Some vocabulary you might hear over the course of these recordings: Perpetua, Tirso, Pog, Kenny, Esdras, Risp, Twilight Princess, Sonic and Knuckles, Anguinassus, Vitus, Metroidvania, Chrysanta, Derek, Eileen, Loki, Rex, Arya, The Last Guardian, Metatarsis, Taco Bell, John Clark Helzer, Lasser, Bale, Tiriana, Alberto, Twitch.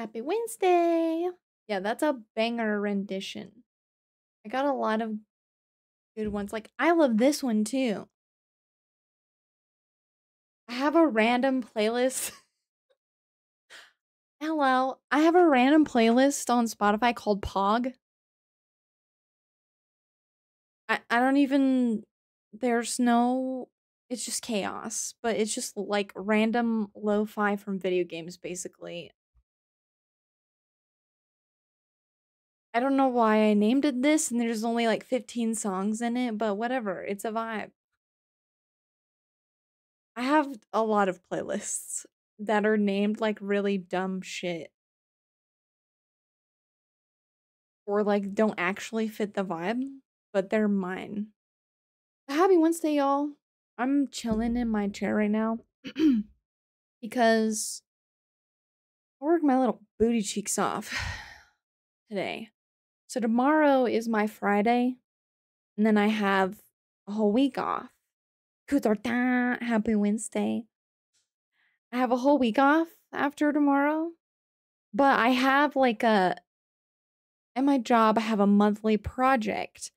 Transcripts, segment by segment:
Happy Wednesday! Yeah, that's a banger rendition. I got a lot of good ones. Like, I love this one too. I have a random playlist. Hello. I have a random playlist on Spotify called Pog. I don't even... There's no... It's just chaos. But it's just like random lo-fi from video games, basically. I don't know why I named it this, and there's only like 15 songs in it, but whatever. It's a vibe. I have a lot of playlists that are named like really dumb shit. Or like don't actually fit the vibe, but they're mine. Happy Wednesday, y'all. I'm chilling in my chair right now because I worked my little booty cheeks off today. So tomorrow is my Friday, and then I have a whole week off. Happy Wednesday. I have a whole week off after tomorrow, but I have like a, at my job, I have a monthly project.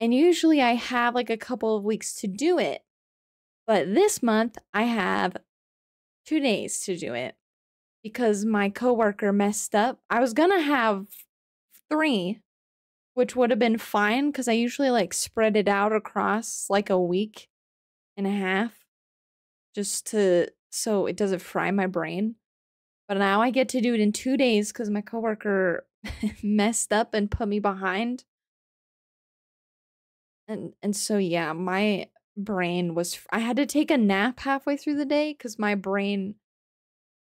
And usually I have like a couple of weeks to do it. But this month I have 2 days to do it because my coworker messed up. I was gonna have 3, which would have been fine because I usually like spread it out across like a week and a half just to so it doesn't fry my brain. But now I get to do it in 2 days because my coworker messed up and put me behind. And so, yeah, my brain was... I had to take a nap halfway through the day because my brain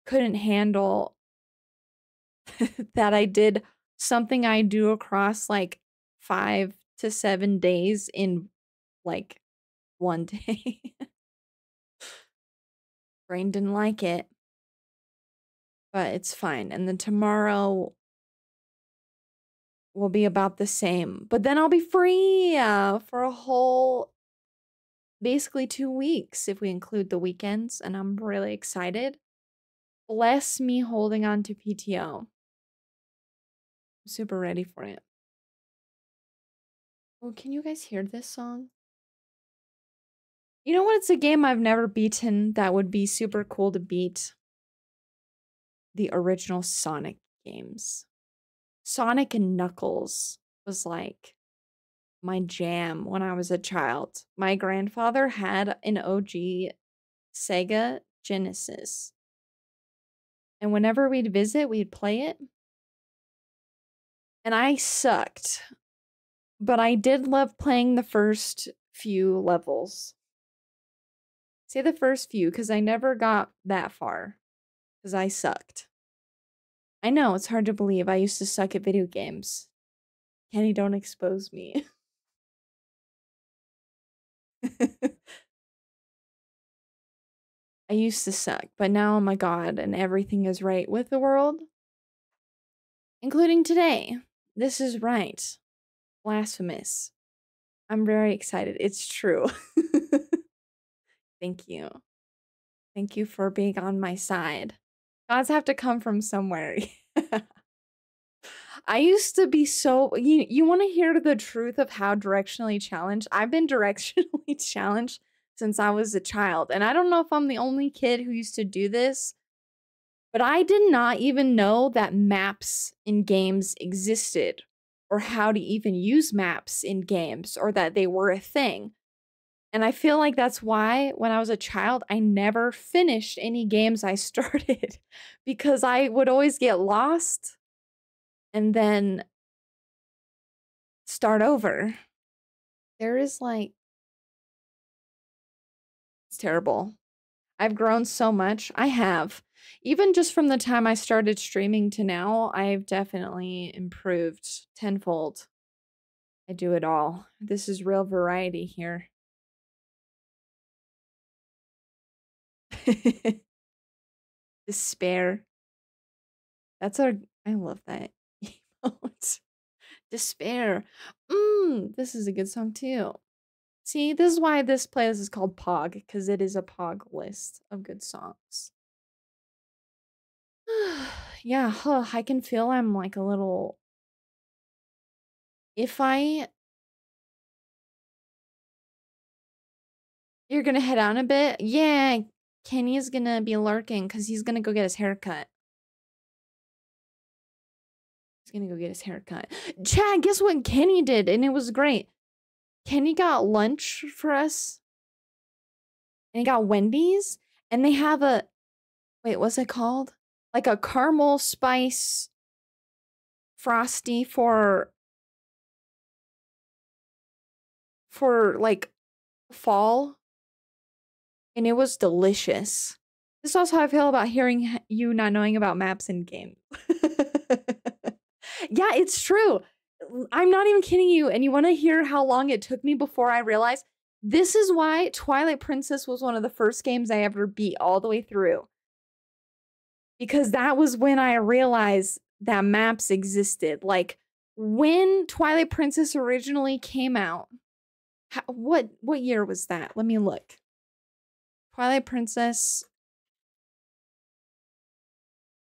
couldn't handle that I did something I do across, like, 5 to 7 days in, like, one day. Brain didn't like it. But it's fine. And then tomorrow... will be about the same, but then I'll be free for a whole, basically 2 weeks if we include the weekends, and I'm really excited. Bless me holding on to PTO. I'm super ready for it. Oh, can you guys hear this song? You know what? It's a game I've never beaten that would be super cool to beat. The original Sonic games. Sonic and Knuckles was like my jam when I was a child. My grandfather had an OG Sega Genesis. And whenever we'd visit, we'd play it. And I sucked. But I did love playing the first few levels. Say the first few, because I never got that far. Because I sucked. I know, it's hard to believe. I used to suck at video games. Kenny, don't expose me. I used to suck, but now, oh my god, and everything is right with the world. Including today. This is right. Blasphemous. I'm very excited. It's true. Thank you. Thank you for being on my side. Gods have to come from somewhere. I used to be so... You want to hear the truth of how directionally challenged? I've been directionally challenged since I was a child. And I don't know if I'm the only kid who used to do this. But I did not even know that maps in games existed. Or how to even use maps in games. Or that they were a thing. And I feel like that's why when I was a child, I never finished any games I started because I would always get lost and then start over. There is like, it's terrible. I've grown so much. I have. Even just from the time I started streaming to now, I've definitely improved tenfold. I do it all. This is real variety here. Despair. That's our... I love that emote. Despair. This is a good song too. See, this is why this playlist is called Pog, because it is a Pog list of good songs. yeah, huh, I can feel I'm like a little... If I... You're gonna head on a bit? Yeah, Kenny is gonna be lurking because he's gonna go get his haircut. Chad, guess what Kenny did? And it was great. Kenny got lunch for us. And he got Wendy's. And they have a... Wait, what's it called? Like a caramel spice frosty for like fall. And it was delicious. This is also how I feel about hearing you not knowing about maps in games. Yeah, it's true. I'm not even kidding you. And you want to hear how long it took me before I realized? This is why Twilight Princess was one of the first games I ever beat all the way through. Because that was when I realized that maps existed. Like, when Twilight Princess originally came out, what year was that? Let me look. Twilight Princess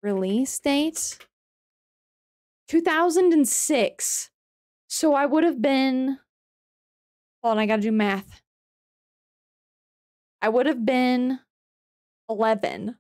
release date? 2006. So I would have been... Hold on, I gotta do math. I would have been 11.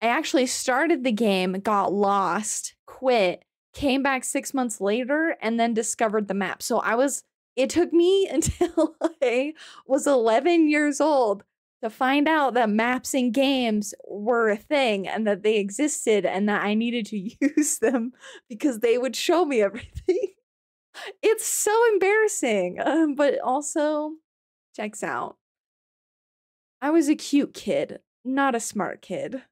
I actually started the game, got lost, quit, came back 6 months later, and then discovered the map. So I was... It took me until I was 11 years old to find out that maps in games were a thing and that they existed and that I needed to use them because they would show me everything. It's so embarrassing, but also checks out. I was a cute kid, not a smart kid.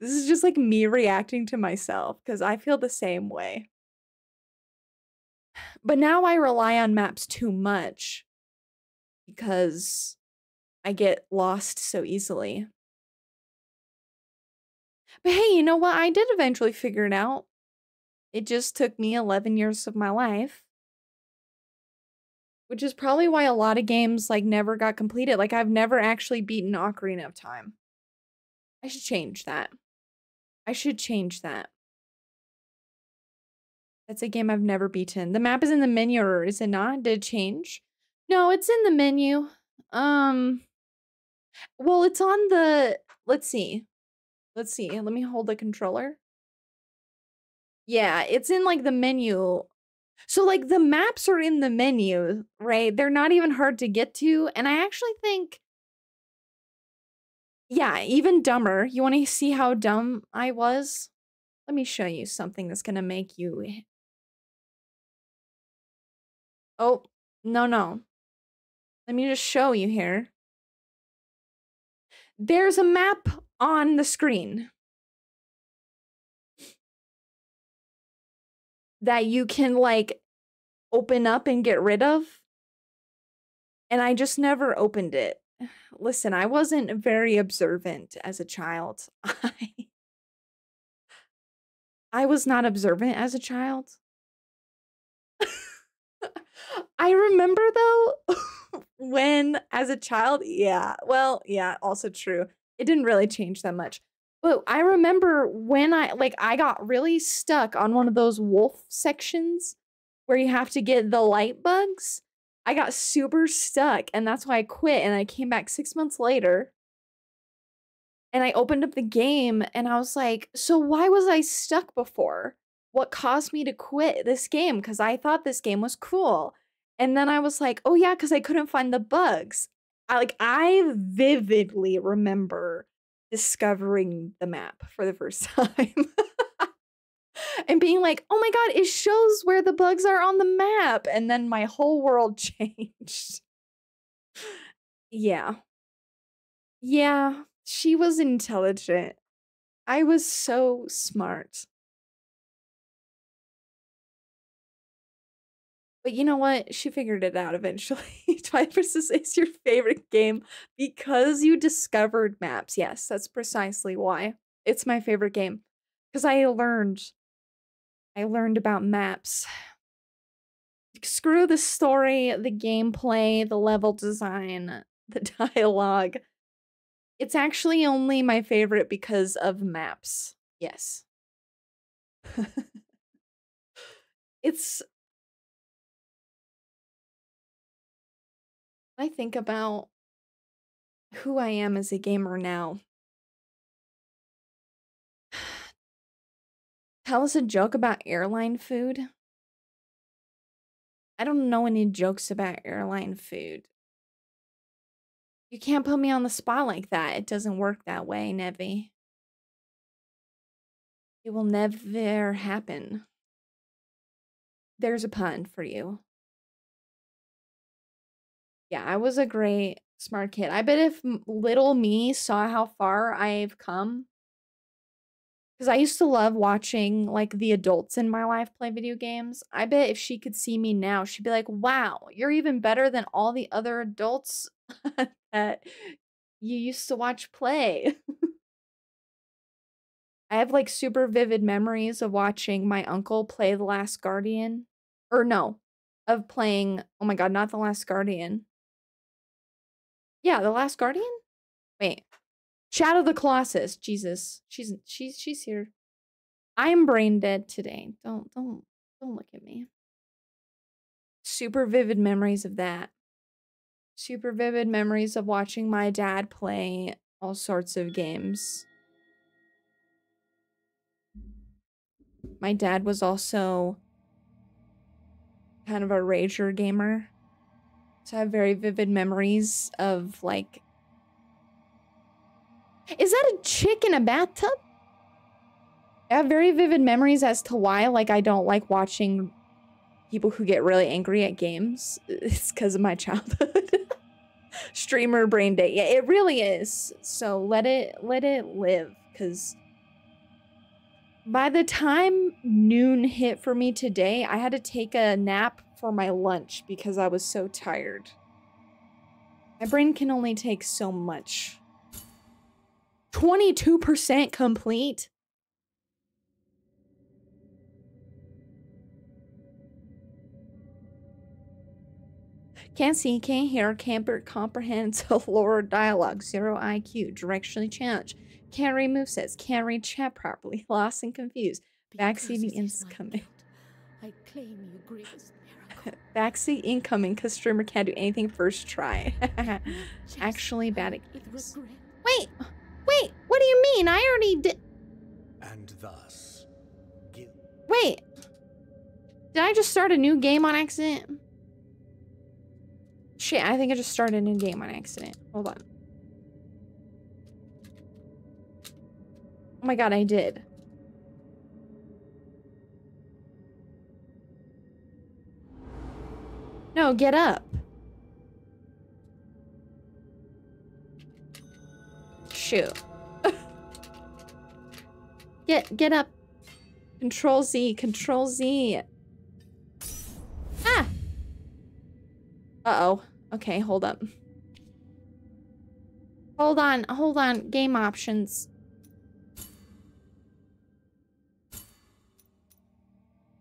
This is just like me reacting to myself because I feel the same way. But now I rely on maps too much because I get lost so easily. But hey, you know what? I did eventually figure it out. It just took me 11 years of my life. Which is probably why a lot of games like never got completed. Like I've never actually beaten Ocarina of Time. I should change that. That's a game I've never beaten. The map is in the menu, or is it not? Did it change? No, it's in the menu. Well, it's on the... Let's see. Let me hold the controller. Yeah, it's in, like, the menu. So, like, the maps are in the menu, right? They're not even hard to get to. And I actually think... Yeah, even dumber. You want to see how dumb I was? Let me show you something that's going to make you... Oh, no, no. Let me just show you here. There's a map on the screen that you can, like, open up and get rid of. And I just never opened it. Listen, I wasn't very observant as a child. I was not observant as a child. I remember, though, when as a child, yeah, well, yeah, also true. It didn't really change that much. But I remember when I got really stuck on one of those wolf sections where you have to get the light bugs. I got super stuck, and that's why I quit, and I came back 6 months later. And I opened up the game and I was like, so why was I stuck before? What caused me to quit this game? Because I thought this game was cool. And then I was like, oh yeah, because I couldn't find the bugs. I vividly remember discovering the map for the first time. And being like, oh my god, it shows where the bugs are on the map. And then my whole world changed. Yeah. Yeah. She was intelligent. I was so smart. But you know what? She figured it out eventually. Twilight Princess is your favorite game because you discovered maps. Yes, that's precisely why. It's my favorite game. Because I learned about maps. Screw the story, the gameplay, the level design, the dialogue. It's actually only my favorite because of maps. Yes. It's... I think about who I am as a gamer now. Tell us a joke about airline food. I don't know any jokes about airline food. You can't put me on the spot like that. It doesn't work that way, Nevi. It will never happen. There's a pun for you. Yeah, I was a great, smart kid. I bet if little me saw how far I've come. Because I used to love watching, like, the adults in my life play video games. I bet if she could see me now, she'd be like, wow, you're even better than all the other adults that you used to watch play. I have, like, super vivid memories of watching my uncle play The Last Guardian. Or no, of playing, oh my god, not The Last Guardian. Yeah, The Last Guardian? Wait. Shadow of the Colossus. Jesus. She's here. I'm brain dead today. Don't look at me. Super vivid memories of that. Super vivid memories of watching my dad play all sorts of games. My dad was also kind of a rager gamer. So I have very vivid memories of, like, is that a chick in a bathtub? I have very vivid memories as to why, like, I don't like watching people who get really angry at games. It's because of my childhood. Streamer brain day. Yeah, it really is. So let it live. Because by the time noon hit for me today, I had to take a nap for my lunch because I was so tired. My brain can only take so much. 22% complete? Can't see, can't hear, can't comprehend lower dialogue, zero IQ, directionally challenged, can't read movesets, can't read chat properly, lost and confused, backseat incoming. I claim you grievous miracle. Backseat incoming, because streamer can't do anything first try. Actually bad at games. Wait! Wait, what do you mean? I already did. And thus, guilt. Wait, did I just start a new game on accident? Shit, I think I just started a new game on accident. Hold on. Oh my god, I did. No, get up. Shoot. Get up. Control Z, Control Z. Ah! Uh-oh. Okay, hold up. Hold on, hold on. Game options.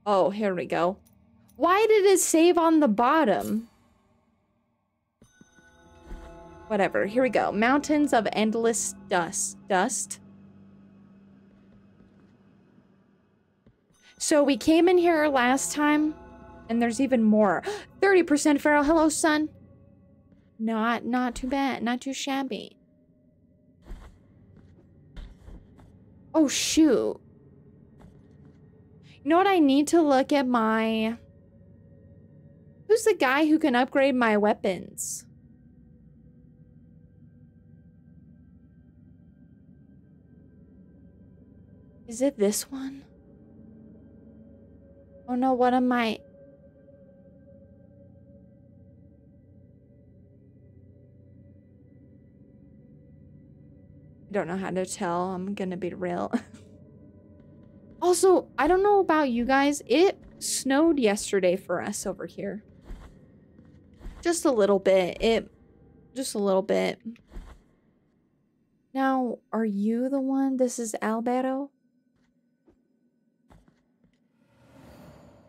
Oh, here we go. Why did it save on the bottom? Whatever, here we go. Mountains of endless dust. Dust. So we came in here last time, and there's even more. 30% feral. Hello, son. Not too bad. Not too shabby. Oh, shoot. You know what? I need to look at my... Who's the guy who can upgrade my weapons? Is it this one? Oh no, what am I? I don't know how to tell. I'm gonna be real. Also, I don't know about you guys. It snowed yesterday for us over here. Just a little bit. Just a little bit. Now, are you the one? This is Alberto.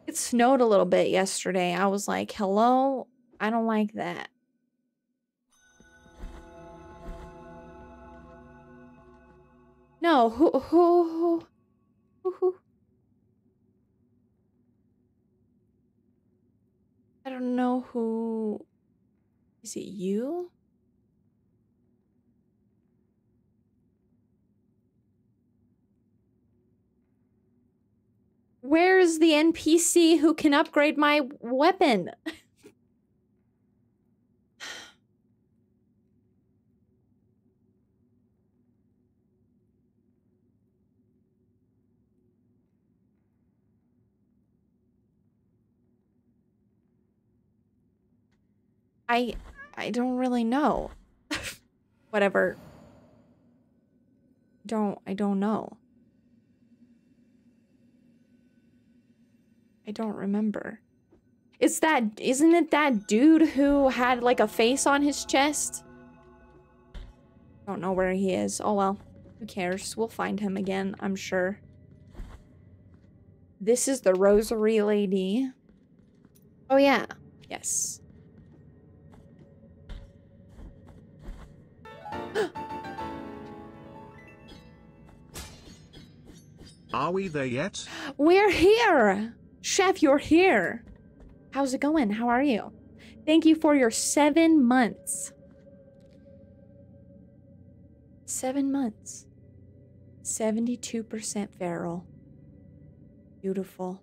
It snowed a little bit yesterday. I was like, hello? I don't like that. know. Who? I don't know who. Is it you? Where's the NPC who can upgrade my weapon? I don't really know. Whatever. I don't know. I don't remember. It's that, isn't it that dude who had like a face on his chest? Don't know where he is. Oh well. Who cares? We'll find him again, I'm sure. This is the Rosary Lady. Oh yeah. Yes. Are we there yet? We're here! Chef, you're here! How's it going? How are you? Thank you for your 7 months. 7 months. 72% feral. Beautiful.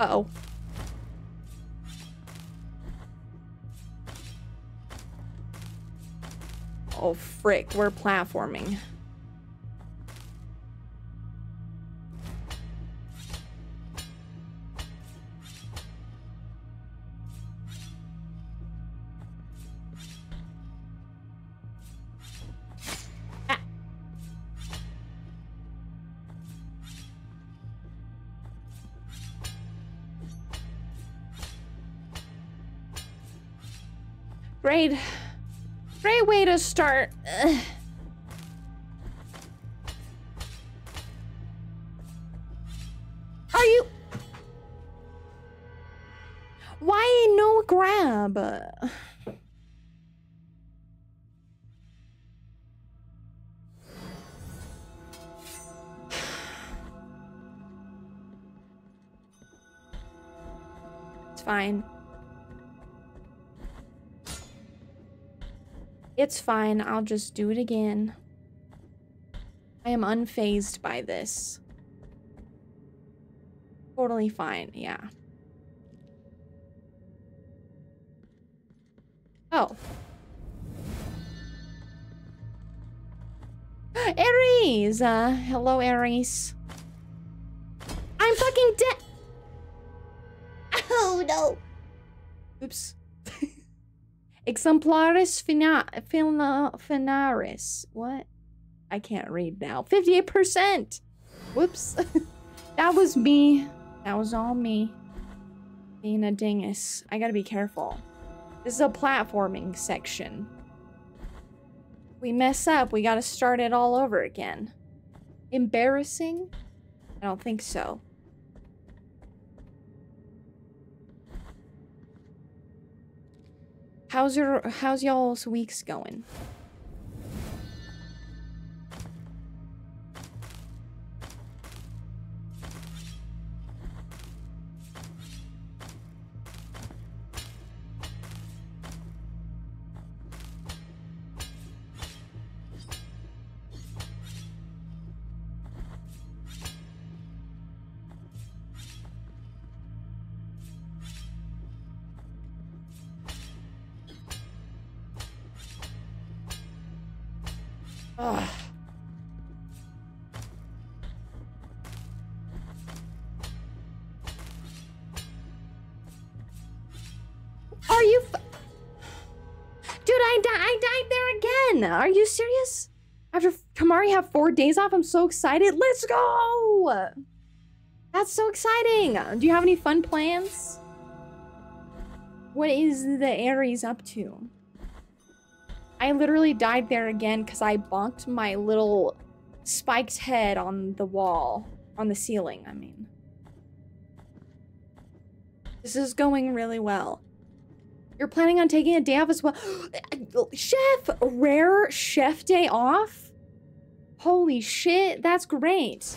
Uh-oh. Oh, frick. We're platforming. Great way to start. Ugh. Are you? Why ain't no grab? It's fine. It's fine, I'll just do it again. I am unfazed by this. Totally fine, yeah. Oh. Aries! Hello, Aries. I'm fucking dead! Oh, no! Oops. Exemplaris Finaris. What? I can't read now. 58%! Whoops. That was me. That was all me. Being a dingus. I gotta be careful. This is a platforming section. We mess up, we gotta start it all over again. Embarrassing? I don't think so. How's y'all's weeks going? Are you serious? After tomorrow, you have 4 days off. I'm so excited. Let's go! That's so exciting. Do you have any fun plans? What is the Aries up to? I literally died there again because I bonked my little spiked head on the wall. On the ceiling, I mean. This is going really well. You're planning on taking a day off as well? Chef! Rare chef day off? Holy shit, that's great.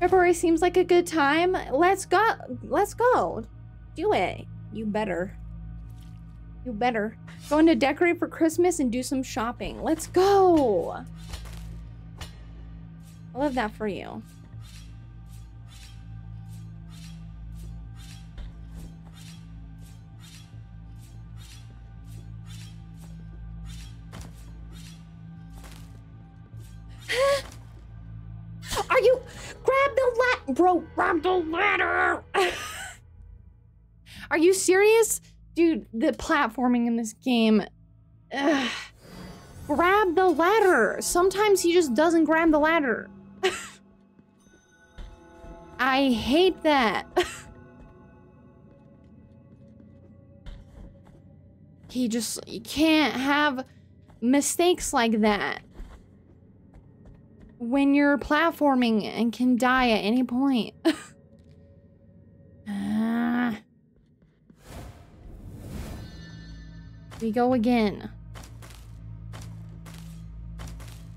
February seems like a good time. Let's go. Let's go. Do it. You better. You better. Going to decorate for Christmas and do some shopping. Let's go. I love that for you. Bro, grab the ladder! Are you serious? Dude, the platforming in this game. Ugh. Grab the ladder! Sometimes he just doesn't grab the ladder. I hate that. He just, you can't have mistakes like that when you're platforming and can die at any point. We go again.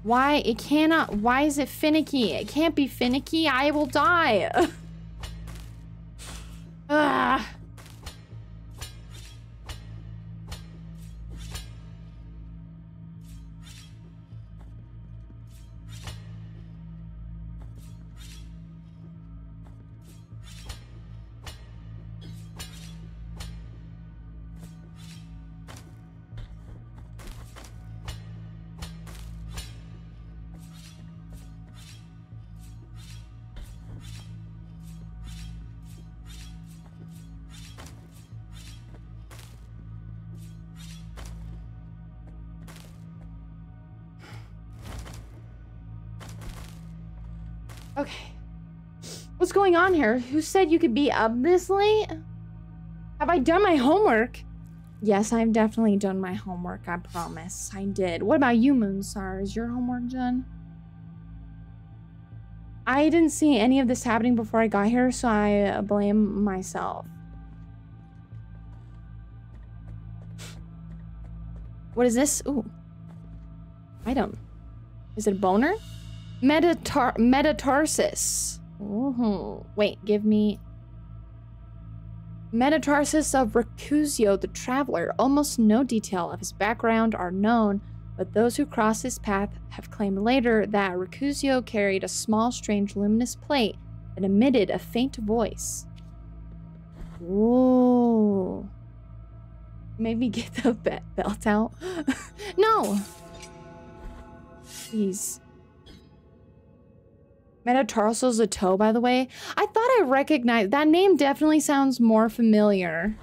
Why? It cannot. Why is it finicky? It can't be finicky. I will die. On here, who said you could be up this late? Have I done my homework? Yes, I've definitely done my homework, I promise. I did. What about you, Moonstar? Is your homework done? I didn't see any of this happening before I got here, so I blame myself. What is this? Ooh. Item. Is it a boner? Metatarsis. Ooh. Wait, give me... Metatarsis of Racuzio the Traveler. Almost no detail of his background are known, but those who cross his path have claimed later that Racuzio carried a small, strange, luminous plate that emitted a faint voice. Ooh. Maybe get the belt out. No! Please. Metatarsal's a toe, by the way. I thought I recognized that name. Definitely sounds more familiar.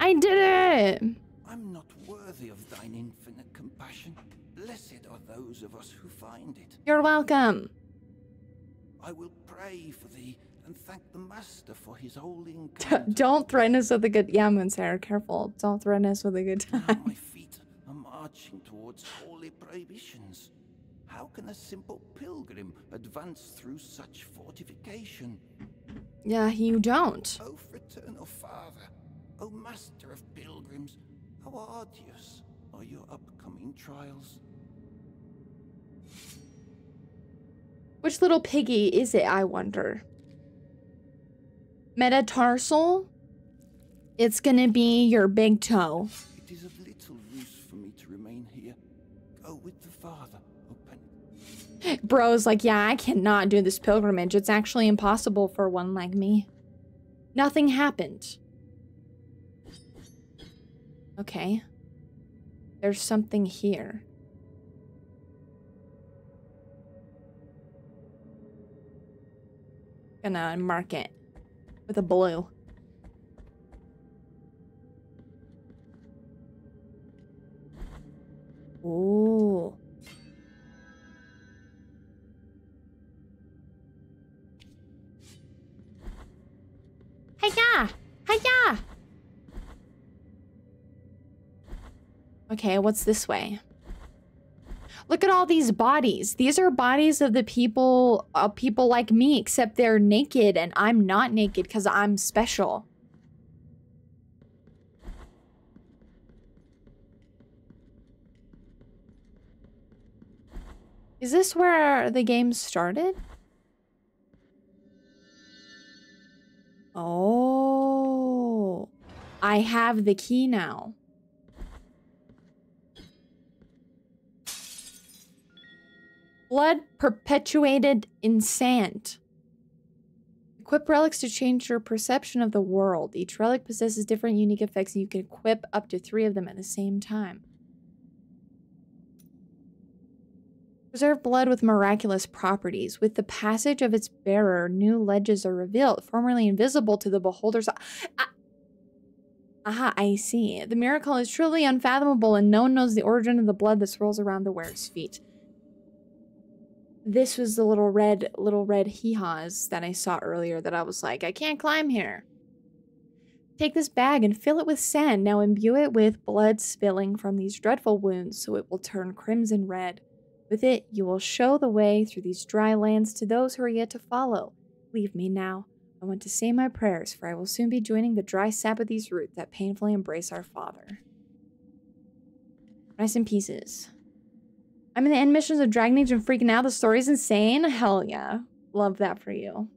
I did it! I'm not worthy of thine infinite compassion. Blessed are those of us who find it. You're welcome. I will pray for thee and thank the master for his holy encounter. Don't threaten us with a good... Yeah, Moonsire, careful. Don't threaten us with a good time. Now my feet are marching towards holy prohibitions. How can a simple pilgrim advance through such fortification? Yeah, you don't. O fraternal father, O master of pilgrims, how arduous are your upcoming trials? Which little piggy is it, I wonder? Metatarsal? It's gonna be your big toe. It is of little use for me to remain here. Go with the father. Bro's like, yeah, I cannot do this pilgrimage. It's actually impossible for one like me. Nothing happened. Okay. There's something here. Gonna mark it with a blue. Ooh. Hiya! Hiya! Okay, what's this way? Look at all these bodies. These are bodies of the people like me, except they're naked and I'm not naked because I'm special. Is this where the game started? Oh, I have the key now. Blood perpetuated in sand. Equip relics to change your perception of the world. Each relic possesses different unique effects, and you can equip up to 3 of them at the same time. Preserve blood with miraculous properties. With the passage of its bearer, new ledges are revealed, formerly invisible to the beholders. Aha, I see. The miracle is truly unfathomable, and no one knows the origin of the blood that swirls around the wearer's feet. This was the little red hee-haws that I saw earlier that I was like, I can't climb here. Take this bag and fill it with sand. Now imbue it with blood spilling from these dreadful wounds, so it will turn crimson red. With it, you will show the way through these dry lands to those who are yet to follow. Leave me now. I want to say my prayers, for I will soon be joining the dry sap of these roots that painfully embrace our Father. Rest in pieces. I'm in the end missions of Dragon Age and freaking out. The story's insane. Hell yeah. Love that for you.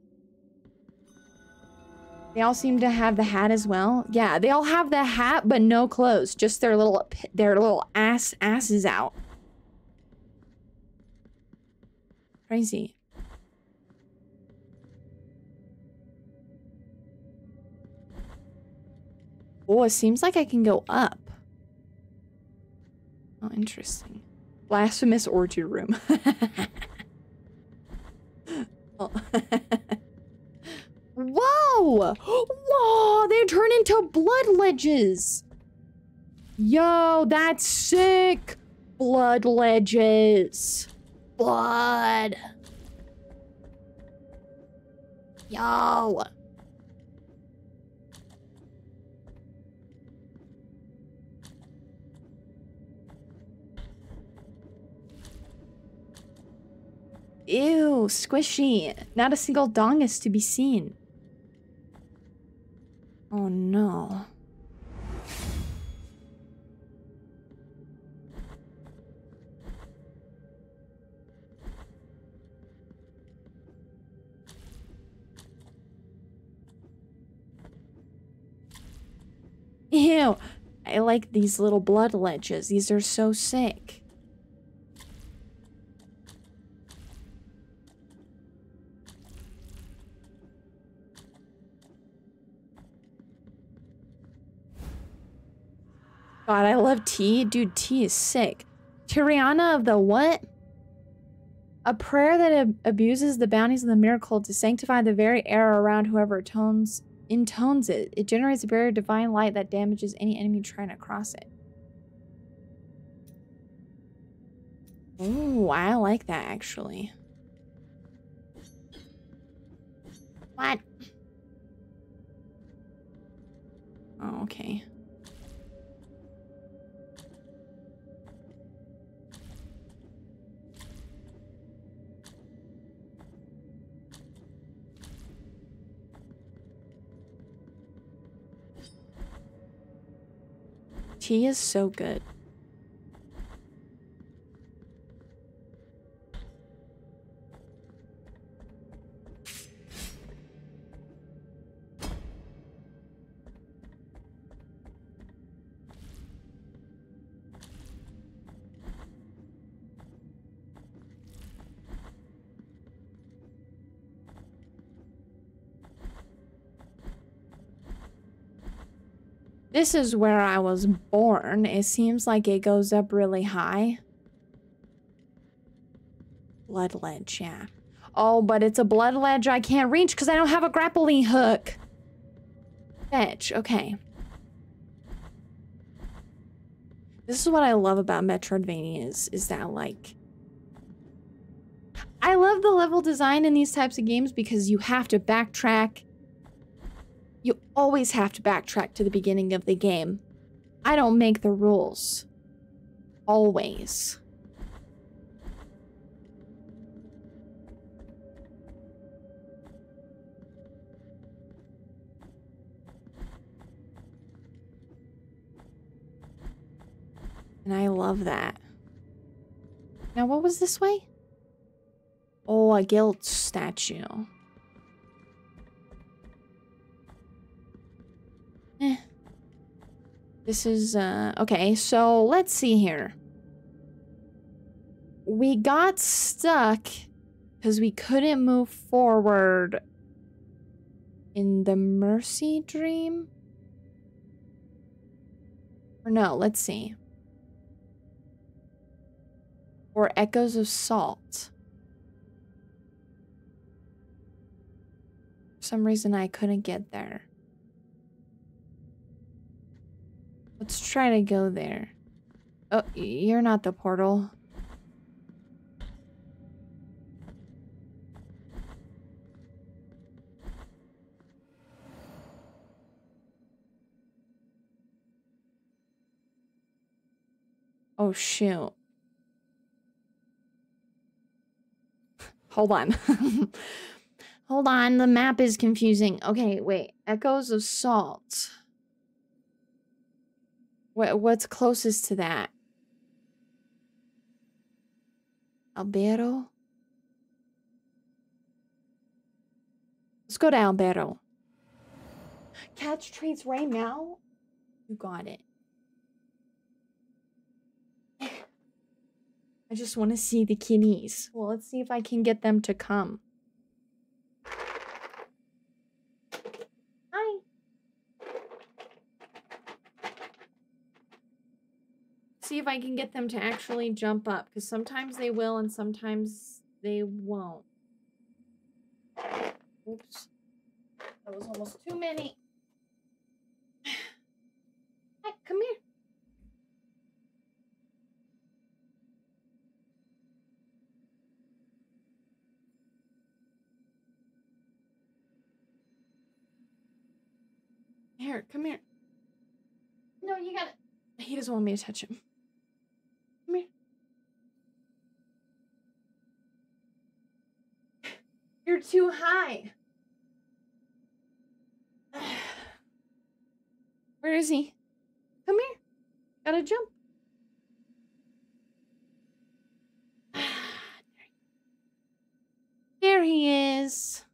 They all seem to have the hat as well. Yeah, they all have the hat, but no clothes. Just their little asses out. Crazy. Oh, it seems like I can go up. Oh, interesting. Blasphemous orgy room. Oh. Whoa! Whoa! They turn into blood ledges! Yo, that's sick! Blood ledges! Blood. Yo. Ew, squishy. Not a single dongus to be seen. Oh no. Ew, I like these little blood ledges. These are so sick. God, I love tea. Dude, tea is sick. Tiriana of the what? A prayer that abuses the bounties of the miracle to sanctify the very air around whoever atones. Intones it. It generates a barrier of divine light that damages any enemy trying to cross it. Ooh, I like that actually. What? Oh, okay. Tea is so good. This is where I was born. It seems like it goes up really high. Blood ledge, yeah. Oh, but it's a blood ledge I can't reach because I don't have a grappling hook. Fetch, okay. This is what I love about Metroidvanias, is that, like... I love the level design in these types of games because you have to backtrack. You always have to backtrack to the beginning of the game. I don't make the rules. Always. And I love that. Now, what was this way? Oh, a guild statue. Eh. This is, okay, so let's see here. We got stuck because we couldn't move forward in the Mercy Dream? Or no, let's see. Or Echoes of Salt. Some reason I couldn't get there. Let's try to go there. Oh, you're not the portal. Oh, shoot. Hold on. Hold on, the map is confusing. Okay, wait. Echoes of Salt. What's closest to that? Alberto? Let's go to Alberto. Catch trades right now? You got it. I just want to see the kitties. Well, let's see if I can get them to come. See if I can get them to actually jump up, because sometimes they will and sometimes they won't. Oops. That was almost too many. Hey, come here. Here, come here. No, you gotta... He doesn't want me to touch him. You're too high. Where is he? Come here. Gotta jump. There he is.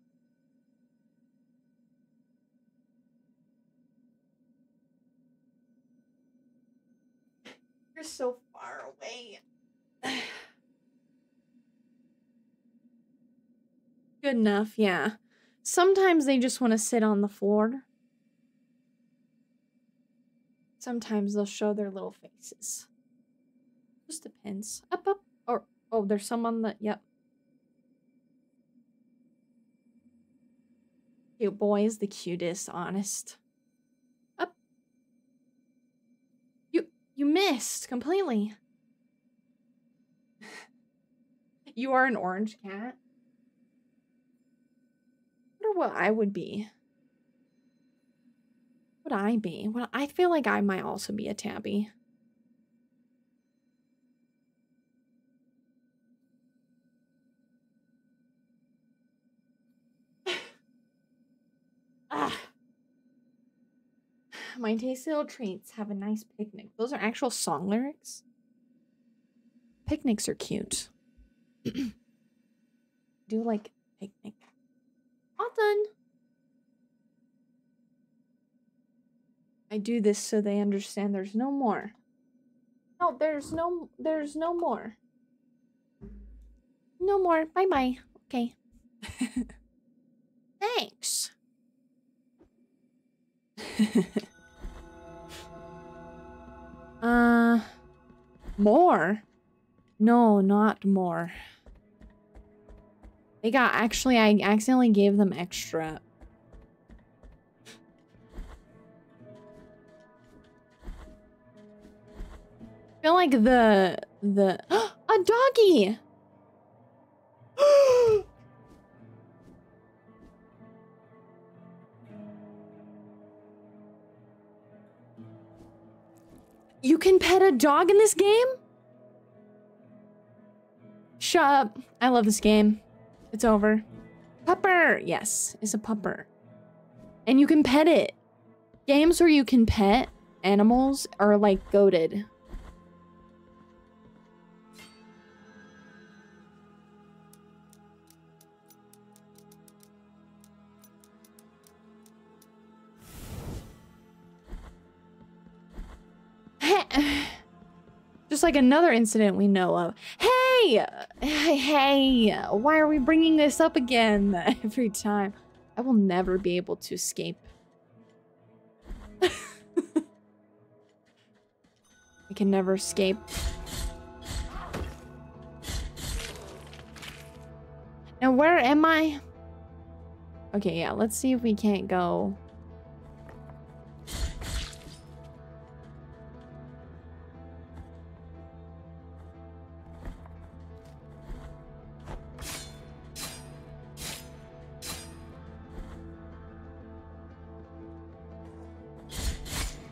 You're so far away. Good enough, yeah. Sometimes they just want to sit on the floor. Sometimes they'll show their little faces. Just depends. Up, up. Or, oh, there's someone that, yep. Cute boy is the cutest, honest. Up. You missed completely. You are an orange cat. What I would be. Would I be? Well, I feel like I might also be a tabby. Ah. My tasty little treats have a nice picnic. Those are actual song lyrics. Picnics are cute. Do you like picnic? All done. I do this so they understand there's no more. No, there's no more. No more. Bye-bye. Okay. Thanks. More? No, not more. They got, actually, I accidentally gave them extra. I feel like the a doggy. You can pet a dog in this game? Shut up. I love this game. It's over. Pupper. Yes, it's a pupper. And you can pet it. Games where you can pet animals are like goated. Just like another incident we know of. Hey! Hey! Why are we bringing this up again every time? I will never be able to escape. I can never escape. Now where am I? Okay, yeah, let's see if we can't go...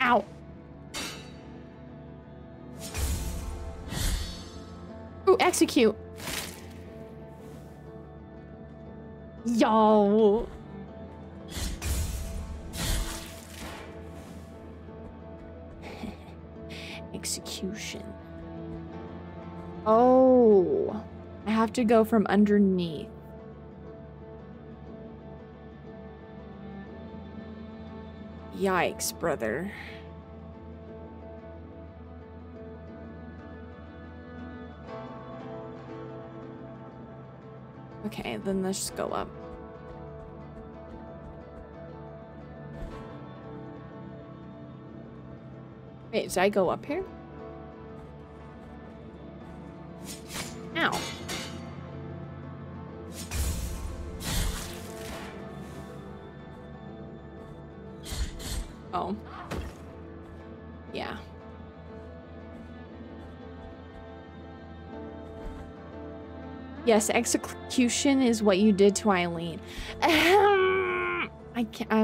Ow. Ooh, execute. Yo. Execution. Oh, I have to go from underneath. Yikes, brother. Okay, then let's just go up. Wait, did I go up here? Ow. Oh. Yeah. Yes, execution is what you did to Eileen. I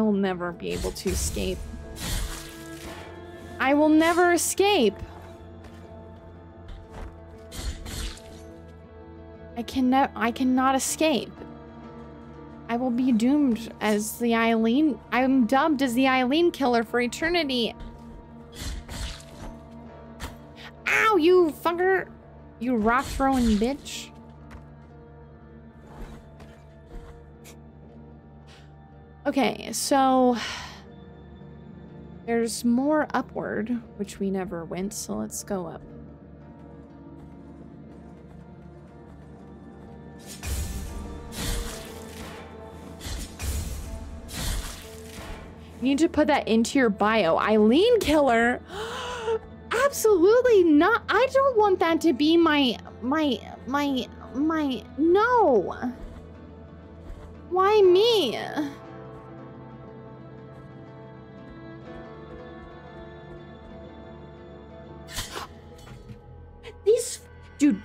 will never be able to escape. I will never escape. I cannot escape. I will be doomed as the Eileen. I'm dubbed as the Eileen killer for eternity. Ow, you fucker. You rock throwing bitch. Okay, so there's more upward, which we never went, so let's go up. You need to put that into your bio. Eileen killer? Absolutely not. I don't want that to be my no. Why me?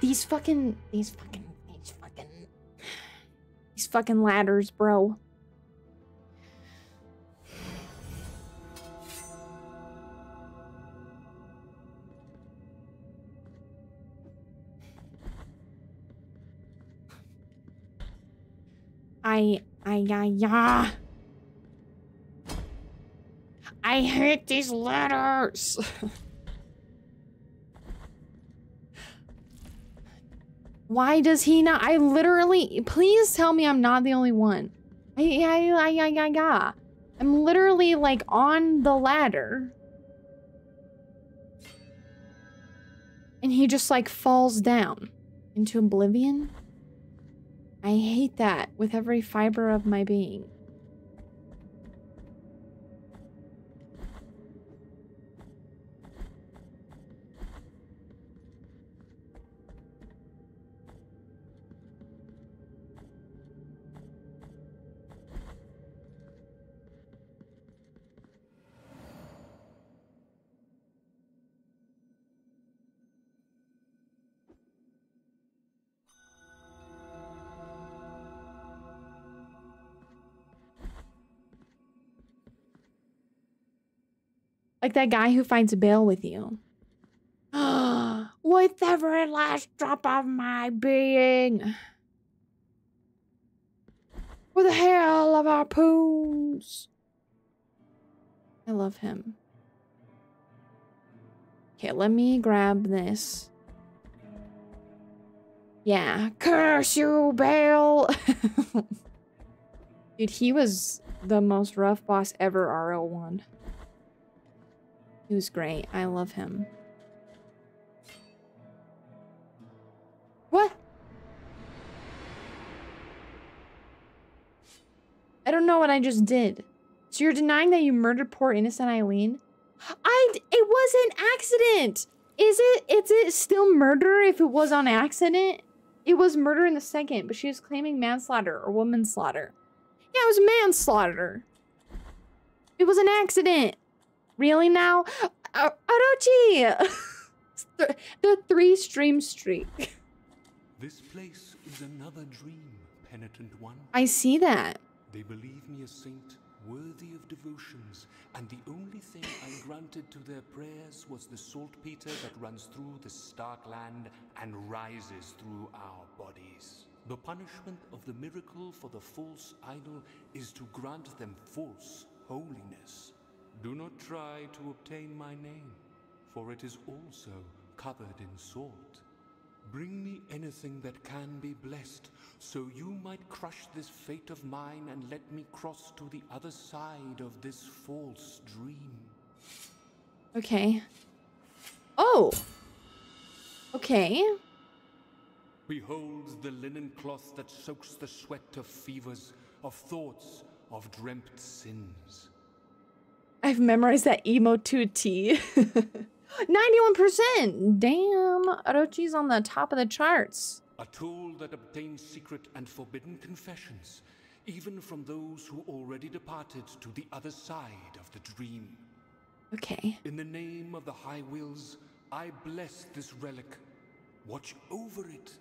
These fucking ladders, bro. I hate these ladders. Why does he not? I literally, please tell me I'm not the only one. I'm literally like on the ladder. And he just like falls down into oblivion. I hate that with every fiber of my being. Like that guy who finds Bale with you. With every last drop of my being. For the hell of our poos. I love him. Okay, let me grab this. Yeah, curse you, Bale! Dude, he was the most rough boss ever, RL1. He was great. I love him. What? I don't know what I just did. So you're denying that you murdered poor innocent Eileen? It was an accident! Is it still murder if it was on accident? It was murder in the second, but she was claiming manslaughter or woman slaughter. Yeah, it was manslaughter. It was an accident. Really now? Arochi! The three-stream streak. This place is another dream, penitent one. I see that. They believe me a saint worthy of devotions, and the only thing I granted to their prayers was the saltpeter that runs through the stark land and rises through our bodies. The punishment of the miracle for the false idol is to grant them false holiness. Do not try to obtain my name, for it is also covered in salt. Bring me anything that can be blessed, so you might crush this fate of mine and let me cross to the other side of this false dream. Okay. Oh! Okay. Behold the linen cloth that soaks the sweat of fevers, of thoughts, of dreamt sins. I've memorized that emo to a T. 91%! Damn, Arochi's on the top of the charts. A tool that obtains secret and forbidden confessions, even from those who already departed to the other side of the dream. Okay. In the name of the high wills, I bless this relic. Watch over it,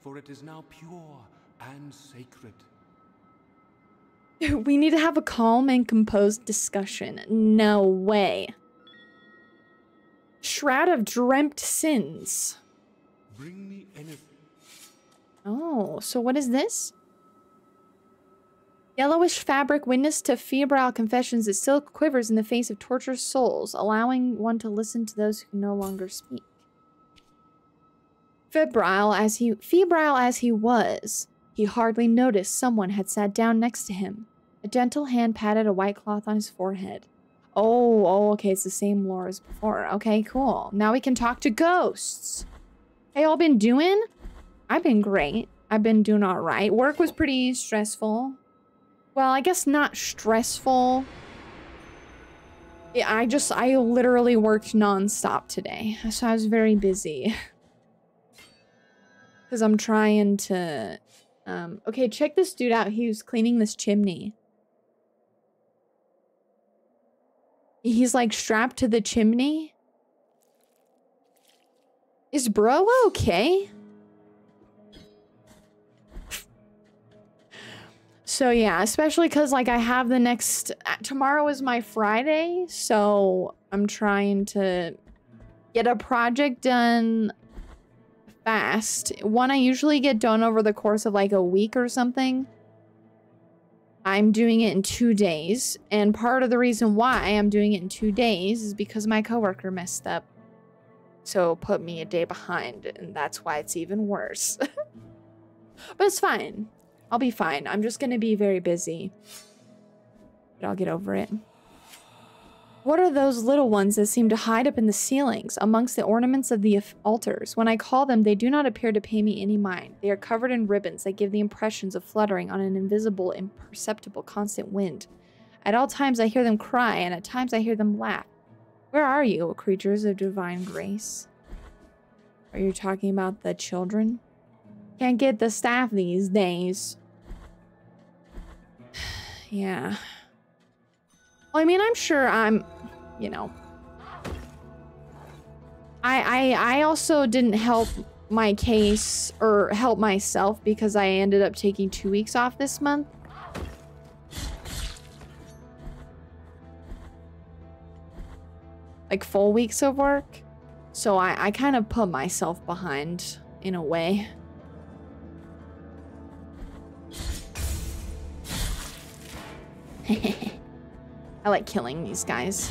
for it is now pure and sacred. We need to have a calm and composed discussion. No way. Shroud of dreamt sins. Bring me anything. Oh, so what is this? Yellowish fabric, witness to febrile confessions that still quivers in the face of tortured souls, allowing one to listen to those who no longer speak. Febrile as he was, he hardly noticed someone had sat down next to him. A gentle hand patted a white cloth on his forehead. Oh, okay, it's the same lore as before. Okay, cool. Now we can talk to ghosts. Hey, y'all been doing? I've been great. I've been doing all right. Work was pretty stressful. Well, I guess not stressful. Yeah, I literally worked nonstop today. So I was very busy. Because I'm trying to... okay, check this dude out. He was cleaning this chimney. He's like strapped to the chimney. Is bro okay? So yeah, especially because like I have the next... Tomorrow is my Friday, so I'm trying to get a project done fast. One I usually get done over the course of like a week or something. I'm doing it in 2 days, and part of the reason why I'm doing it in 2 days is because my coworker messed up. So put me a day behind, and that's why it's even worse. But it's fine. I'll be fine. I'm just gonna be very busy. But I'll get over it. What are those little ones that seem to hide up in the ceilings, amongst the ornaments of the altars? When I call them, they do not appear to pay me any mind. They are covered in ribbons that give the impressions of fluttering on an invisible, imperceptible, constant wind. At all times I hear them cry, and at times I hear them laugh. Where are you, O creatures of divine grace? Are you talking about the children? Can't get the staff these days. Yeah. Well, I mean, I'm sure I'm, you know, I also didn't help my case or help myself because I ended up taking 2 weeks off this month. like full weeks of work. So I kind of put myself behind in a way. I like killing these guys.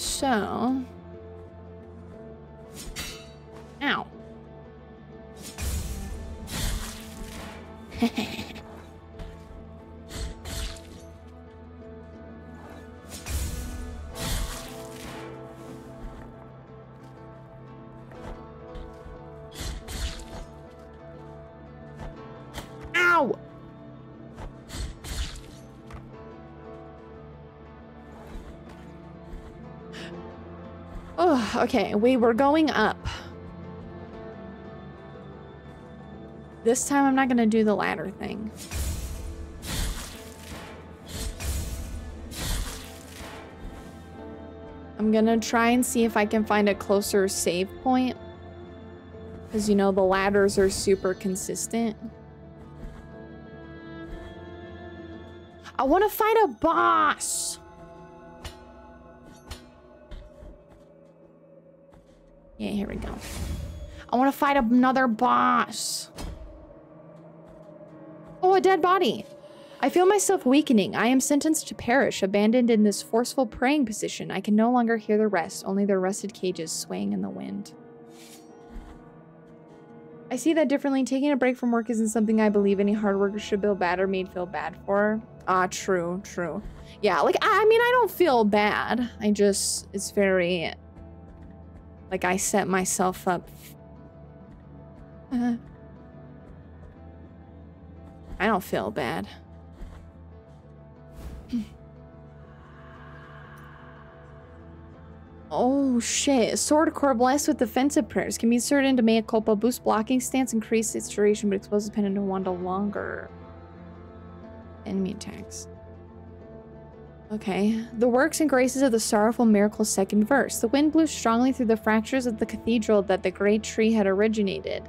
So, ow. Ow. Oh, okay, we were going up. This time I'm not gonna do the ladder thing. I'm gonna try and see if I can find a closer save point. Because, you know, the ladders are super consistent. I wanna fight a boss! Yeah, here we go. I want to fight another boss. Oh, a dead body. I feel myself weakening. I am sentenced to perish, abandoned in this forceful praying position. I can no longer hear the rest, only their rusted cages swaying in the wind. I see that differently. Taking a break from work isn't something I believe any hard worker should feel bad or made feel bad for. Ah, true, true. Yeah, like, I mean, I don't feel bad. I just, it's very... Like, I set myself up. I don't feel bad. Oh, shit. Sword core blessed with defensive prayers. Can be inserted into mea culpa. Boost blocking stance. Increase its duration, but exposes pen into wanda longer. Enemy attacks. Okay. The works and graces of the sorrowful miracle, second verse. The wind blew strongly through the fractures of the cathedral that the great tree had originated,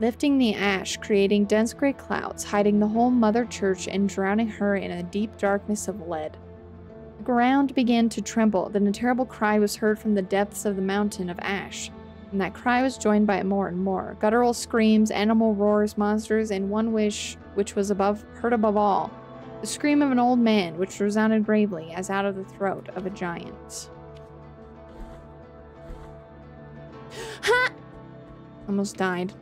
lifting the ash, creating dense gray clouds, hiding the whole mother church and drowning her in a deep darkness of lead. The ground began to tremble, then a terrible cry was heard from the depths of the mountain of ash, and that cry was joined by more and more. Guttural screams, animal roars, monsters, and one wish which was heard above all. The scream of an old man, which resounded gravely as out of the throat of a giant. Ha! Almost died.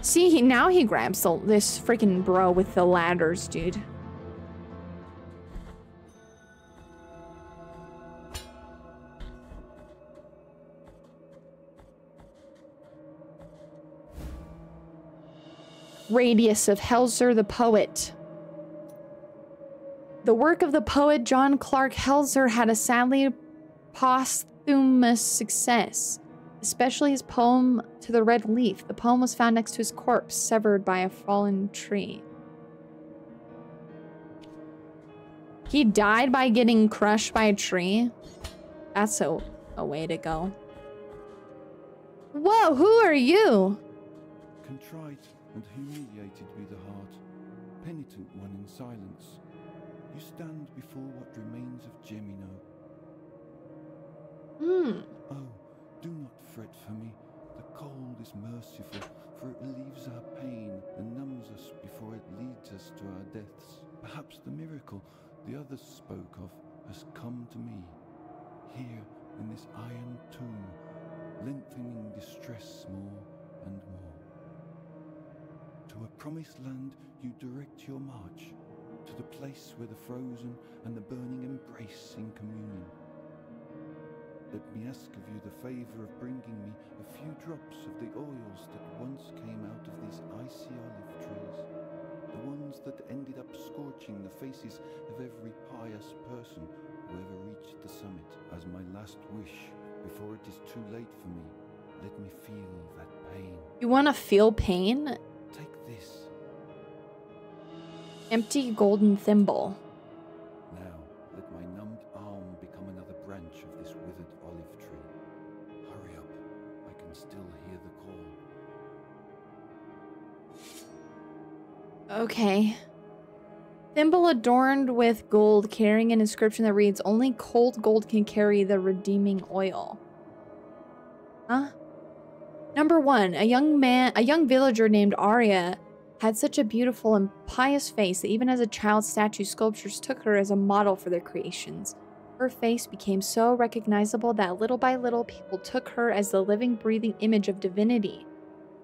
See, now he grabs this freaking bro with the ladders, dude. Radius of Helzer the Poet. The work of the poet John Clark Helzer had a sadly posthumous success, especially his poem To the Red Leaf. The poem was found next to his corpse, severed by a fallen tree. He died by getting crushed by a tree? That's a way to go. Whoa, who are you? Contrite and humiliated be the heart, penitent one in silence. You stand before what remains of Gemino. Oh, do not fret for me. The cold is merciful, for it relieves our pain and numbs us before it leads us to our deaths. Perhaps the miracle the others spoke of has come to me. Here, in this iron tomb, lengthening distress more and more. To a promised land you direct your march, to the place where the frozen and the burning embrace in communion. Let me ask of you the favor of bringing me a few drops of the oils that once came out of these icy olive trees, the ones that ended up scorching the faces of every pious person who ever reached the summit. As my last wish, before it is too late for me, let me feel that pain. You want to feel pain? Take this empty golden thimble. Now branch of this withered olive tree. Hurry up, I can still hear the call. Okay. Thimble adorned with gold, carrying an inscription that reads, only cold gold can carry the redeeming oil. Huh? Number 1, a young villager named Arya had such a beautiful and pious face that even as a child, statue sculptors took her as a model for their creations. Her face became so recognizable that little by little people took her as the living, breathing image of divinity,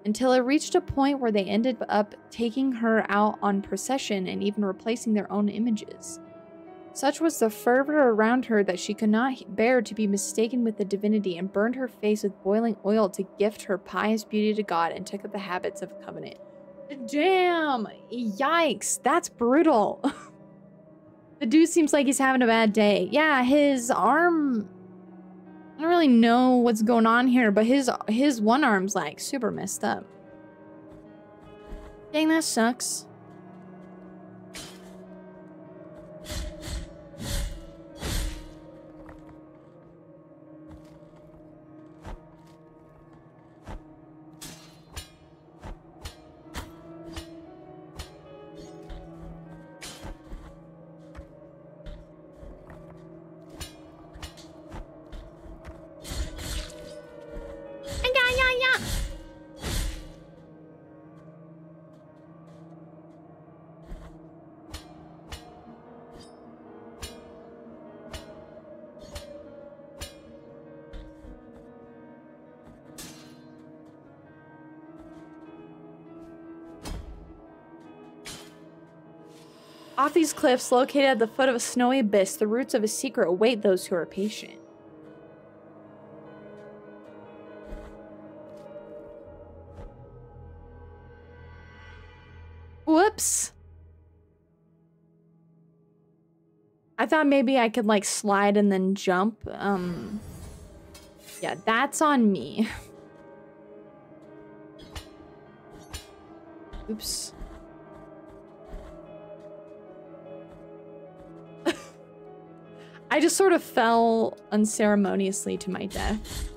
until it reached a point where they ended up taking her out on procession and even replacing their own images. Such was the fervor around her that she could not bear to be mistaken with the divinity and burned her face with boiling oil to gift her pious beauty to God and took up the habits of covenant. Damn! Yikes! That's brutal! The dude seems like he's having a bad day. Yeah, his arm... I don't really know what's going on here, but his one arm's like super messed up. Dang, that sucks. Off these cliffs, located at the foot of a snowy abyss, the roots of a secret await those who are patient. Whoops! I thought maybe I could, like, slide and then jump. Yeah, that's on me. Oops. I just sort of fell unceremoniously to my death.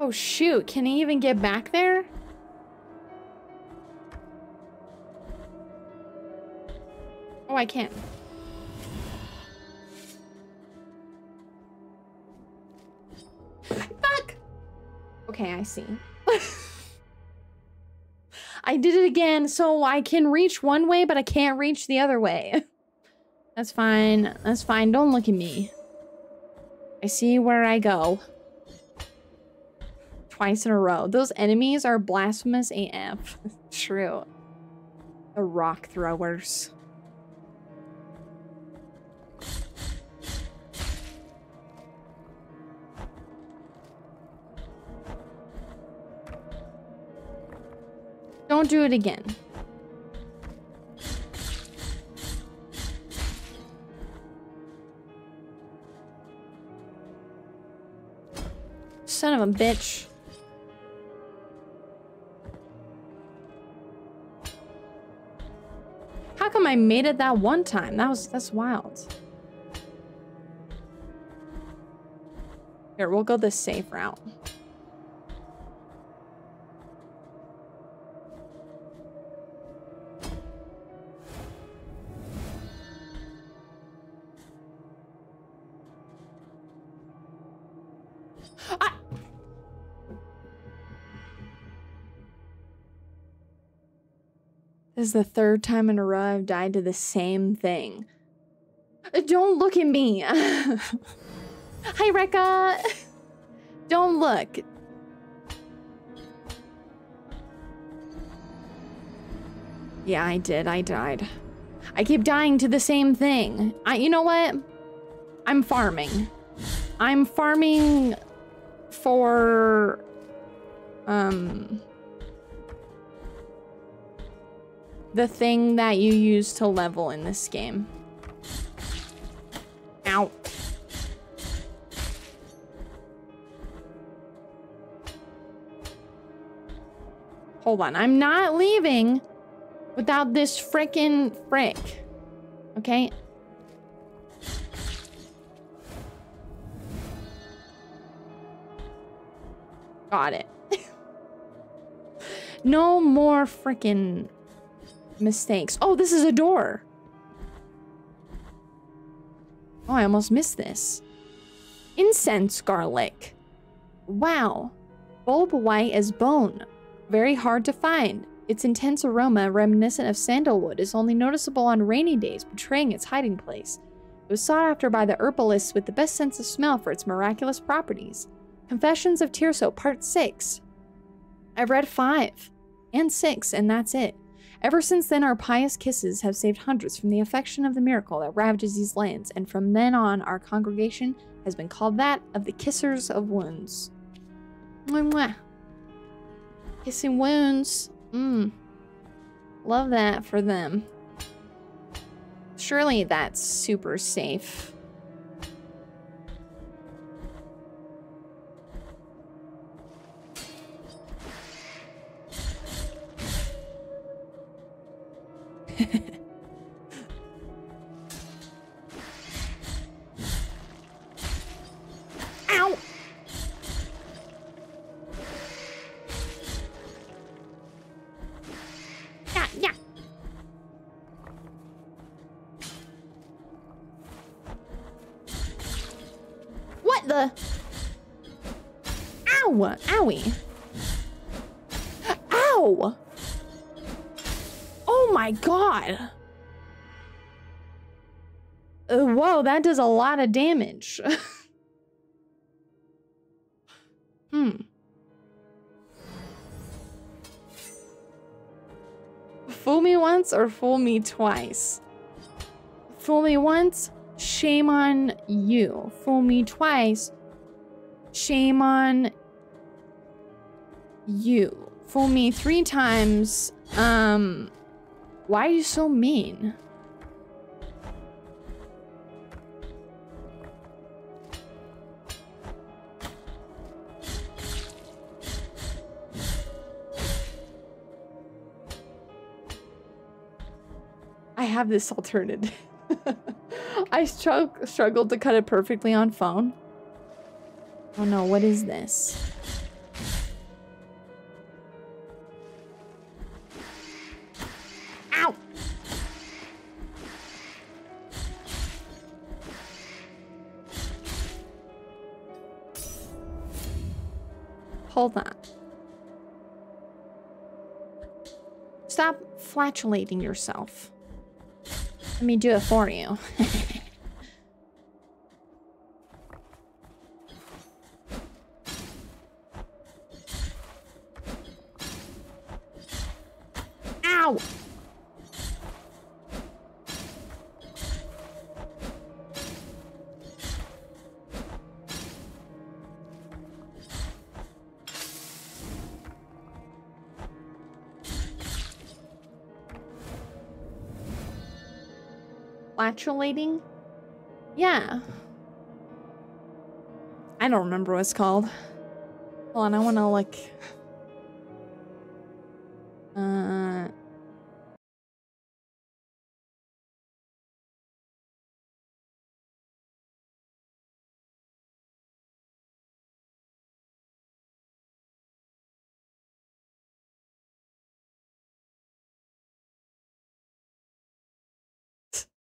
Oh shoot, can he even get back there? Oh, I can't. Fuck! Okay, I see. I did it again, so I can reach one way, but I can't reach the other way. That's fine. That's fine. Don't look at me. I see where I go. Twice in a row. Those enemies are blasphemous AF. True. The rock throwers. Don't do it again. Son of a bitch. How come I made it that one time? That's wild. Here, we'll go the safe route. This is the third time in a row I've died to the same thing. Don't look at me. Hi, Rekka. Don't look. Yeah, I did. I died. I keep dying to the same thing. You know what? I'm farming. I'm farming for... the thing that you use to level in this game. Hold on. I'm not leaving without this frickin' frick. Okay? Got it. No more frickin' mistakes. Oh, this is a door. Oh, I almost missed this. Incense garlic. Wow. Bulb white as bone. Very hard to find. Its intense aroma, reminiscent of sandalwood, is only noticeable on rainy days, betraying its hiding place. It was sought after by the herbalists with the best sense of smell for its miraculous properties. Confessions of Tirso, Part 6. I've read 5 and 6, and that's it. Ever since then, our pious kisses have saved hundreds from the affection of the miracle that ravages these lands, and from then on, our congregation has been called that of the Kissers of Wounds. Mwah. Kissing wounds. Mmm. Love that for them. Surely that's super safe. Ow! Yeah, yeah. What the? Ow! Owie! Ow! Oh my god! Whoa, that does a lot of damage. Fool me once or fool me twice. Fool me once, shame on you. Fool me twice, shame on you. Fool me 3 times, why are you so mean? I have this alternative. I struggled to cut it perfectly on phone. Oh no, what is this? Ow! Hold on. Stop flatulating yourself. Let me do it for you. Ow! Flatulating? Yeah. I don't remember what it's called. Hold on, I want to look.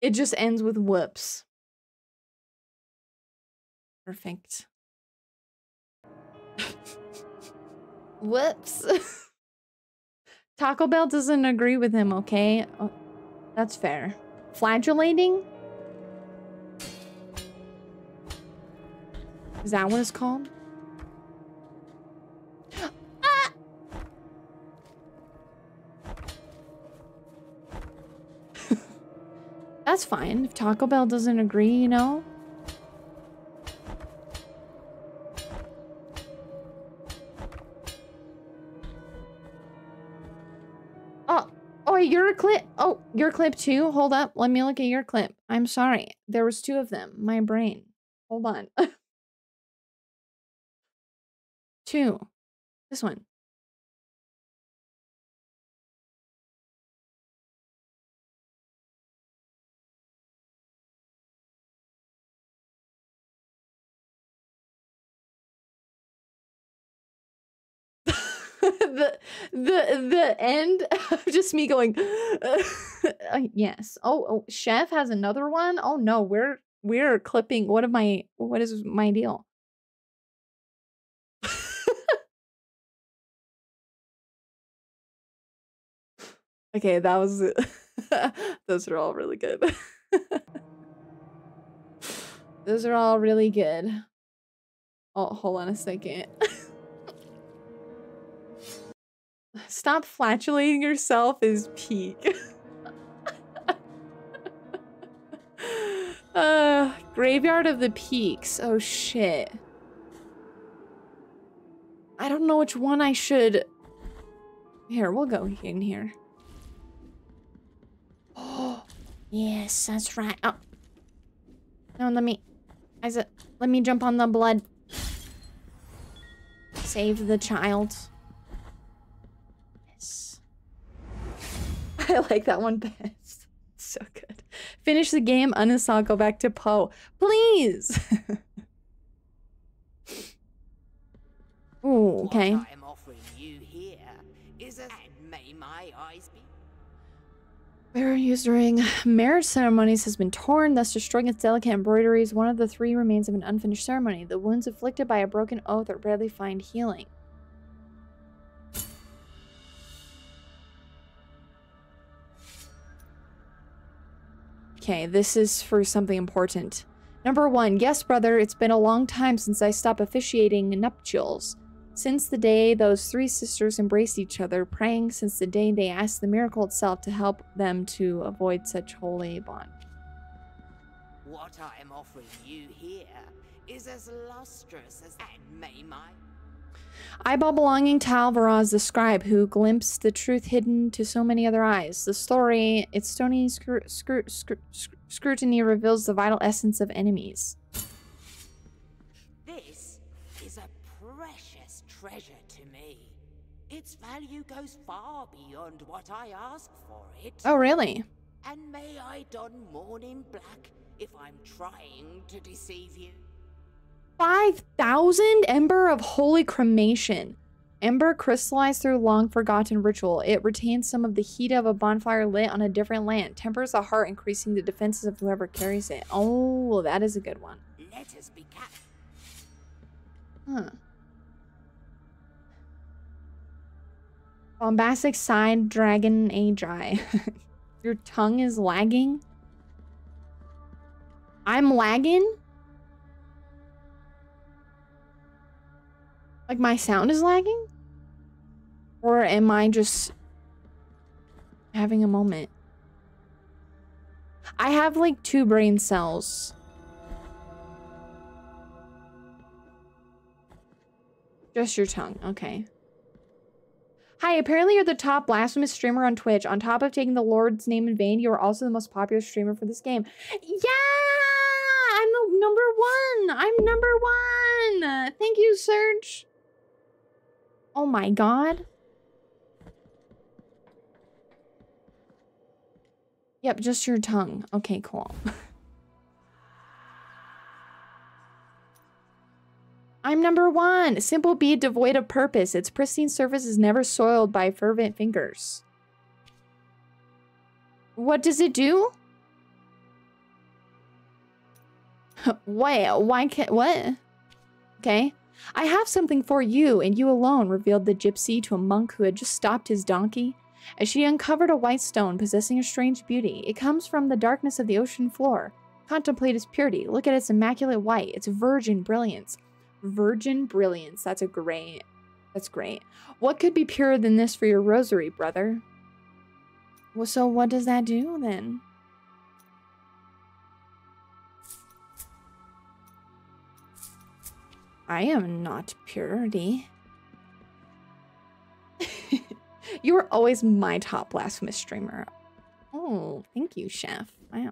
It just ends with whoops. Perfect. Whoops. Taco Bell doesn't agree with him, okay? Oh, that's fair. Flagellating? Is that what it's called? That's fine. If Taco Bell doesn't agree, you know? Oh, oh, you're a clip. Oh, your clip too? Hold up. Let me look at your clip. I'm sorry. There was 2 of them. My brain. Hold on. 2. This one. the end of just me going, yes. Oh, Chef has another one. Oh no, we're clipping. What is my deal? Okay, that was it. Those are all really good. Those are all really good. Oh, hold on a second. Stop flatulating yourself is peak. Graveyard of the Peaks. Oh shit. I don't know which one I should. Here, we'll go in here. Oh, yes, that's right. Oh. No, let me jump on the blood. Save the child. Yes. I like that one best. It's so good. Finish the game, Unasal, go back to Poe. Please! Ooh, okay. What I am offering you here is a... And may my eyes be... Mirror used during marriage ceremonies has been torn, thus destroying its delicate embroideries. One of the three remains of an unfinished ceremony. The wounds inflicted by a broken oath that rarely find healing. Okay, this is for something important. Number 1, yes, brother, it's been a long time since I stopped officiating nuptials. Since the day those three sisters embraced each other, praying since the day they asked the miracle itself to help them to avoid such holy bond. What I am offering you here is as lustrous as and may my... Eyeball belonging to Alvaraz the scribe, who glimpsed the truth hidden to so many other eyes. The story, its stony scrutiny reveals the vital essence of enemies. Treasure to me. Its value goes far beyond what I ask for it. Oh, really? And may I don mourning black if I'm trying to deceive you. 5,000 Ember of Holy Cremation. Ember crystallized through long-forgotten ritual. It retains some of the heat of a bonfire lit on a different land. Tempers the heart, increasing the defenses of whoever carries it. Oh, that is a good one. Let us be captured. Huh. Bombastic side Dragon Age eye. Your tongue is lagging? I'm lagging? Like my sound is lagging? Or am I just having a moment? I have like 2 brain cells. Just your tongue, okay. Hi, apparently you're the top blasphemous streamer on Twitch. On top of taking the Lord's name in vain, you are also the most popular streamer for this game. Yeah! I'm the number 1! I'm number 1! Thank you, Serge. Oh my god. Yep, just your tongue. Okay, cool. I'm number 1. Simple bead devoid of purpose. Its pristine surface is never soiled by fervent fingers. What does it do? Wait, why can't... What? Okay. I have something for you, and you alone, revealed the gypsy to a monk who had just stopped his donkey. As she uncovered a white stone possessing a strange beauty, it comes from the darkness of the ocean floor. Contemplate its purity. Look at its immaculate white, its virgin brilliance. Virgin brilliance. That's a great. That's great. What could be purer than this for your rosary, brother? Well, so what does that do then? I am not purity. You were always my top blasphemous streamer. Oh, thank you, Chef. Wow.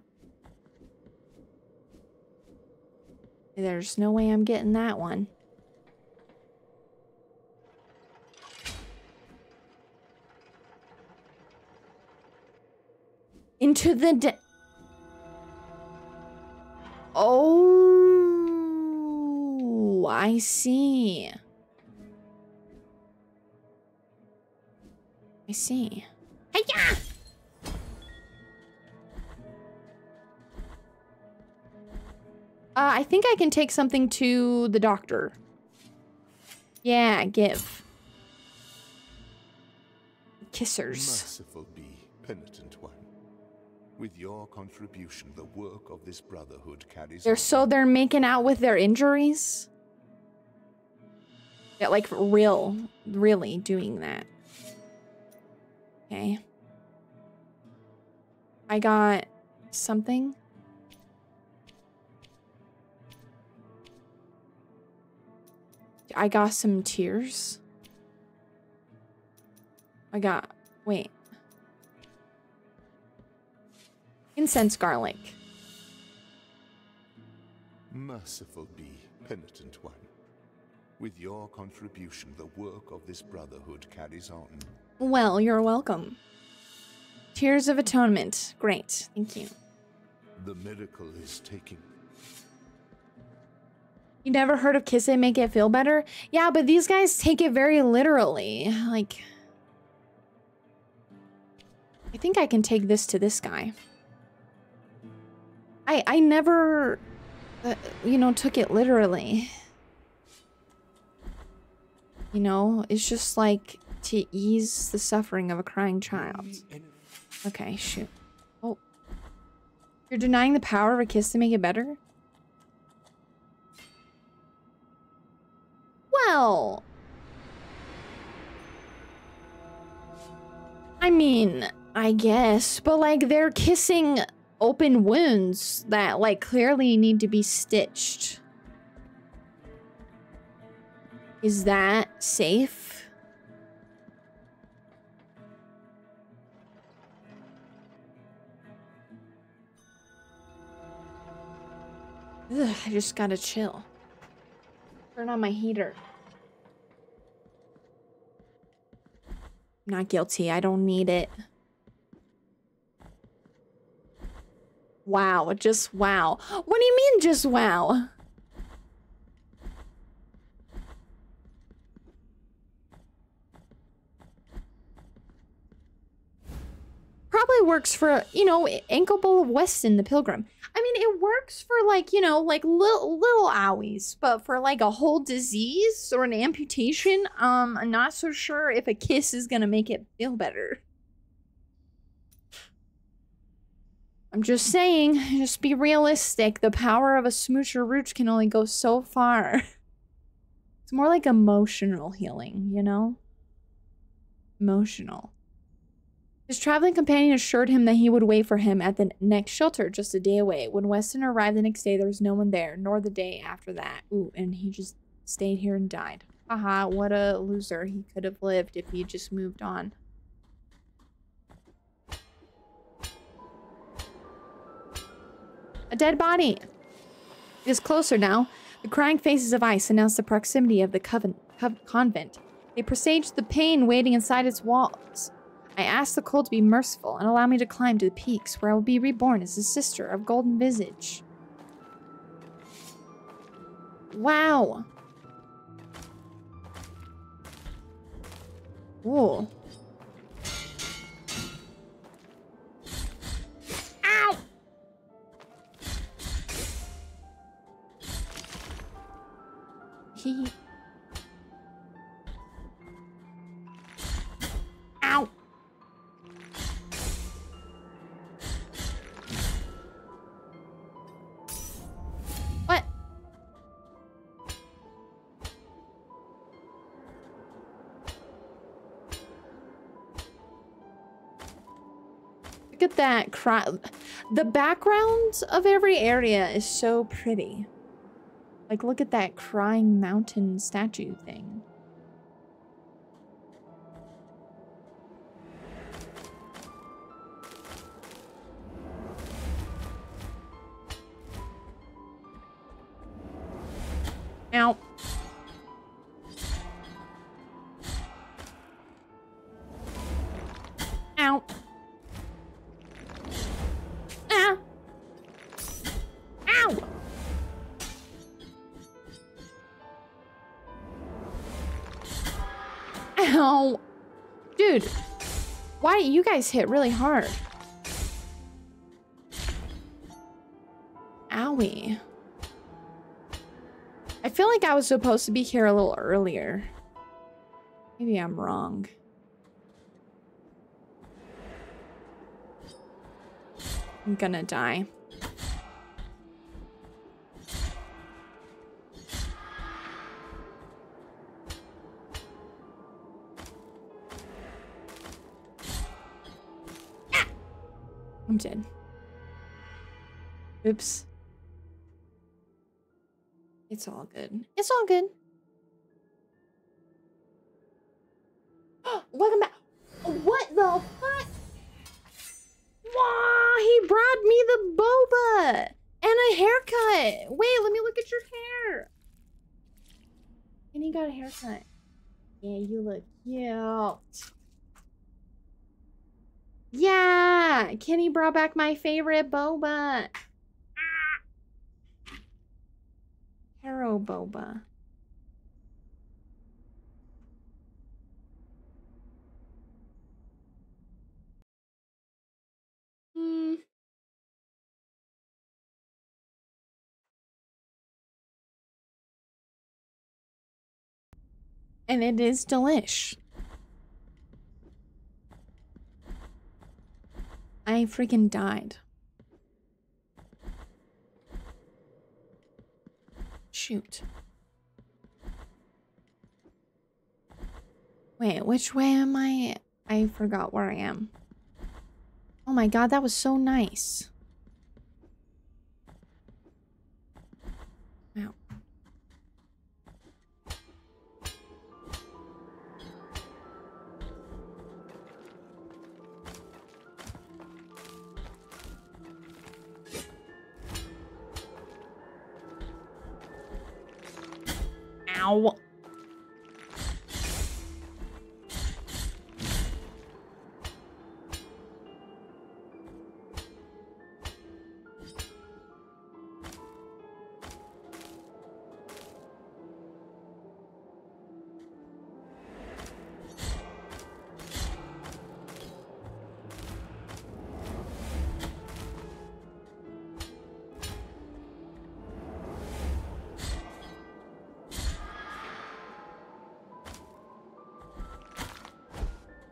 There's no way I'm getting that one. Into the de- Oh, I see. I see. Hiya! I think I can take something to the doctor. Yeah, give. Kissers. Merciful be, penitent one. With your contribution, the work of this brotherhood carries. They're making out with their injuries? They're like really doing that. Okay. I got something. I got some tears. I got, wait. Incense garlic. Merciful be, penitent one. With your contribution, the work of this brotherhood carries on. Well, you're welcome. Tears of atonement. Great, thank you. The miracle is taking. You never heard of kiss it, make it feel better? Yeah, but these guys take it very literally. Like, I think I can take this to this guy. I never, you know, took it literally. You know, it's just like to ease the suffering of a crying child. Okay, shoot. Oh, you're denying the power of a kiss to make it better? Well, I mean, I guess, but like they're kissing open wounds that like clearly need to be stitched. Is that safe? Ugh, I just gotta chill. Turn on my heater. Not guilty. I don't need it. Wow. Just wow. What do you mean just wow? Probably works for, you know, ankle bowl of Weston the Pilgrim. I mean, it works for like, you know, like little owies, but for like a whole disease or an amputation, I'm not so sure if a kiss is gonna make it feel better. I'm just saying, just be realistic. The power of a smooch or root can only go so far. It's more like emotional healing, you know? Emotional. His traveling companion assured him that he would wait for him at the next shelter, just a day away. When Weston arrived the next day, there was no one there, nor the day after that. Ooh, and he just stayed here and died. Haha, what a loser. He could have lived if he just moved on. A dead body. It is closer now. The crying faces of ice announced the proximity of the convent. They presaged the pain waiting inside its walls. I asked the cold to be merciful and allow me to climb to the peaks, where I will be reborn as the sister of golden visage. Wow. Ooh. Ow! He. Ow! What? Look at that crowd. The background of every area is so pretty. Like, look at that crying mountain statue thing. Ow. Ow. Ah. Ow. Ow. Dude. Why do you guys hit really hard? Owie. I feel like I was supposed to be here a little earlier. Maybe I'm wrong. I'm gonna die. Ah! I'm dead. Oops. It's all good. It's all good. Welcome back. What the fuck? Wow, he brought me the boba and a haircut. Wait, let me look at your hair. And he got a haircut. Yeah, you look cute. Yeah, Kenny brought back my favorite boba. Haro boba. And it is delish. I freaking died. Shoot. Wait, which way am I? I forgot where I am. Oh my god, that was so nice. Wow. Ow.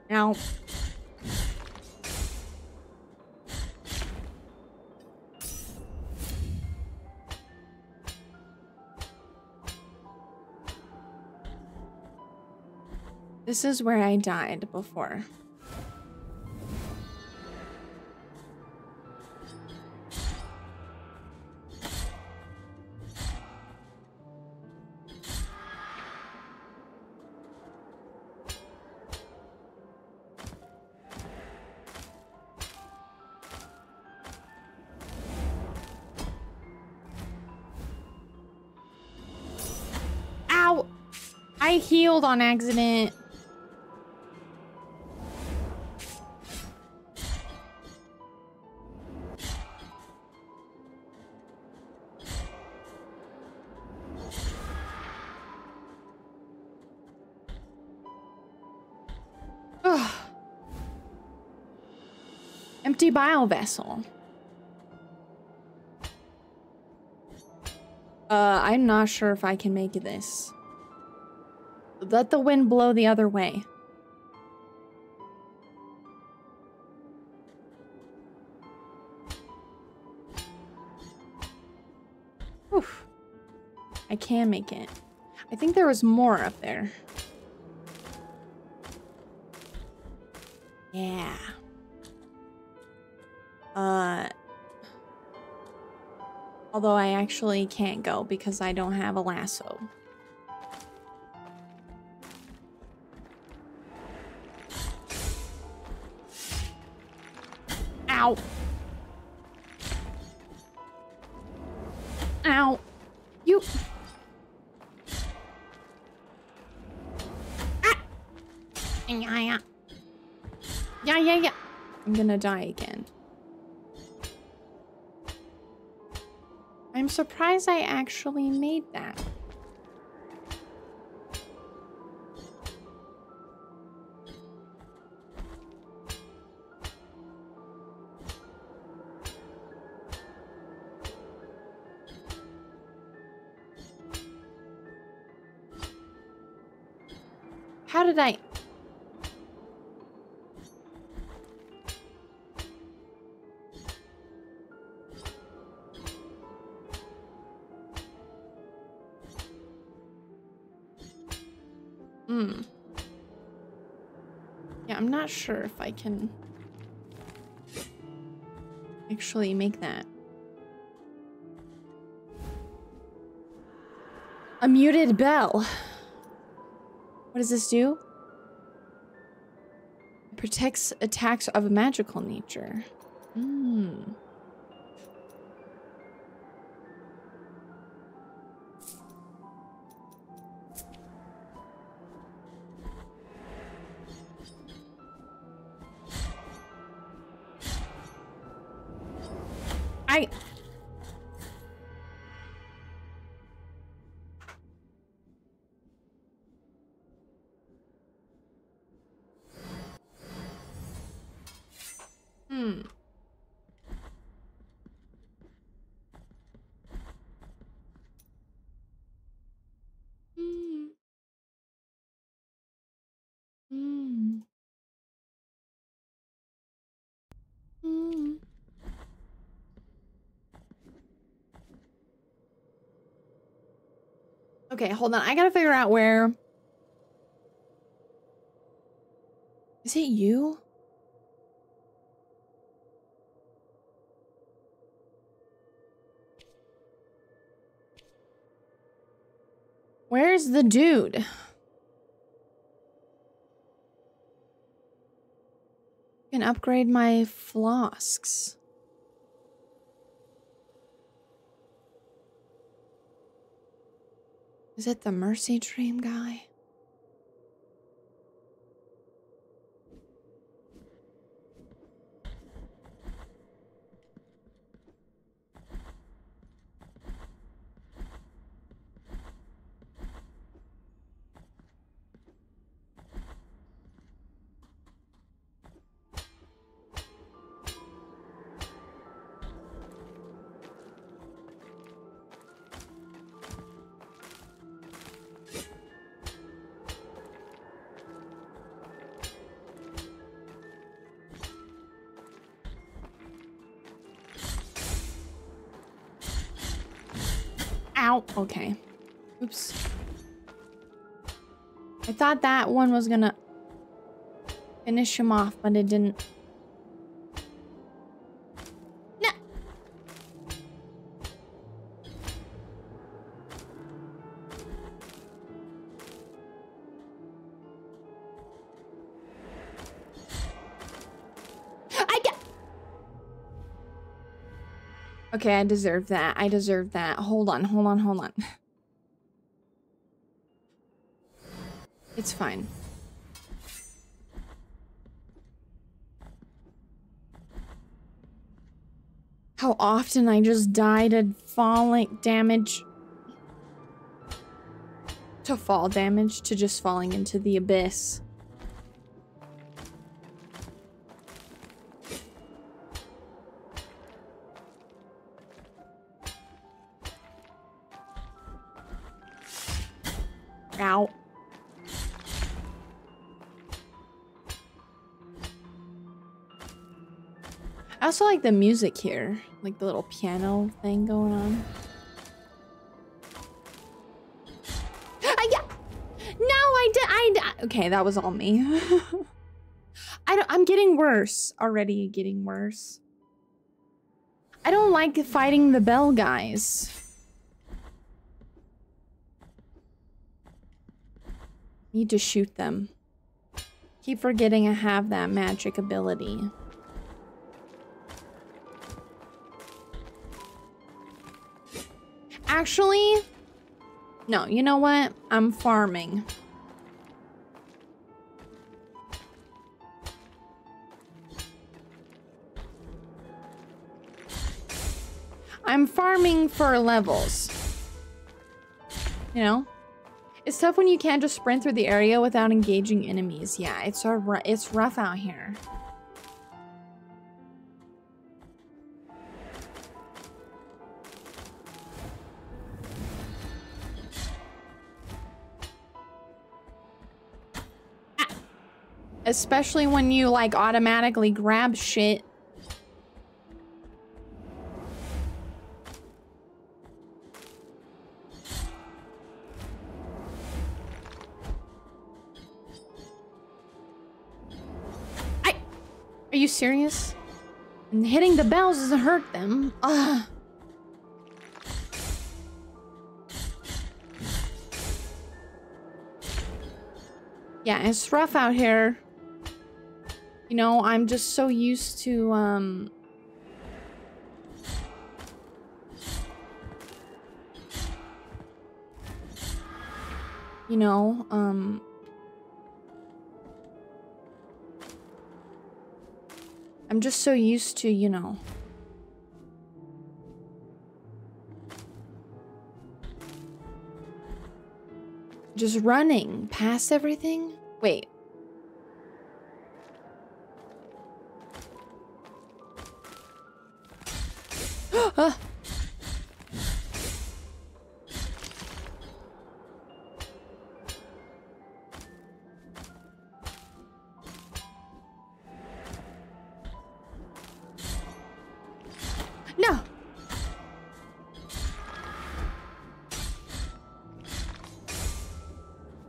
Now. This is where I died before. I healed on accident. Ugh. Empty bile vessel. I'm not sure if I can make it this. Let the wind blow the other way. Oof. I can make it. I think there was more up there. Yeah. Although I actually can't go because I don't have a lasso. Ow. Ow. You. Ah. Yeah. Yeah. I'm gonna die again. I'm surprised I actually made that. How did I... Yeah, I'm not sure if I can actually make that. A muted bell. What does this do? It protects attacks of a magical nature. Okay, hold on. I gotta figure out where... Is it you? Where's the dude? I can upgrade my flasks. Is it the Mercy Dream guy? Okay. Oops. I thought that one was gonna finish him off, but it didn't. No. Okay, I deserve that. I deserve that. Hold on, hold on, hold on. It's fine. How often I just died to falling damage. To fall damage, to just falling into the abyss. Out. I also like the music here, like the little piano thing going on. Yeah. No, okay, that was all me. I'm getting worse already. Getting worse. I don't like fighting the bell guys. Need to shoot them. Keep forgetting I have that magic ability. Actually, no, you know what? I'm farming. I'm farming for levels. You know? It's tough when you can't just sprint through the area without engaging enemies. Yeah, it's rough out here. Especially when you, like, automatically grab shit. Are you serious? And hitting the bells doesn't hurt them. Ugh. Yeah, it's rough out here. You know, I'm just so used to, you know, I'm just so used to, you know. Just running past everything? Wait. Ah! No!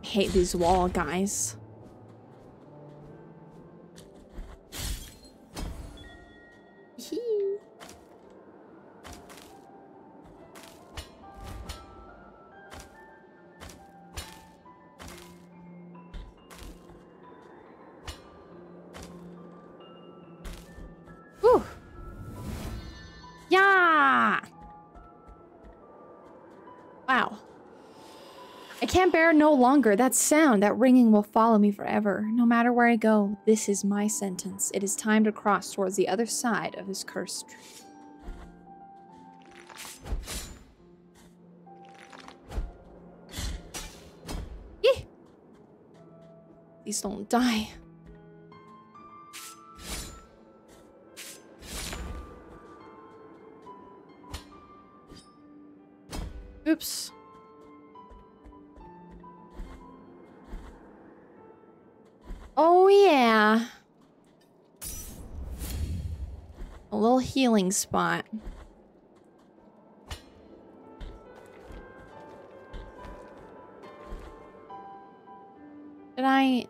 I hate these wall guys. No longer that sound, that ringing will follow me forever. No matter where I go, this is my sentence. It is time to cross towards the other side of this cursed tree. Yee! Please don't die. Oops. Oh, yeah. A little healing spot. Did I...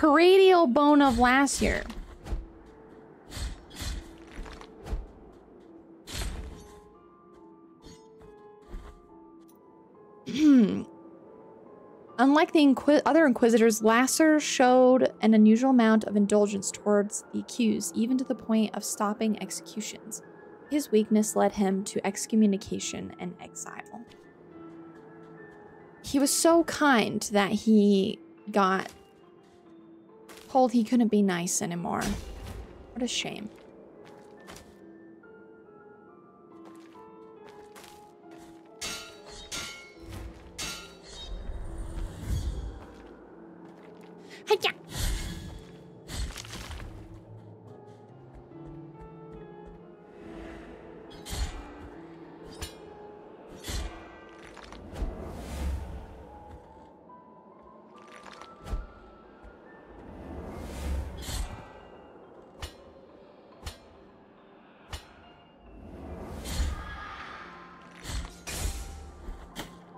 Radial bone of Lasser. Unlike the other Inquisitors, Lasser showed an unusual amount of indulgence towards the accused, even to the point of stopping executions. His weakness led him to excommunication and exile. He was so kind that he got told he couldn't be nice anymore. What a shame. Hiya!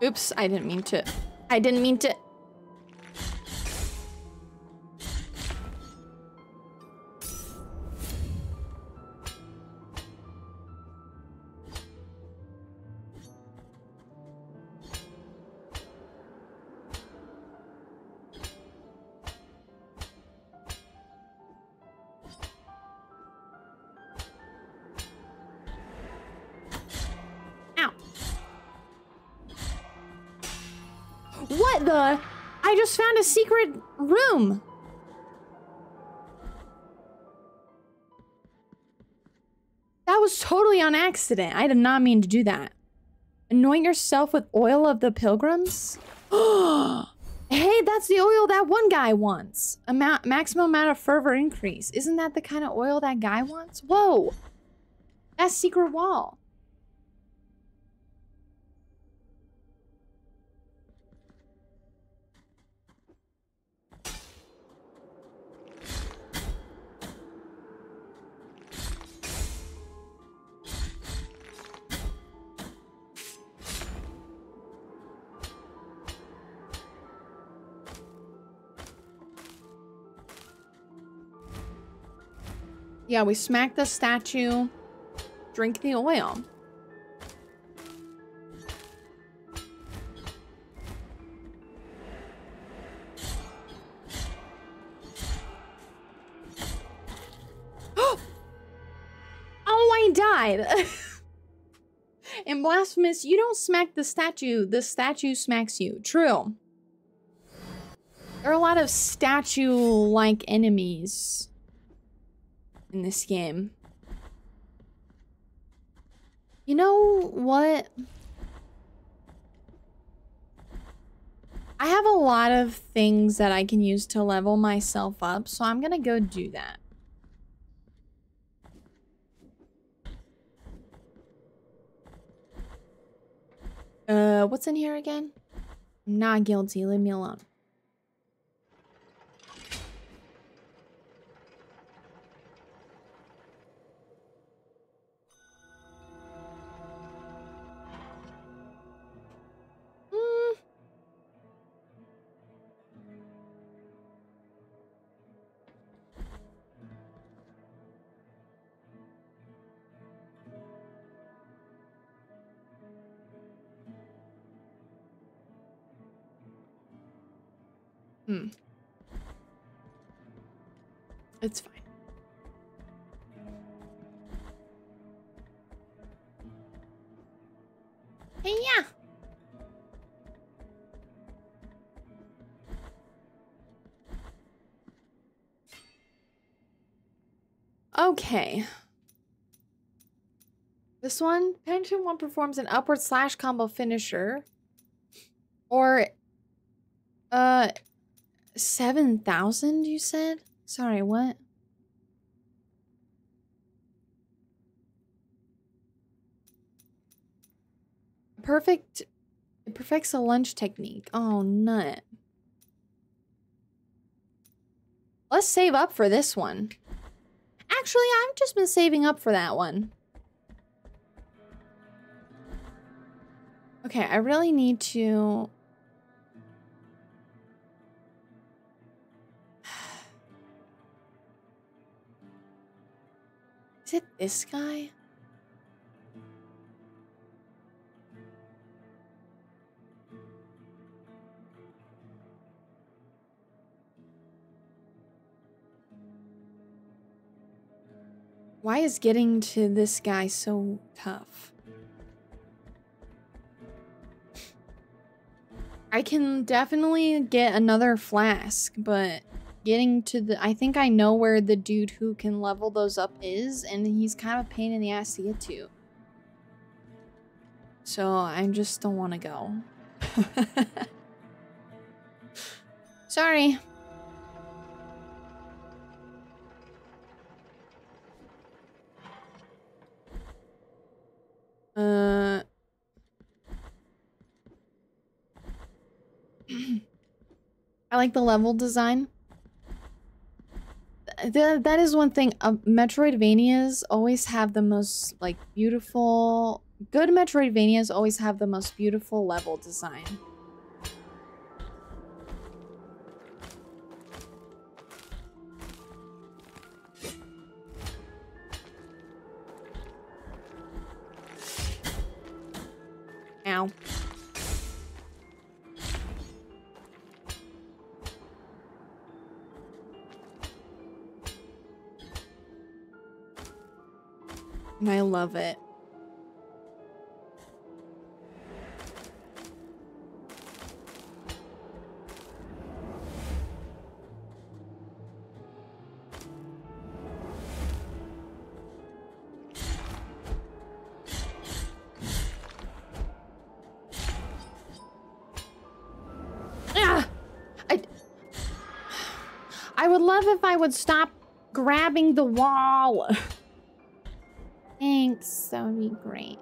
Oops, I didn't mean to. I didn't mean to. Found a secret room. That was totally on accident. I did not mean to do that. Anoint yourself with oil of the pilgrims? Hey, that's the oil that one guy wants. Maximum amount of fervor increase. Isn't that the kind of oil that guy wants? Whoa. That's secret wall. Yeah, we smack the statue, drink the oil. Oh, I died. In Blasphemous, you don't smack the statue smacks you. True. There are a lot of statue-like enemies in this game. You know what? I have a lot of things that I can use to level myself up, so I'm gonna go do that. What's in here again? I'm not guilty, leave me alone. It's fine. Hey, yeah. Okay. This one, Pension One performs an upward slash combo finisher, or 7,000, you said? Sorry, what? Perfect. It perfects a lunge technique. Oh, nut. Let's save up for this one. Actually, I've just been saving up for that one. Okay, I really need to... Is it this guy? Why is getting to this guy so tough? I can definitely get another flask, but... Getting to the... I think I know where the dude who can level those up is, and he's kind of a pain in the ass to get to. So I just don't want to go. Sorry. I like the level design. That is one thing. Metroidvanias always have the most, like, beautiful... Good Metroidvanias always have the most beautiful level design. Ow. And I love it. love if I would stop grabbing the wall. Thanks, that would be great.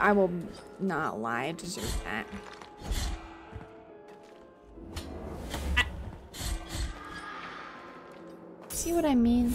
I will not lie, I deserve that. See what I mean?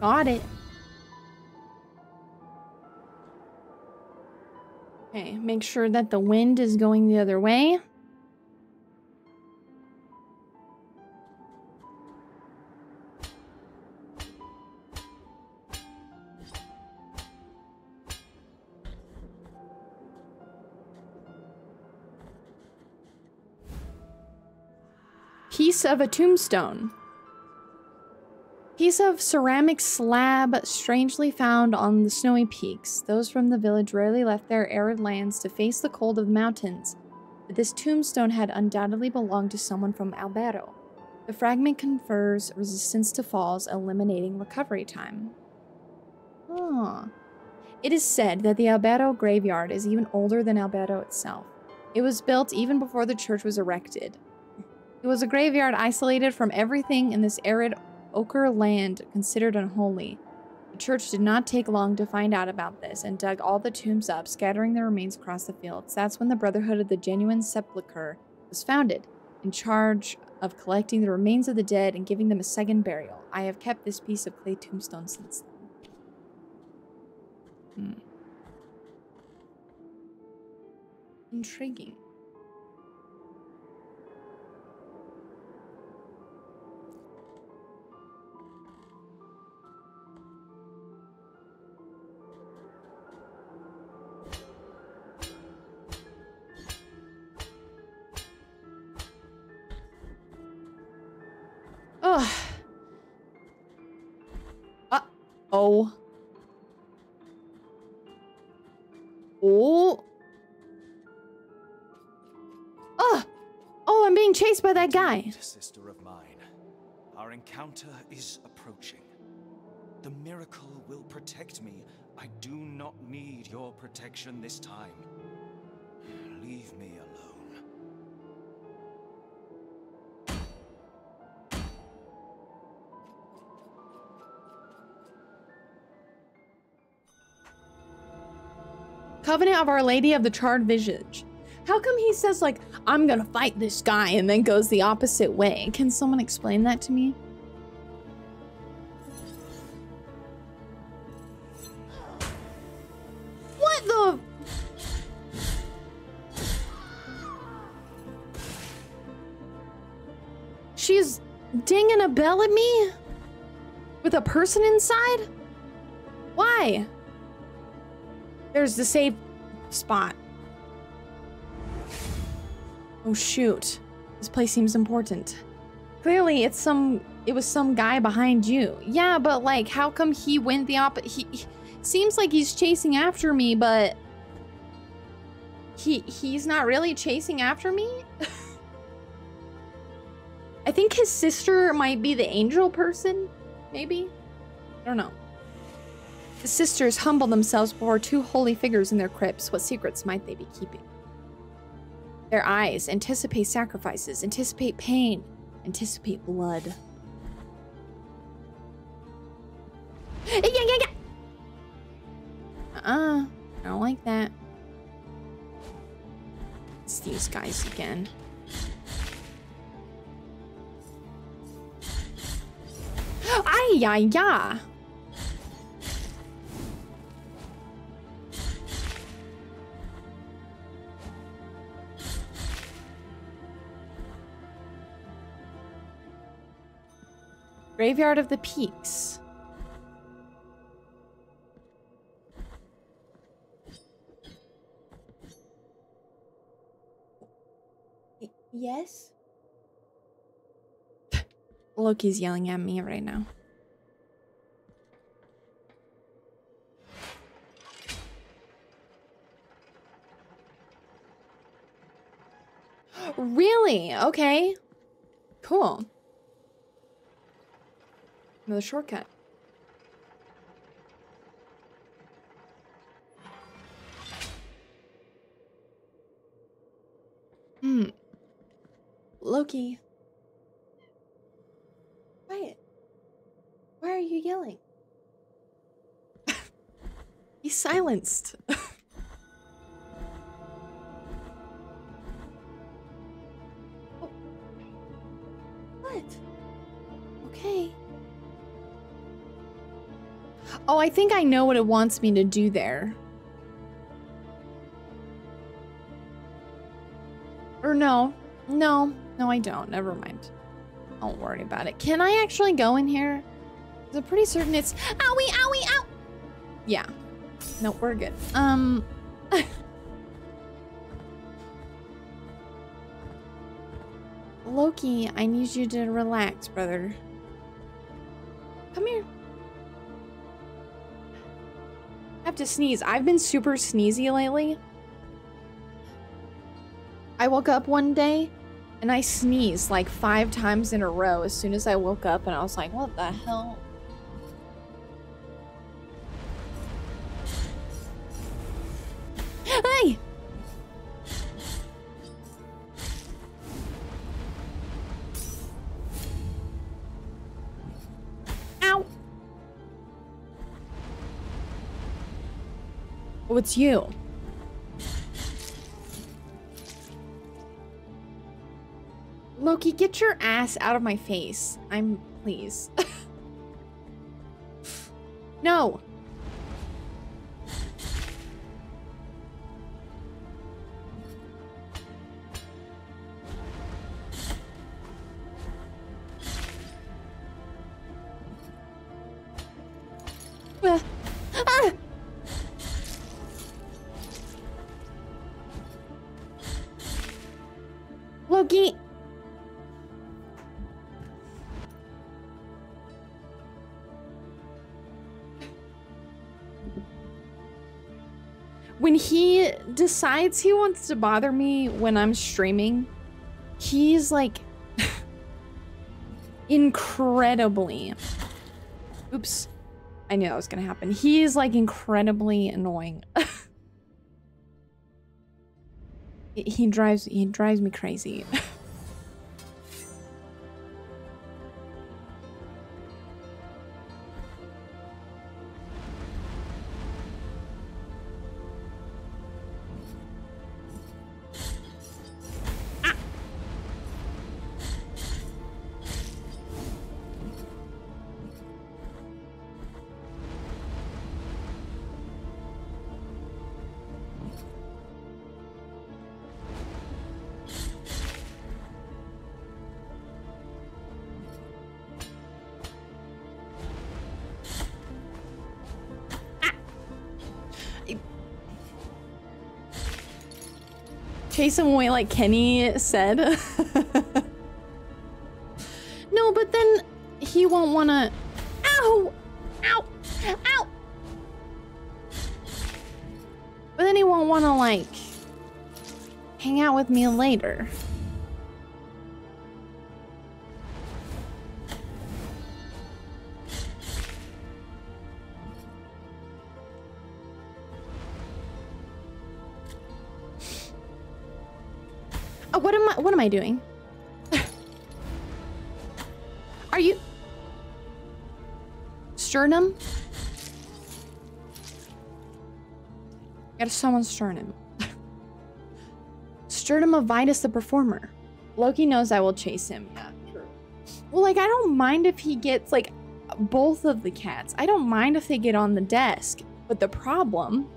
Got it. Okay, make sure that the wind is going the other way. Piece of a tombstone. Piece of ceramic slab strangely found on the snowy peaks. Those from the village rarely left their arid lands to face the cold of the mountains, but this tombstone had undoubtedly belonged to someone from Alberto. The fragment confers resistance to falls, eliminating recovery time. Huh. It is said that the Alberto graveyard is even older than Alberto itself. It was built even before the church was erected. It was a graveyard isolated from everything in this arid ochre land considered unholy. The church did not take long to find out about this and dug all the tombs up, scattering the remains across the fields. That's when the Brotherhood of the Genuine Sepulchre was founded, in charge of collecting the remains of the dead and giving them a second burial. I have kept this piece of clay tombstone since then. Intriguing. By that guy. Sister of mine, our encounter is approaching. The miracle will protect me. I do not need your protection this time. Leave me alone. Covenant of Our Lady of the Charred Visage. How come he says, like, I'm gonna fight this guy and then goes the opposite way? Can someone explain that to me? What the? She's dinging a bell at me? With a person inside? Why? There's the safe spot. Oh shoot, this place seems important. Clearly it's it was some guy behind you. Yeah, but like, how come he went the he seems like he's chasing after me, but he's not really chasing after me? I think his sister might be the angel person, maybe? I don't know. The sisters humble themselves before two holy figures in their crypts. What secrets might they be keeping? Their eyes anticipate sacrifices, anticipate pain, anticipate blood. Uh-uh. I don't like that. It's these guys again. Ay-ya-ya! Graveyard of the Peaks. Yes? Loki's yelling at me right now. Really? Okay. Cool. Another shortcut. Hmm. Loki. Quiet. Why are you yelling? He's silenced. Oh. What? Okay. Oh, I think I know what it wants me to do there. Or no. No, I don't. Never mind. Don't worry about it. Can I actually go in here? I'm pretty certain it's... Owie, owie, ow! Yeah. No, we're good. Loki, I need you to relax, brother. Come here. I have to sneeze. I've been super sneezy lately. I woke up one day and I sneezed like 5 times in a row as soon as I woke up, and I was like, what the hell? Hey! Oh, it's you. Loki, get your ass out of my face. Please. No. Loki! When he decides he wants to bother me when I'm streaming, he's like incredibly, oops, I knew that was gonna happen. He is like incredibly annoying. He drives me crazy. Chase him away like Kenny said. No, but then he won't wanna... Ow! Ow! Ow! But then he won't wanna, like, hang out with me later. What am I doing? Are you sternum? Got someone's sternum. Sternum of Vitus the performer. Loki knows I will chase him. Yeah, true. Well, like I don't mind if he gets like both of the cats. I don't mind if they get on the desk. But the problem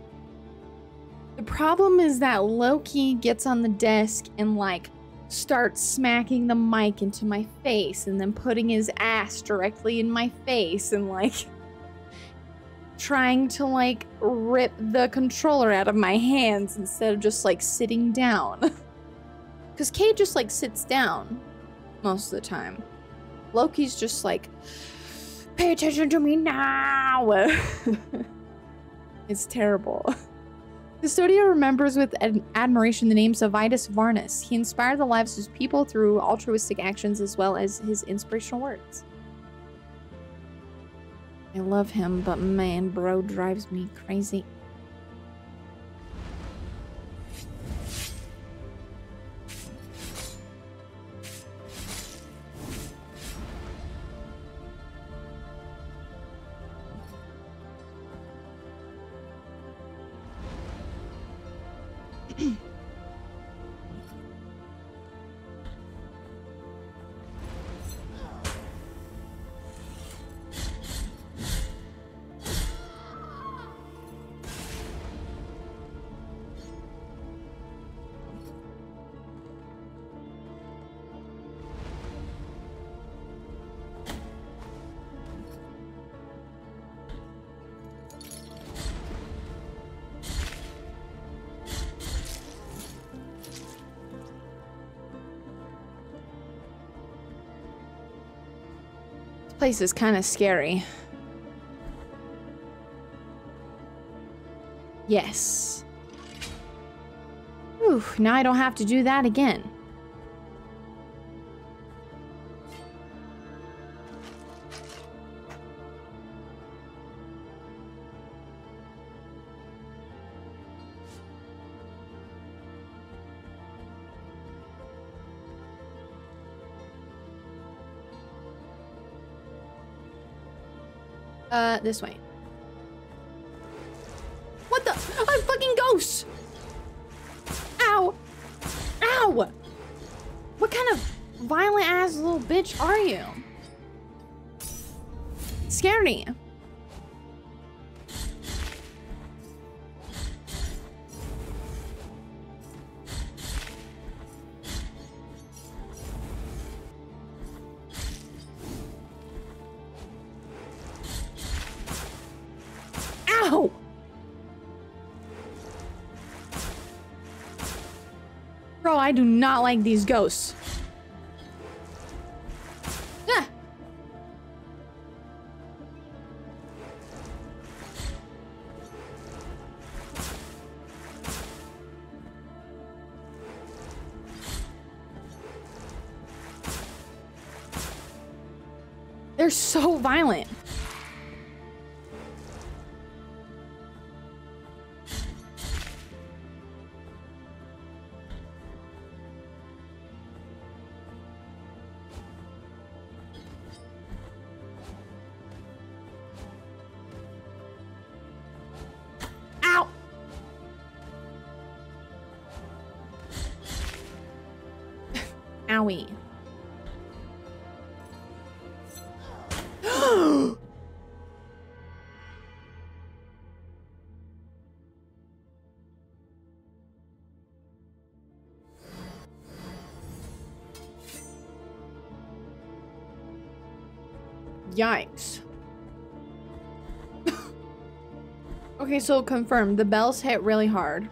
is that Loki gets on the desk and like starts smacking the mic into my face and then putting his ass directly in my face and like trying to like rip the controller out of my hands instead of just like sitting down. Cause Kay just like sits down most of the time. Loki's just like, pay attention to me now. It's terrible. The studio remembers with admiration the names of Vitus Varnus. He inspired the lives of his people through altruistic actions as well as his inspirational words. I love him, but man, bro drives me crazy. This place is kind of scary. Yes. Ooh, now I don't have to do that again. This way. What the? I'm fucking ghost! Ow! Ow! What kind of violent-ass little bitch are you? Scary. I I do not like these ghosts. Ah. They're so violent. Yikes. Okay, so confirmed. The bells hit really hard.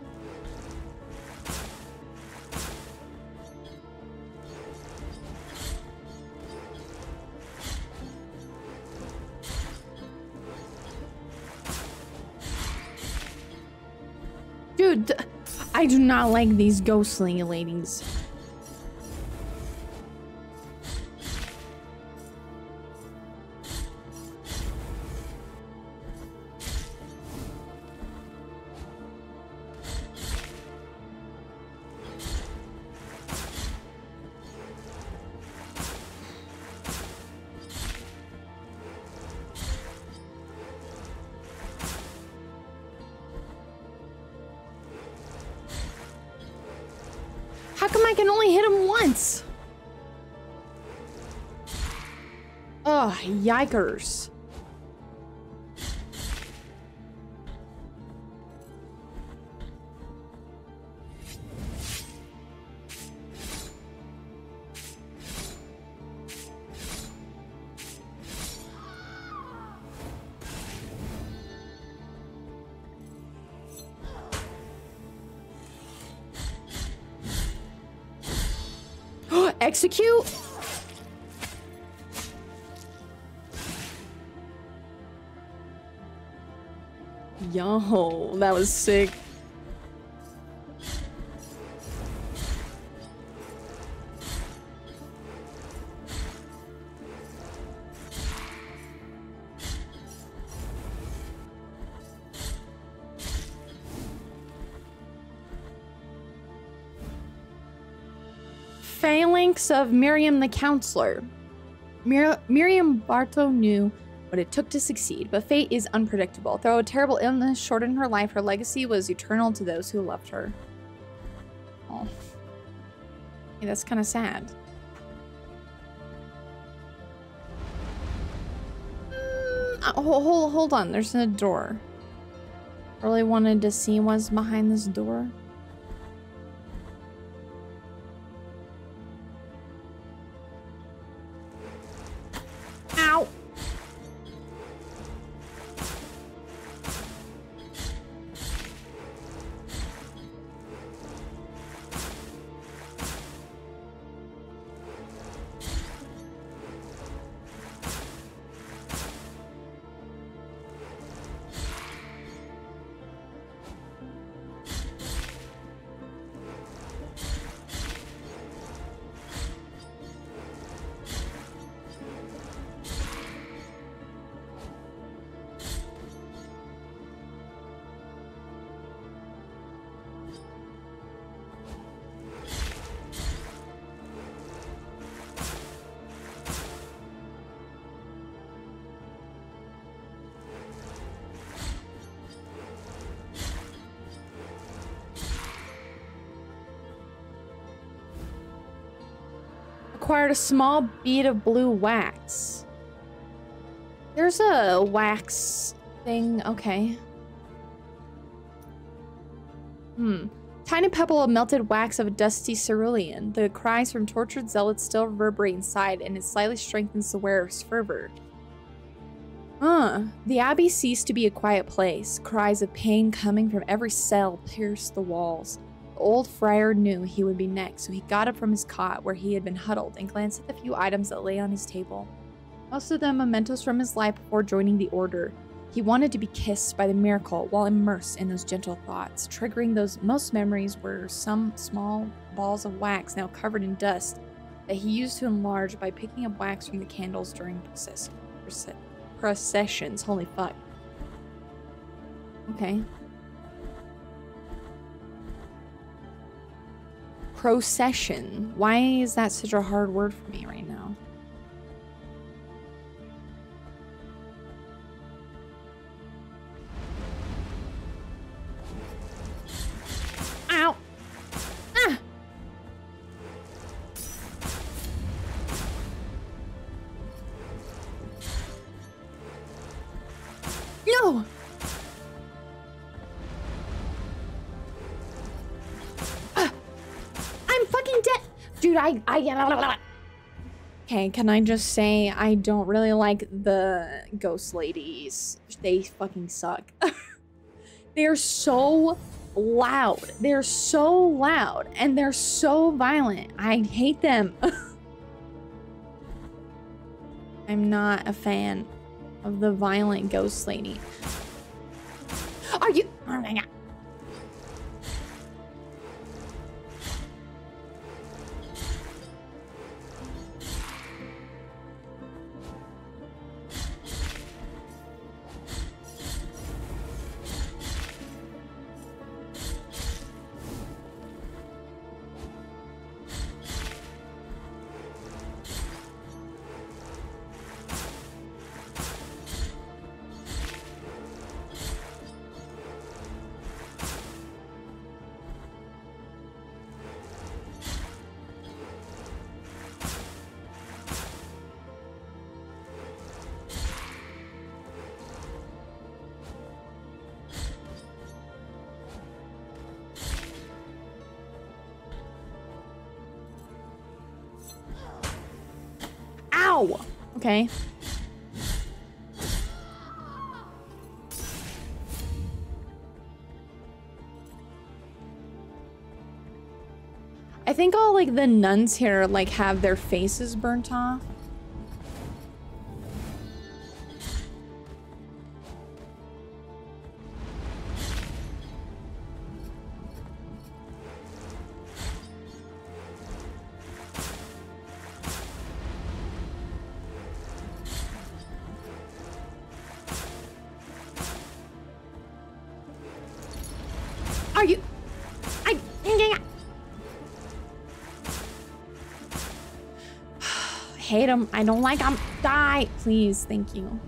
Dude, I do not like these ghostly ladies. Yikers. Execute. Yo, that was sick. Phalanx of Miriam the Counselor. Miriam Barto knew what it took to succeed, but fate is unpredictable. Though a terrible illness shortened her life, her legacy was eternal to those who loved her. Oh, yeah, that's kind of sad. Hold on, there's a door. Really wanted to see what's behind this door. Acquired a small bead of blue wax. There's a wax thing. Okay. Tiny pebble of melted wax of a dusty cerulean. The cries from tortured zealots still reverberate inside, and it slightly strengthens the wearer's fervor. The abbey ceased to be a quiet place. Cries of pain coming from every cell pierced the walls. Old Friar knew he would be next, so he got up from his cot where he had been huddled and glanced at the few items that lay on his table. Most of them mementos from his life before joining the Order. He wanted to be kissed by the miracle while immersed in those gentle thoughts. Triggering those most memories were some small balls of wax now covered in dust that he used to enlarge by picking up wax from the candles during processions. Holy fuck. Okay. Procession. Why is that such a hard word for me right now? Ow! Ah! No! Dude, Okay, can I just say I don't really like the ghost ladies. They fucking suck. They're so loud. They're so loud. And they're so violent. I hate them. I'm not a fan of the violent ghost lady. Are you... Oh my god. Okay. I think all like the nuns here like have their faces burnt off. Him. I don't like him. Die, please. Thank you.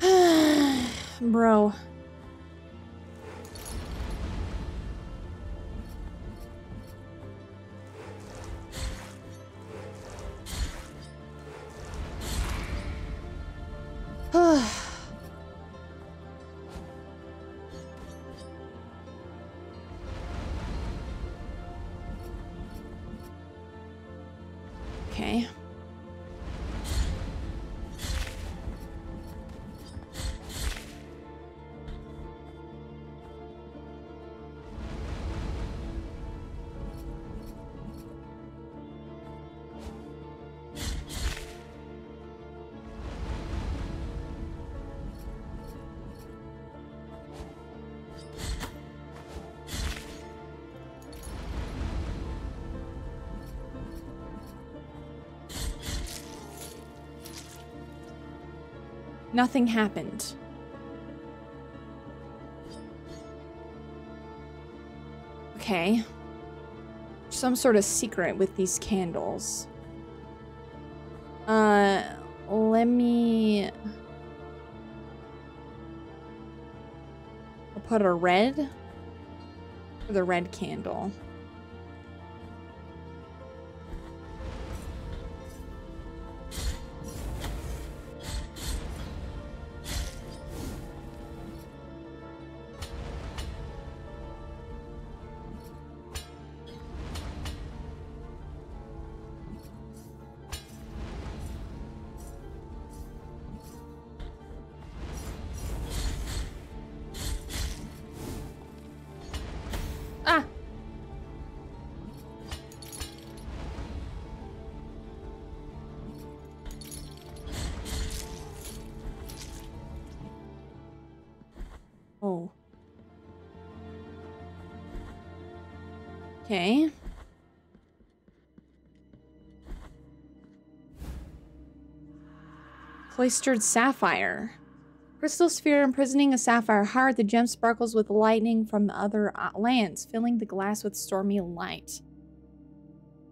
No. Bro. Nothing happened. Okay. Some sort of secret with these candles. Let me... I'll put a red for the red candle. Oh. Okay. Cloistered sapphire. Crystal sphere imprisoning a sapphire heart. The gem sparkles with lightning from the other lands, filling the glass with stormy light.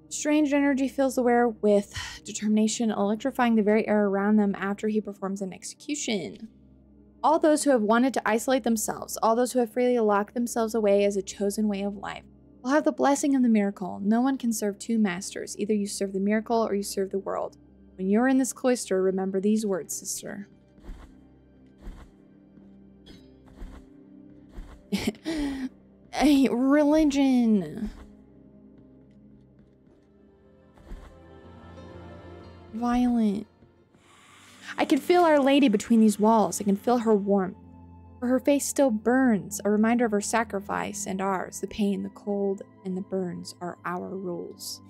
Strange energy fills the wearer with determination, electrifying the very air around them after he performs an execution. All those who have wanted to isolate themselves, all those who have freely locked themselves away as a chosen way of life, will have the blessing of the miracle. No one can serve two masters. Either you serve the miracle or you serve the world. When you're in this cloister, remember these words, sister. Hey, religion. Violent. I can feel Our Lady between these walls. I can feel her warmth. For her face still burns, a reminder of her sacrifice and ours. The pain, the cold, and the burns are our rules.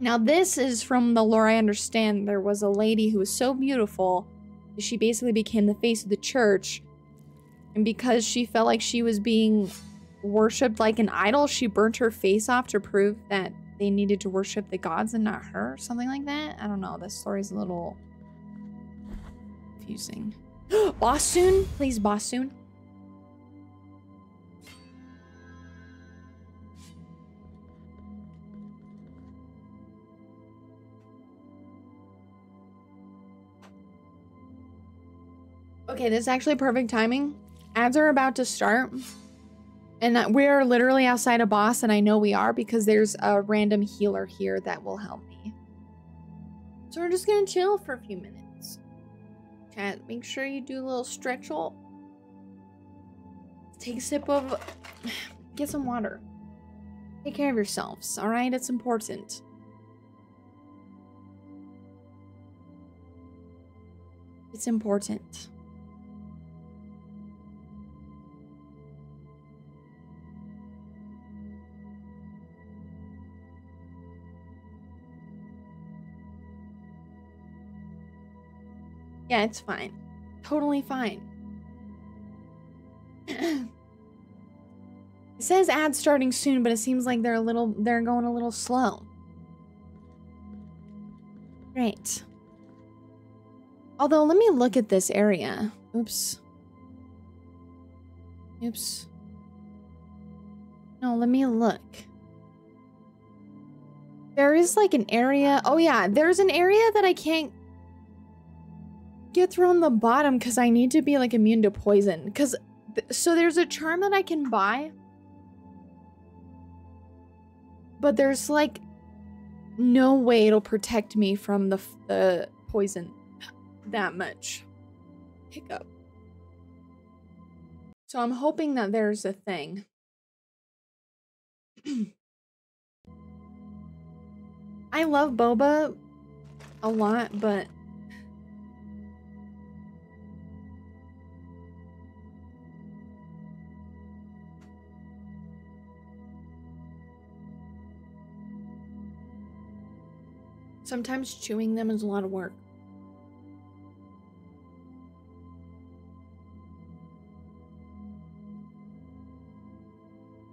Now this is from the lore I understand. There was a lady who was so beautiful that she basically became the face of the church. And because she felt like she was being worshipped like an idol, she burnt her face off to prove that they needed to worship the gods and not her, or something like that. I don't know. This story's a little confusing. Bossoon? Please, Bossoon. Okay, this is actually perfect timing. Ads are about to start. And we're literally outside a boss, and I know we are because there's a random healer here that will help me. So we're just gonna chill for a few minutes. Chat, make sure you do a little stretch out. Take a sip of... Get some water. Take care of yourselves, alright? It's important. It's important. Yeah, it's fine. Totally fine. It says ads starting soon, but it seems like they're going a little slow. Great. Although, let me look at this area. Oops. Oops. No, let me look. There is like an area. Oh yeah, there's an area that I can't get through on the bottom because I need to be like immune to poison. Because so there's a charm that I can buy, but there's like no way it'll protect me from the poison that much. Hiccup. So I'm hoping that there's a thing. I love boba a lot, but sometimes chewing them is a lot of work.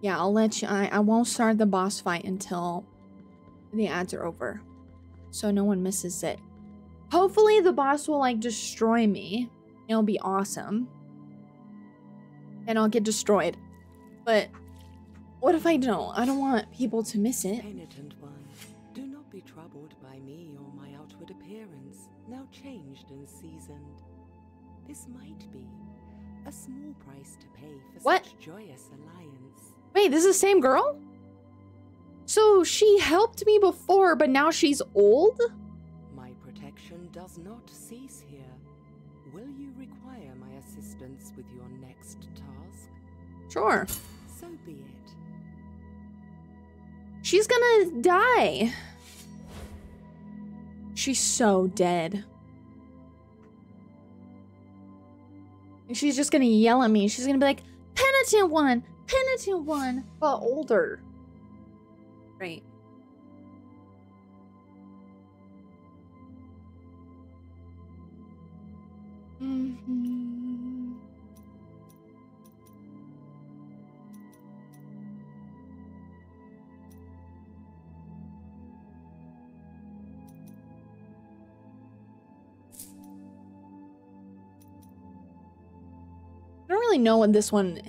Yeah, I'll let you... I won't start the boss fight until the ads are over, so no one misses it. Hopefully the boss will, like, destroy me. It'll be awesome. And I'll get destroyed. But what if I don't? I don't want people to miss it. Be troubled by me or my outward appearance, now changed and seasoned. This might be a small price to pay for such joyous alliance. Wait, this is the same girl? So she helped me before, but now she's old? My protection does not cease here. Will you require my assistance with your next task? Sure. So be it. She's gonna die. She's so dead. And she's just gonna yell at me. She's gonna be like, penitent one! Penitent one! But older. Right. Mm-hmm. really know what this one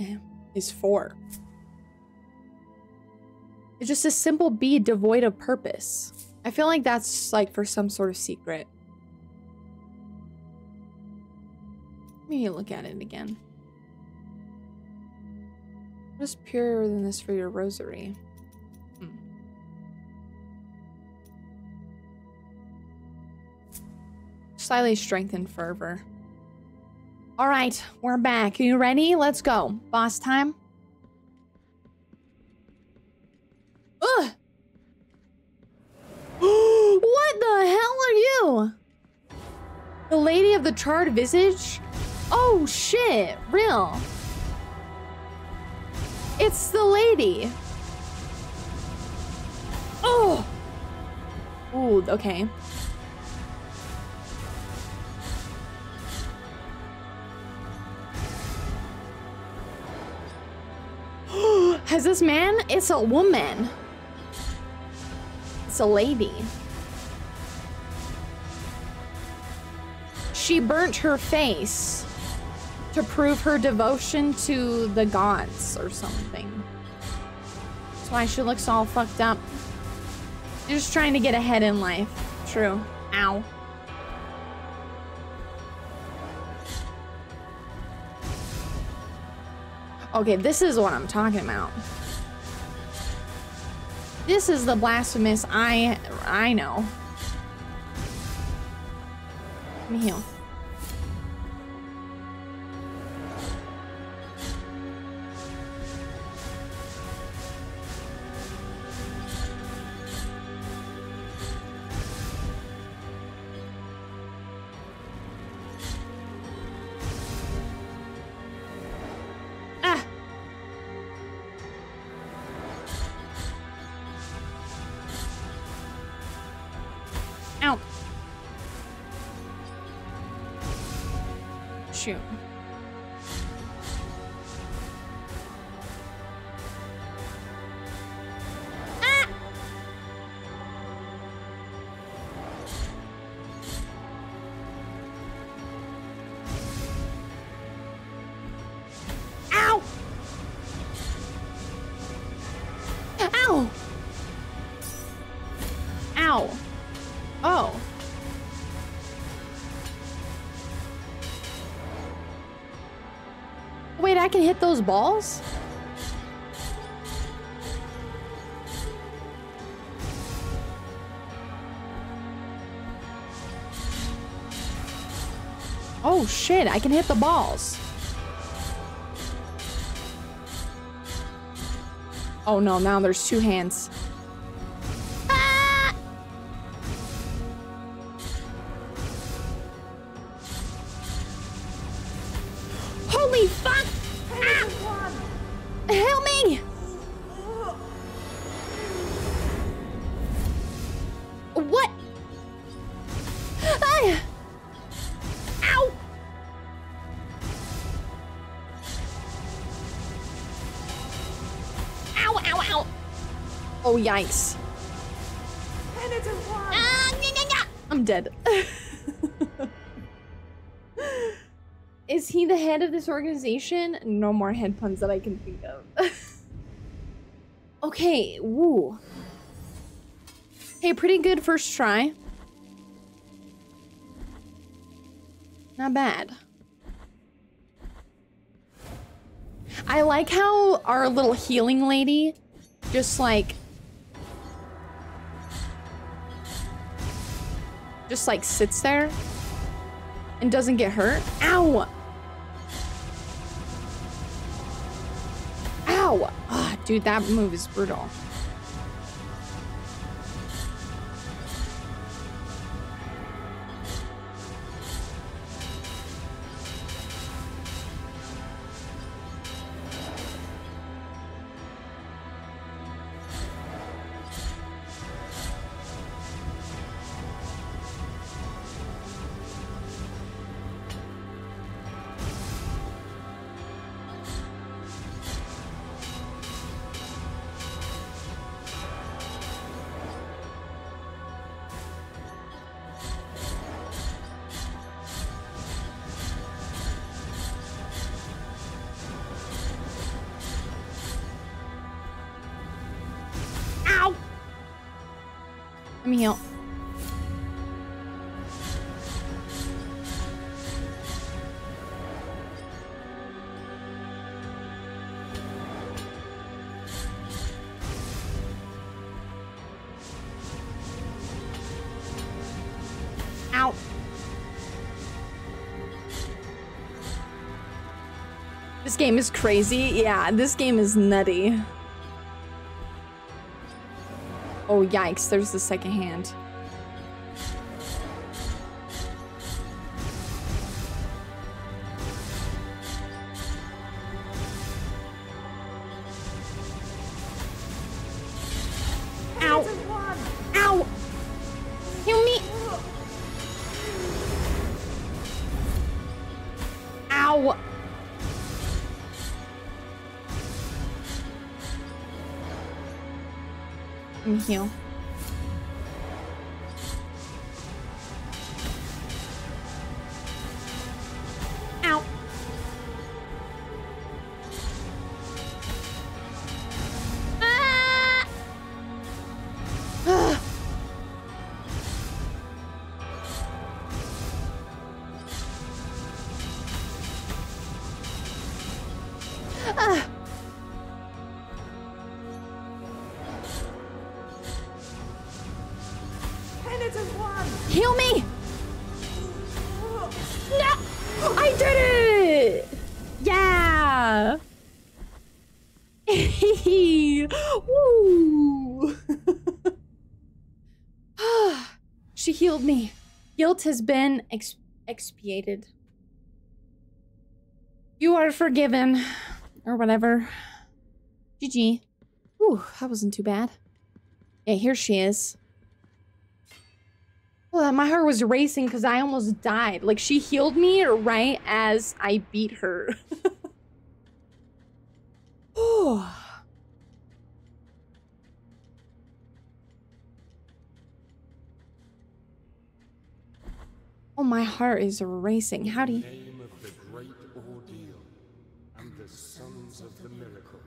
is for. It's just a simple bee devoid of purpose. I feel like that's like for some sort of secret. Maybe look at it again. What is purer than this for your rosary? Slightly strengthened fervor. All right, we're back. Are you ready? Let's go. Boss time. Ugh. What the hell are you? The lady of the charred visage? Oh shit, real. It's the lady. Oh. Ooh, okay. Has this man? It's a woman. It's a lady. She burnt her face to prove her devotion to the gods or something. That's why she looks all fucked up. You're just trying to get ahead in life. True. Ow. Okay, this is what I'm talking about. This is the Blasphemous I know. Let me heal. Shoot. Ah! Ow! Ow! Ow! Oh. Wait, I can hit those balls? Oh shit, I can hit the balls. Oh no, now there's two hands. Ah! Holy fuck! Help me! What? Ah! Ow! Ow, ow, ow! Oh, yikes. I'm dead. Is he the head of this organization? No more head puns that I can think of. Okay, woo. Hey, pretty good first try. Not bad. I like how our little healing lady just like sits there and doesn't get hurt. Ow! Ow! Ah, oh, dude, that move is brutal. me out. This game is crazy. Yeah, this game is nutty. Oh, yikes. There's the second hand. Ow. Ow. Kill me. Ow. Heal. Ow. Ah! Ugh. Ah! Heal me! No! I did it! Yeah! Woo! She healed me. Guilt has been expiated. You are forgiven. Or whatever. GG. Ooh, that wasn't too bad. Yeah, here she is. Well, my heart was racing because I almost died. Like, she healed me right as I beat her. Oh, my heart is racing. Howdy. In the name of the great ordeal and the sons of the miracle.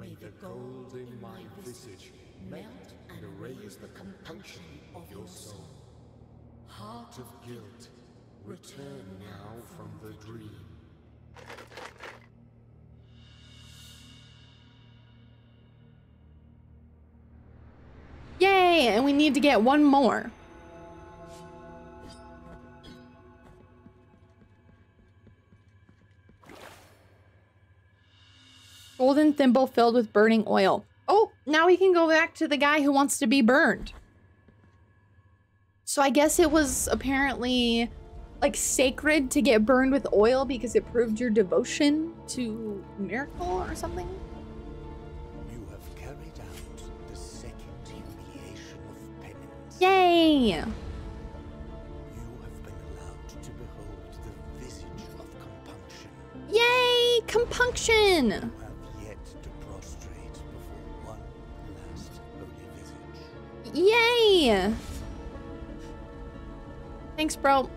May the gold in my visage melt and erase the compunction of your soul. Heart of guilt, return now from the dream. Yay! And we need to get one more. Golden thimble filled with burning oil. Oh, now we can go back to the guy who wants to be burned. So I guess it was apparently like sacred to get burned with oil because it proved your devotion to miracle or something. You have carried out the second humiliation of penance. Yay! You have been allowed to behold the visage of compunction. Yay! Compunction! Yay! Thanks, bro.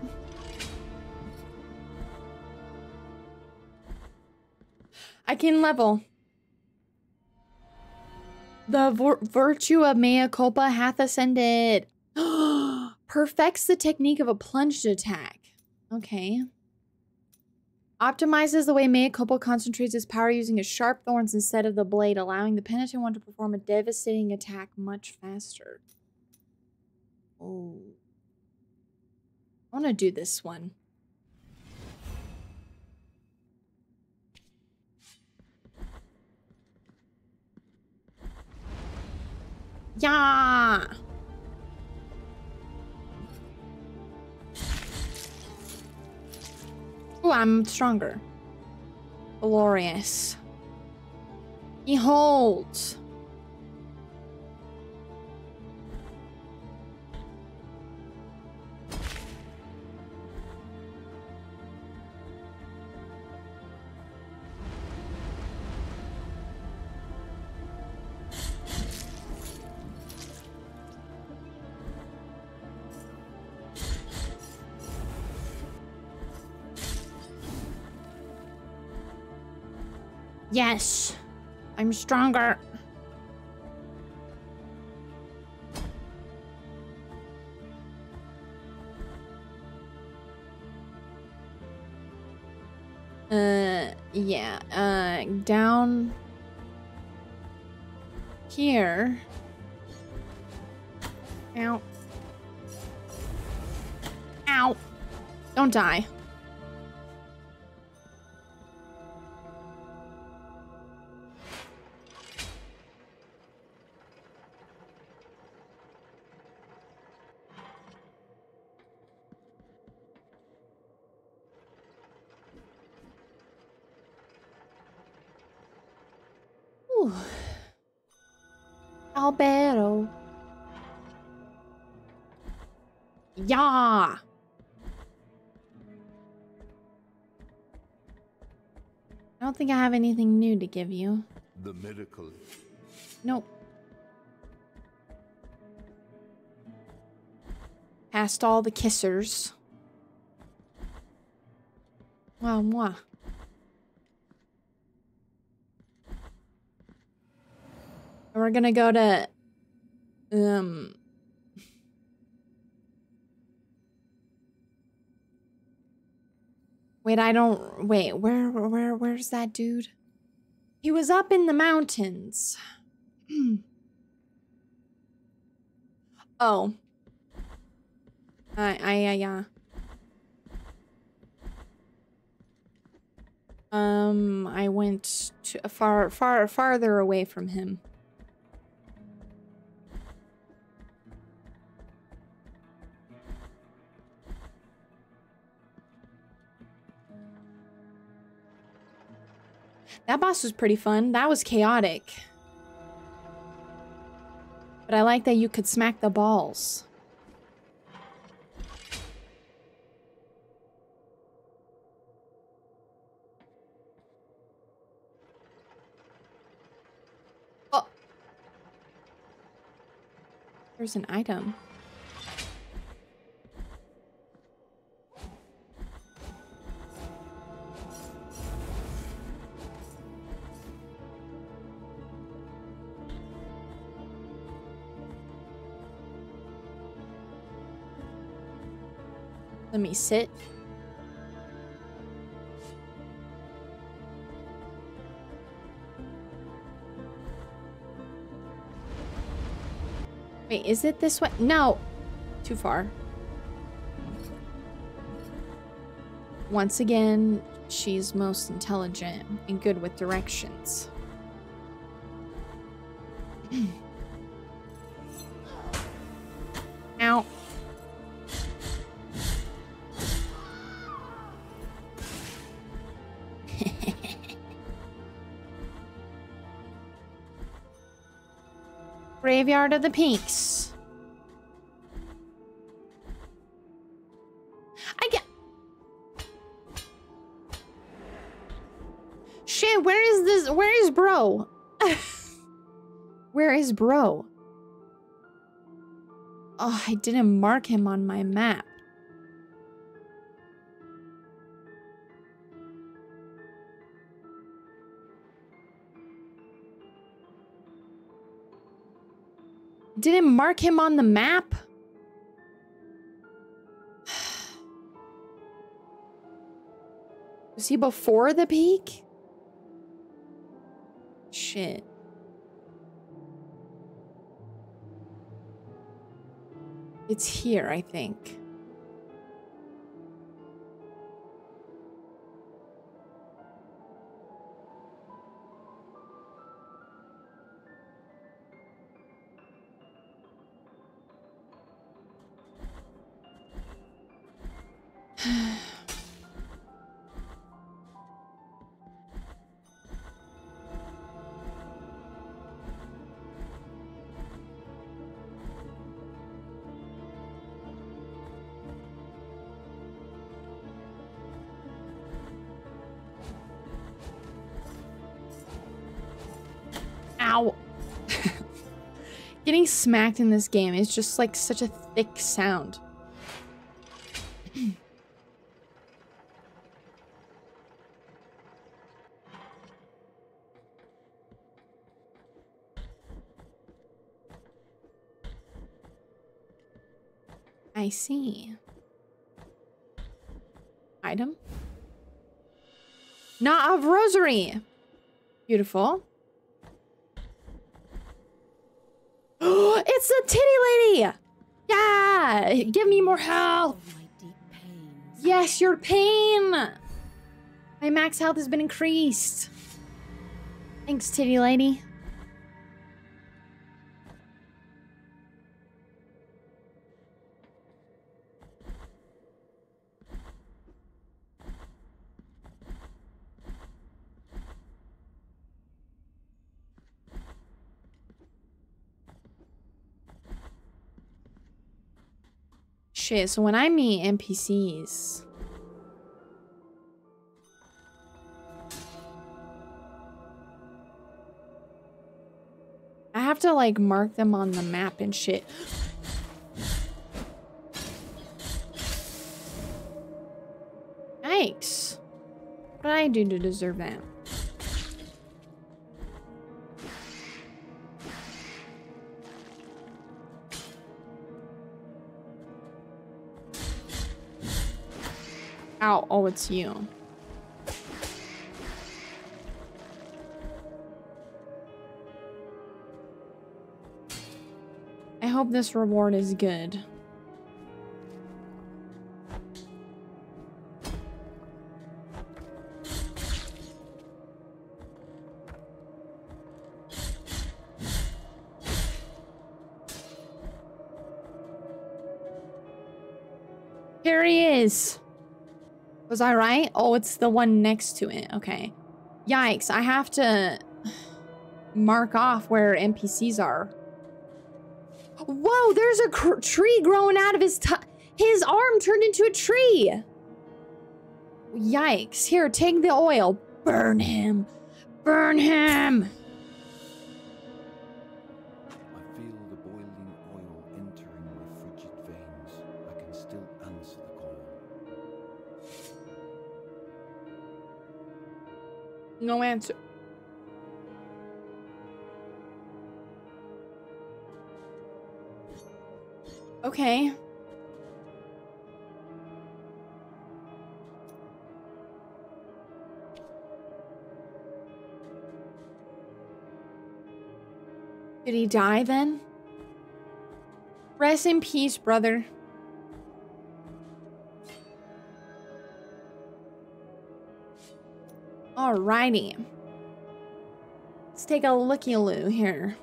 I can level. The Virtua Mea Culpa hath ascended. Perfects the technique of a plunged attack. Okay. Optimizes the way Mea Culpa concentrates its power using its sharp thorns instead of the blade, allowing the penitent one to perform a devastating attack much faster. Oh. I want to do this one. Yeah! Oh, I'm stronger. Glorious. Behold. Yes, I'm stronger. Yeah, down here. Ow. Ow. Don't die. Ooh. Alberto. Yeah. I don't think I have anything new to give you. The miracle. Nope. Past all the kissers. Wow, moi. We're gonna go to wait, I don't wait, where's that dude? He was up in the mountains. Oh. Yeah. I went to farther away from him. That boss was pretty fun. That was chaotic. But I like that you could smack the balls. Oh! There's an item. Let me sit. Wait, is it this way? No! Too far. Once again, she's most intelligent and good with directions. Ow. Graveyard of the Pinks. I get. Shit, where is this? Where is bro? Where is bro? Oh, I didn't mark him on my map. Didn't mark him on the map? Was he before the peak? Shit. It's here, I think. Getting smacked in this game is just like such a thick sound. I see. Item? Knot of Rosary. Beautiful. It's a titty lady. Yeah, give me more health. Yes, your pain. My max health has been increased. Thanks, titty lady. Shit, so when I meet NPCs... I have to, like, mark them on the map and shit. Yikes. What did I do to deserve that? Ow, oh, it's you. I hope this reward is good. Here he is. Was I right? Oh, it's the one next to it. Okay. Yikes. I have to mark off where NPCs are. Whoa, there's a tree growing out of his top. His arm turned into a tree. Yikes. Here, take the oil. Burn him. Burn him. No answer. Okay. Did he die then? Rest in peace, brother. Alrighty. Let's take a looky-loo here.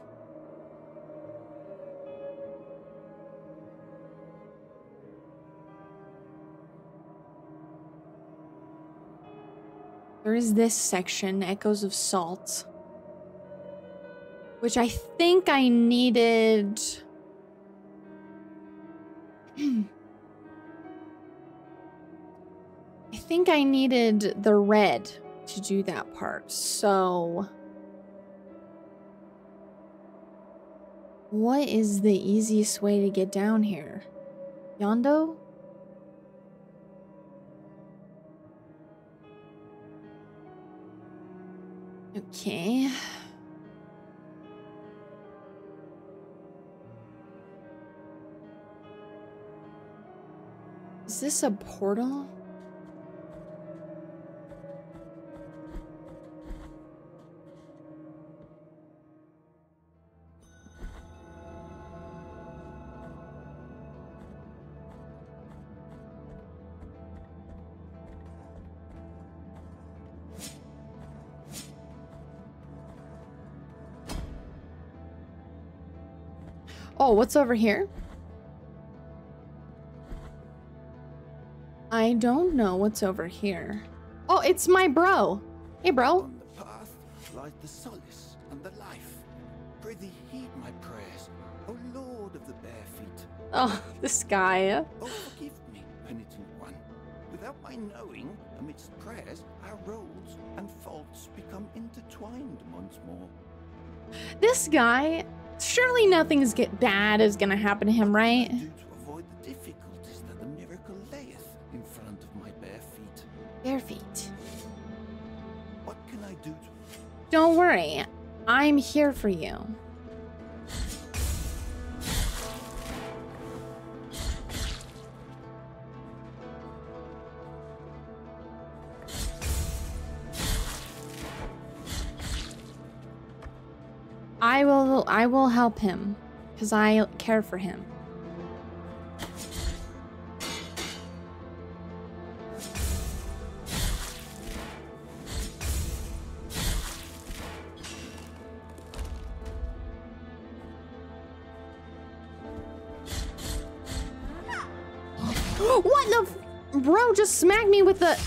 There is this section, Echoes of Salt, which I think I needed... I think I needed the red to do that part. So what is the easiest way to get down here? Yondo? Okay. Is this a portal? Oh, what's over here? I don't know what's over here. Oh, it's my bro. Hey, bro. On the path lies the solace and the life. Prithee heed my prayers, O Lord of the bare feet. Oh, this guy. Oh, forgive me, penitent one. Without my knowing, amidst prayers, our roles and faults become intertwined once more. This guy. Surely nothing bad is gonna happen to him, right? Due to avoid the difficulties that the miracle layeth in front of my bare feet. Bare feet. What can I do to... Don't worry, I'm here for you. I will help him, because I care for him. What the f- Bro just smacked me with the-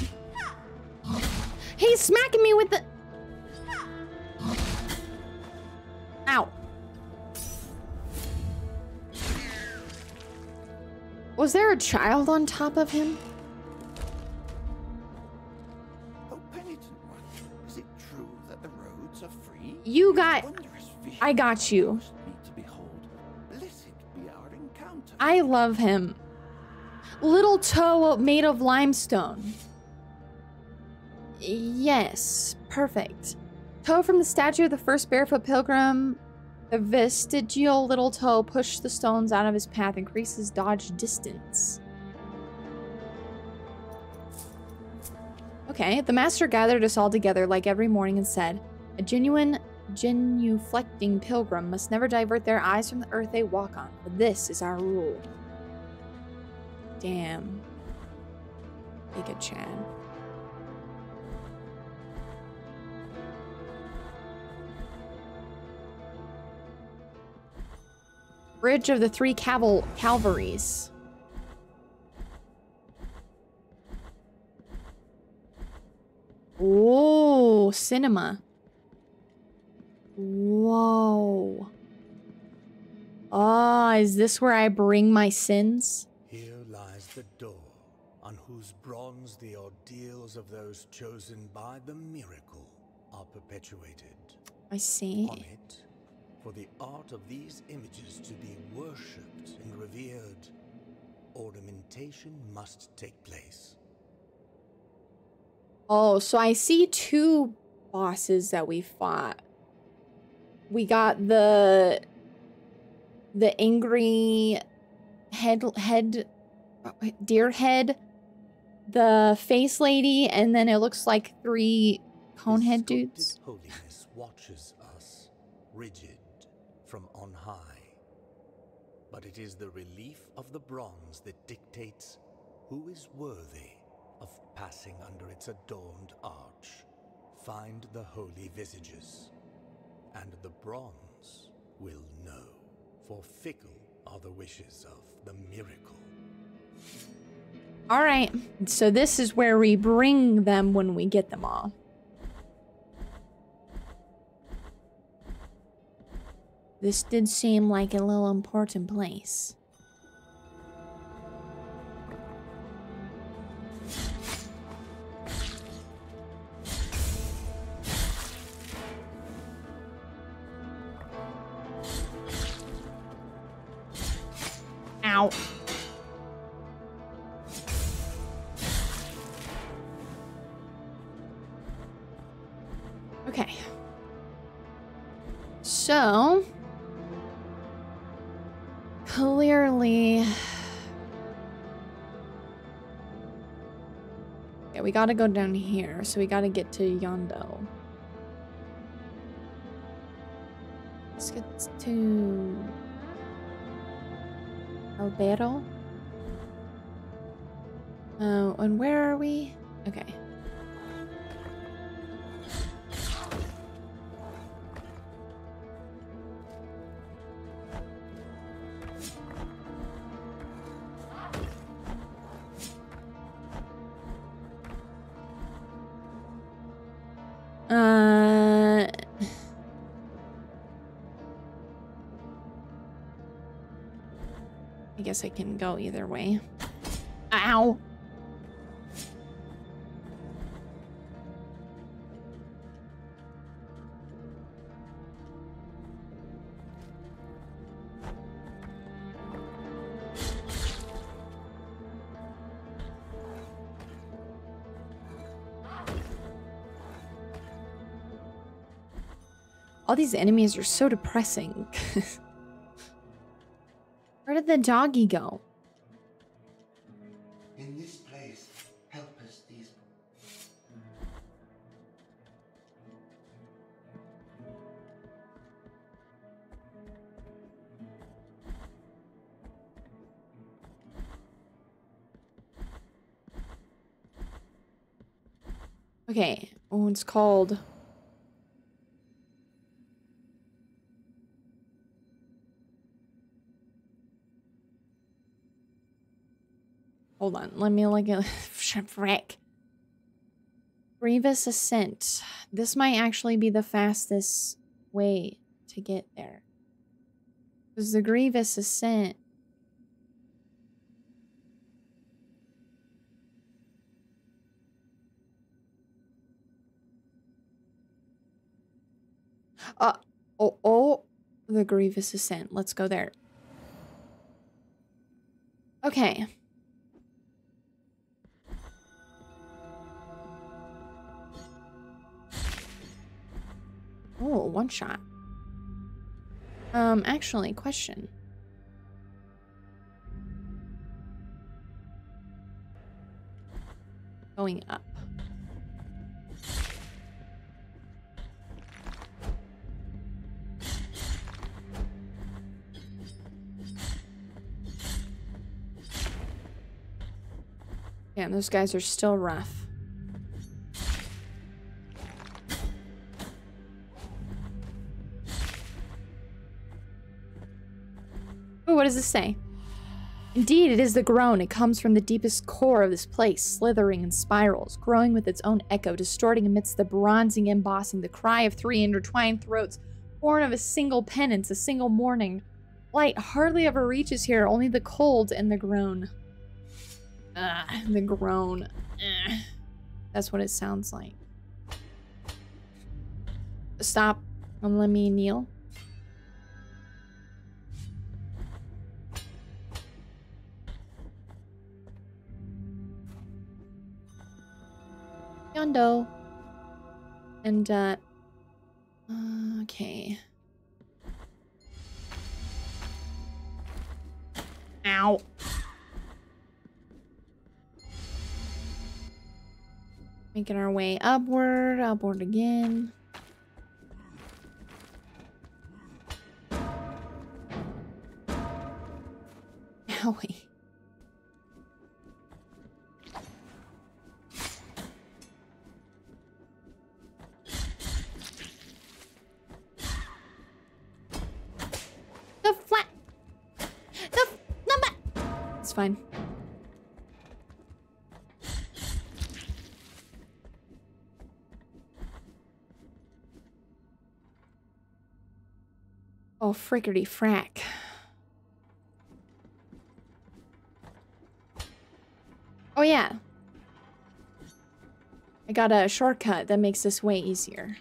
He's smacking me with the- Ow. Was there a child on top of him? Oh, penitent one, is it true that the roads are free? You got- I got you. I love him. Little toe made of limestone. Yes, perfect. Toe from the statue of the first barefoot pilgrim. The vestigial little toe pushed the stones out of his path, increases dodge distance. Okay, the master gathered us all together like every morning and said, a genuine genuflecting pilgrim must never divert their eyes from the earth they walk on, for this is our rule. Damn. Take a Chad. Bridge of the Three Calvaries. Whoa, cinema. Whoa. Ah, is this where I bring my sins? The door, on whose bronze the ordeals of those chosen by the miracle are perpetuated. I see. On it, for the art of these images to be worshipped and revered, ornamentation must take place. Oh, so I see two bosses that we fought. We got the angry head deer head, the face lady, and then it looks like three conehead dudes. Holiness watches us, rigid from on high. But it is the relief of the bronze that dictates who is worthy of passing under its adorned arch. Find the holy visages, and the bronze will know, for fickle are the wishes of the miracle. All right, so this is where we bring them when we get them all. This did seem like a little important place. Ow. Okay. So, clearly, yeah, we gotta go down here, so we gotta get to Yondo. Let's get to Alberto. Oh, and where are we? Okay. I guess I can go either way. Ow! All these enemies are so depressing. Where did the doggy go? In this place, help us, these. Okay. Oh, it's called... Hold on, let me look at... Frick. Grievous Ascent. This might actually be the fastest way to get there. Because the Grievous Ascent... the Grievous Ascent. Let's go there. Okay. Oh, one shot. Actually, question. Going up. Yeah, those guys are still rough. What does this say? Indeed, it is the groan. It comes from the deepest core of this place, slithering in spirals, growing with its own echo, distorting amidst the bronzing embossing, the cry of three intertwined throats, born of a single penance, a single mourning. Light hardly ever reaches here, only the cold and the groan. The groan. That's what it sounds like. Stop and let me kneel. Yondo. And, okay. Ow. Making our way upward, upward again. Owie. Fine. Oh, frickety frack. Oh yeah. I got a shortcut that makes this way easier.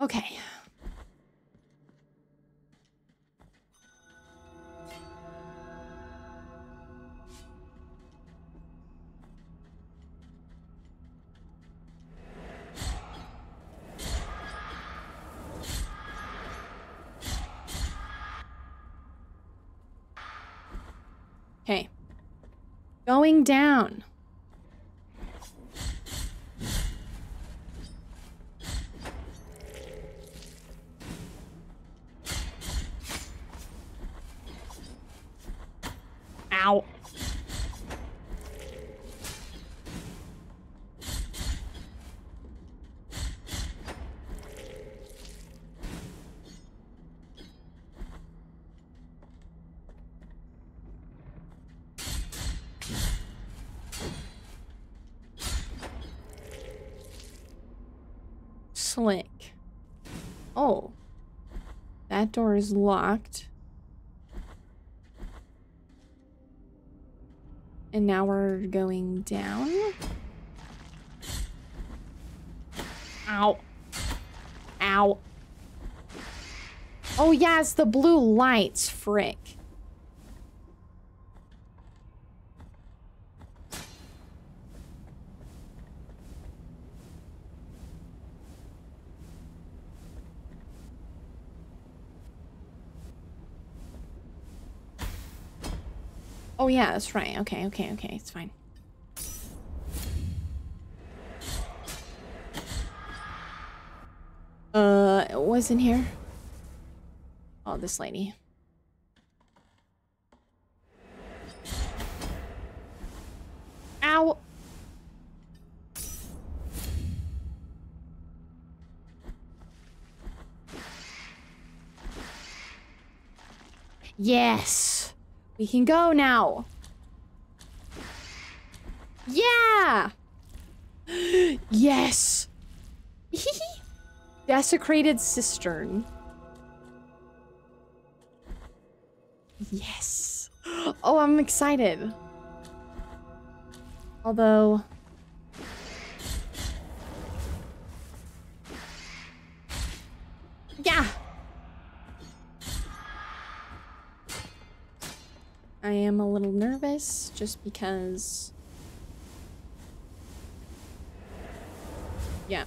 Okay. Okay. Going down. Slick. Oh. That door is locked. And now we're going down. Ow. Ow. Oh yeah, it's the blue lights, frick. Oh yeah, that's right. Okay, okay, okay. It's fine. It was in here. Oh, this lady. Ow! Yes! We can go now! Yeah! Yes! Desecrated cistern. Yes! Oh, I'm excited. Although... yeah! I am a little nervous, just because... yeah.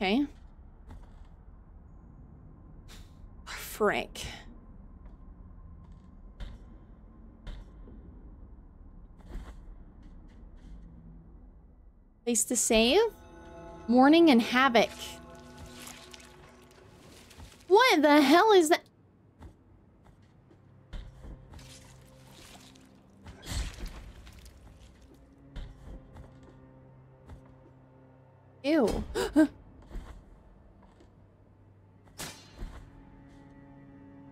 Okay. Frick. Place to save? Mourning and Havoc. What the hell is that? Ew.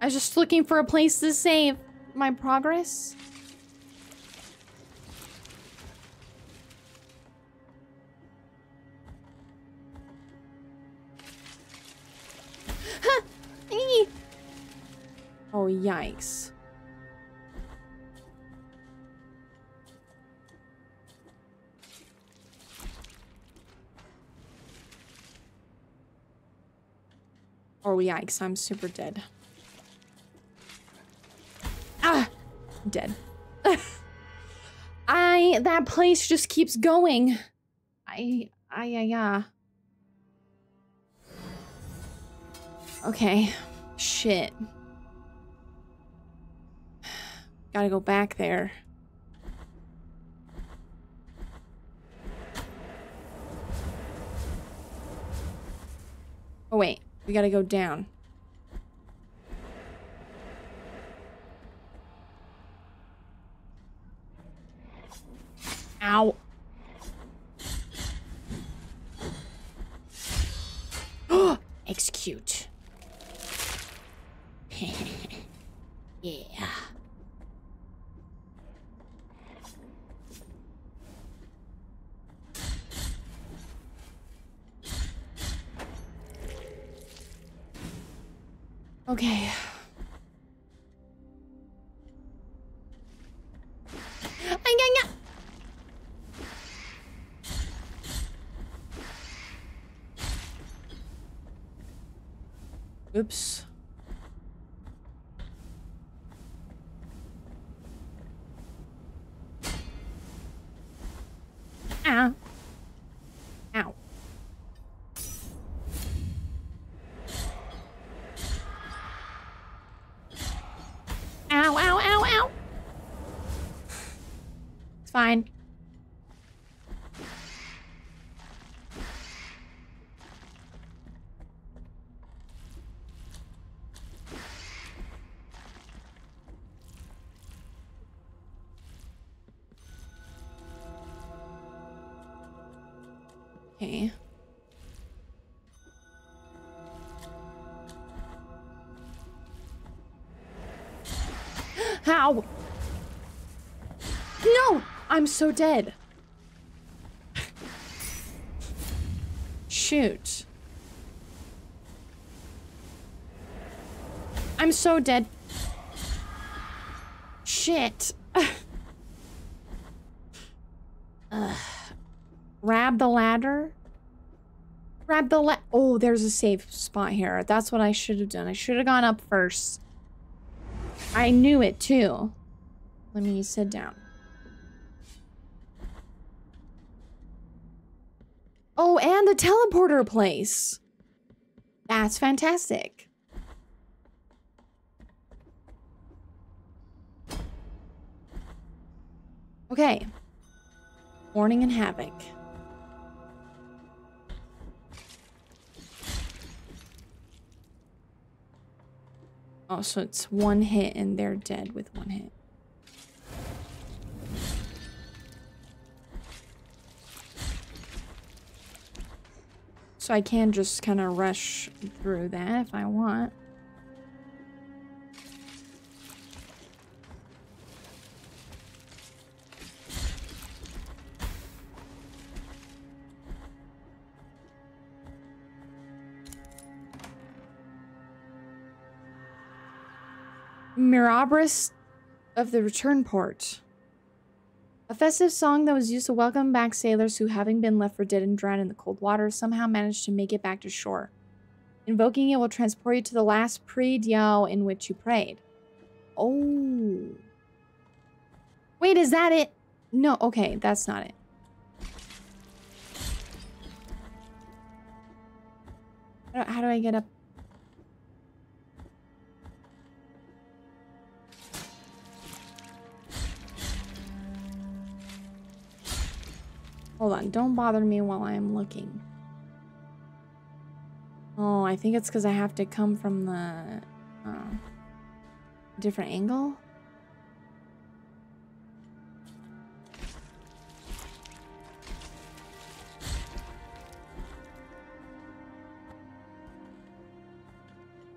I was just looking for a place to save my progress. Oh, yikes. Oh, yikes, I'm super dead. Dead. That place just keeps going. Okay. Shit. Gotta go back there. Oh wait, we gotta go down. Ow. Execute. Yeah. Okay. Oops. Ow. Ow. Ow, ow, ow, ow. It's fine. How? No! I'm so dead. Shoot. I'm so dead. Shit. Grab the ladder. Oh, there's a safe spot here. That's what I should have done. I should have gone up first. I knew it too. Let me sit down. Oh, and the teleporter place. That's fantastic. Okay. Warning and Havoc. Oh, so it's one hit and they're dead with one hit. So I can just kind of rush through that if I want. Mirabris of the Return Port. A festive song that was used to welcome back sailors who, having been left for dead and drowned in the cold water, somehow managed to make it back to shore. Invoking it will transport you to the last predio in which you prayed. Oh. Wait, is that it? No, okay, that's not it. How do I get up? Hold on, don't bother me while I'm looking. Oh, I think it's because I have to come from the different angle.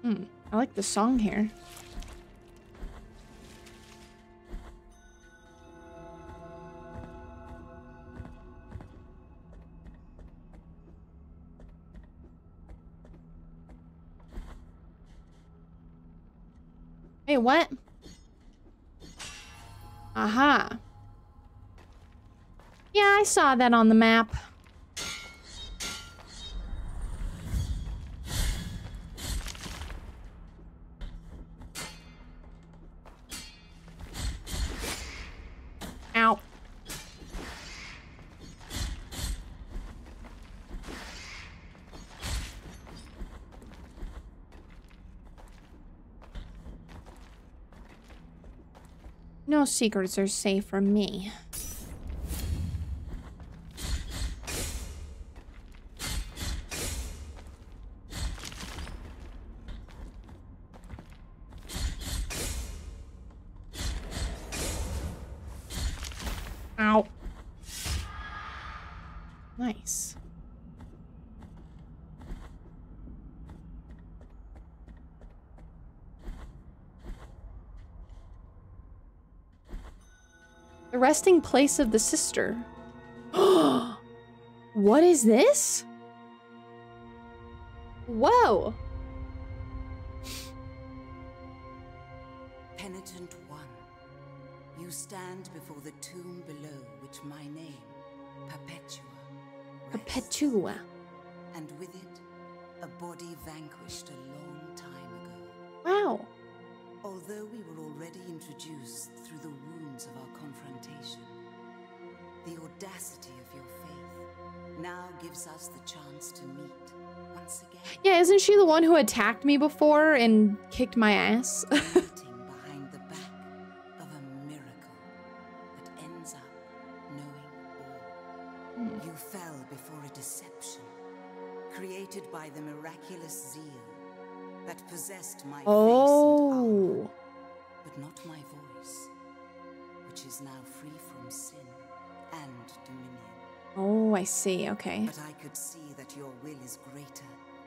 Hmm, I like the song here. Wait, what? Aha. Yeah, I saw that on the map. Ow. No secrets are safe from me. Ow. Nice. The resting place of the sister. What is this? Whoa! Penitent one, you stand before the tomb below which my name, Perpetua, rests. Perpetua. And with it, a body vanquished a long time ago. Wow. Although we were already introduced through the wounds of our confrontation, the audacity of your faith now gives us the chance to meet once again. Yeah, isn't she the one who attacked me before and kicked my ass? Behind the back of a miracle that ends up knowing all. You fell before a deception created by the miraculous zeal that possessed my face and armor, but not my voice, which is now free from sin and dominion. Oh, I see, okay. But I could see that your will is greater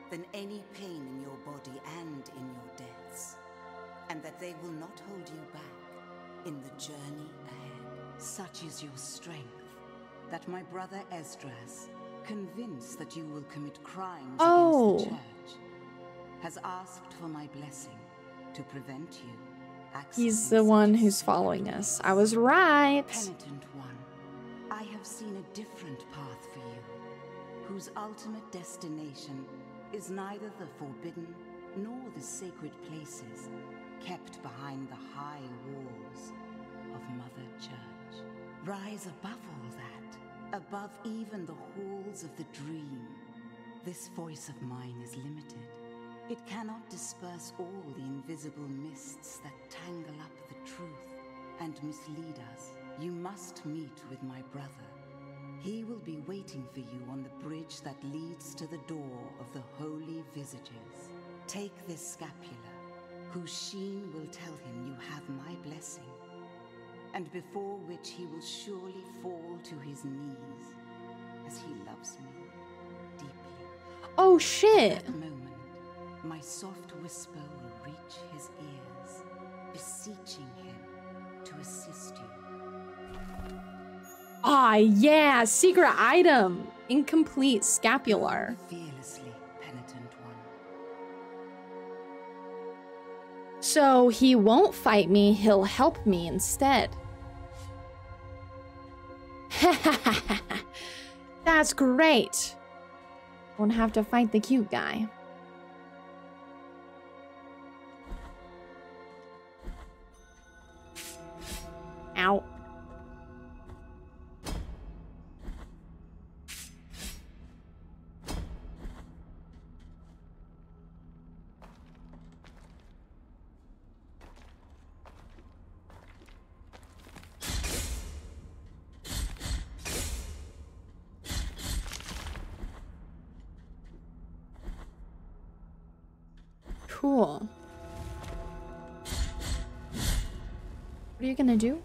than any pain in your body and in your deaths, and that they will not hold you back in the journey ahead. Such is your strength that my brother Esdras, convinced that you will commit crimes against the church, has asked for my blessing to prevent you. He's the one who's following us. I was right. Penitent one, I have seen a different path for you, whose ultimate destination is neither the forbidden nor the sacred places kept behind the high walls of Mother Church. Rise above all that, above even the halls of the dream. This voice of mine is limited. It cannot disperse all the invisible mists that tangle up the truth and mislead us. You must meet with my brother. He will be waiting for you on the bridge that leads to the door of the holy visitors. Take this scapula, whose sheen will tell him you have my blessing, and before which he will surely fall to his knees, as he loves me deeply. Oh shit! At that moment, my soft whisper will reach his ears, beseeching him to assist you. Ah, yeah! Secret item! Incomplete scapular. Fearlessly penitent one. So he won't fight me, he'll help me instead. That's great! Won't have to fight the cute guy. Ow. Cool. What are you gonna do?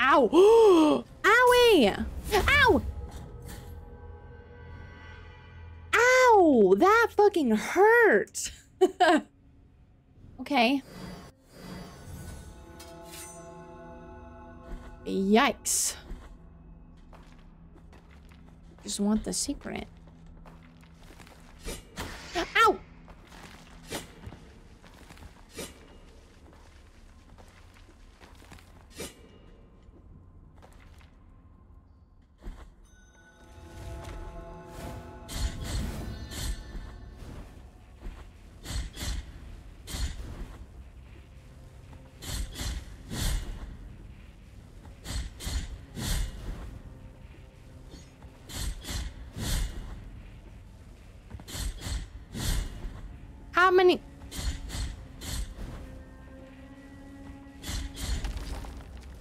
Ow! Owie! Ow! Ow! That fucking hurt! Okay. Yikes. Just want the secret. Ow!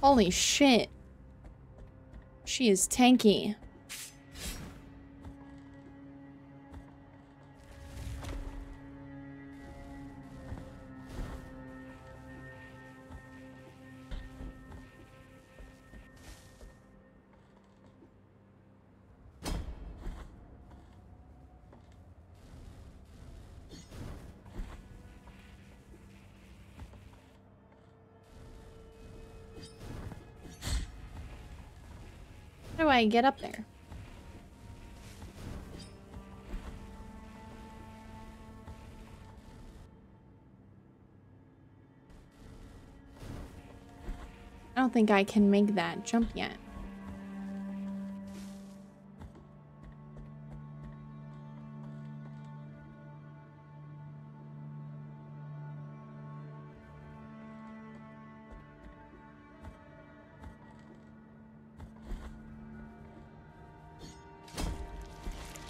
Holy shit. She is tanky. I get up there. I don't think I can make that jump yet.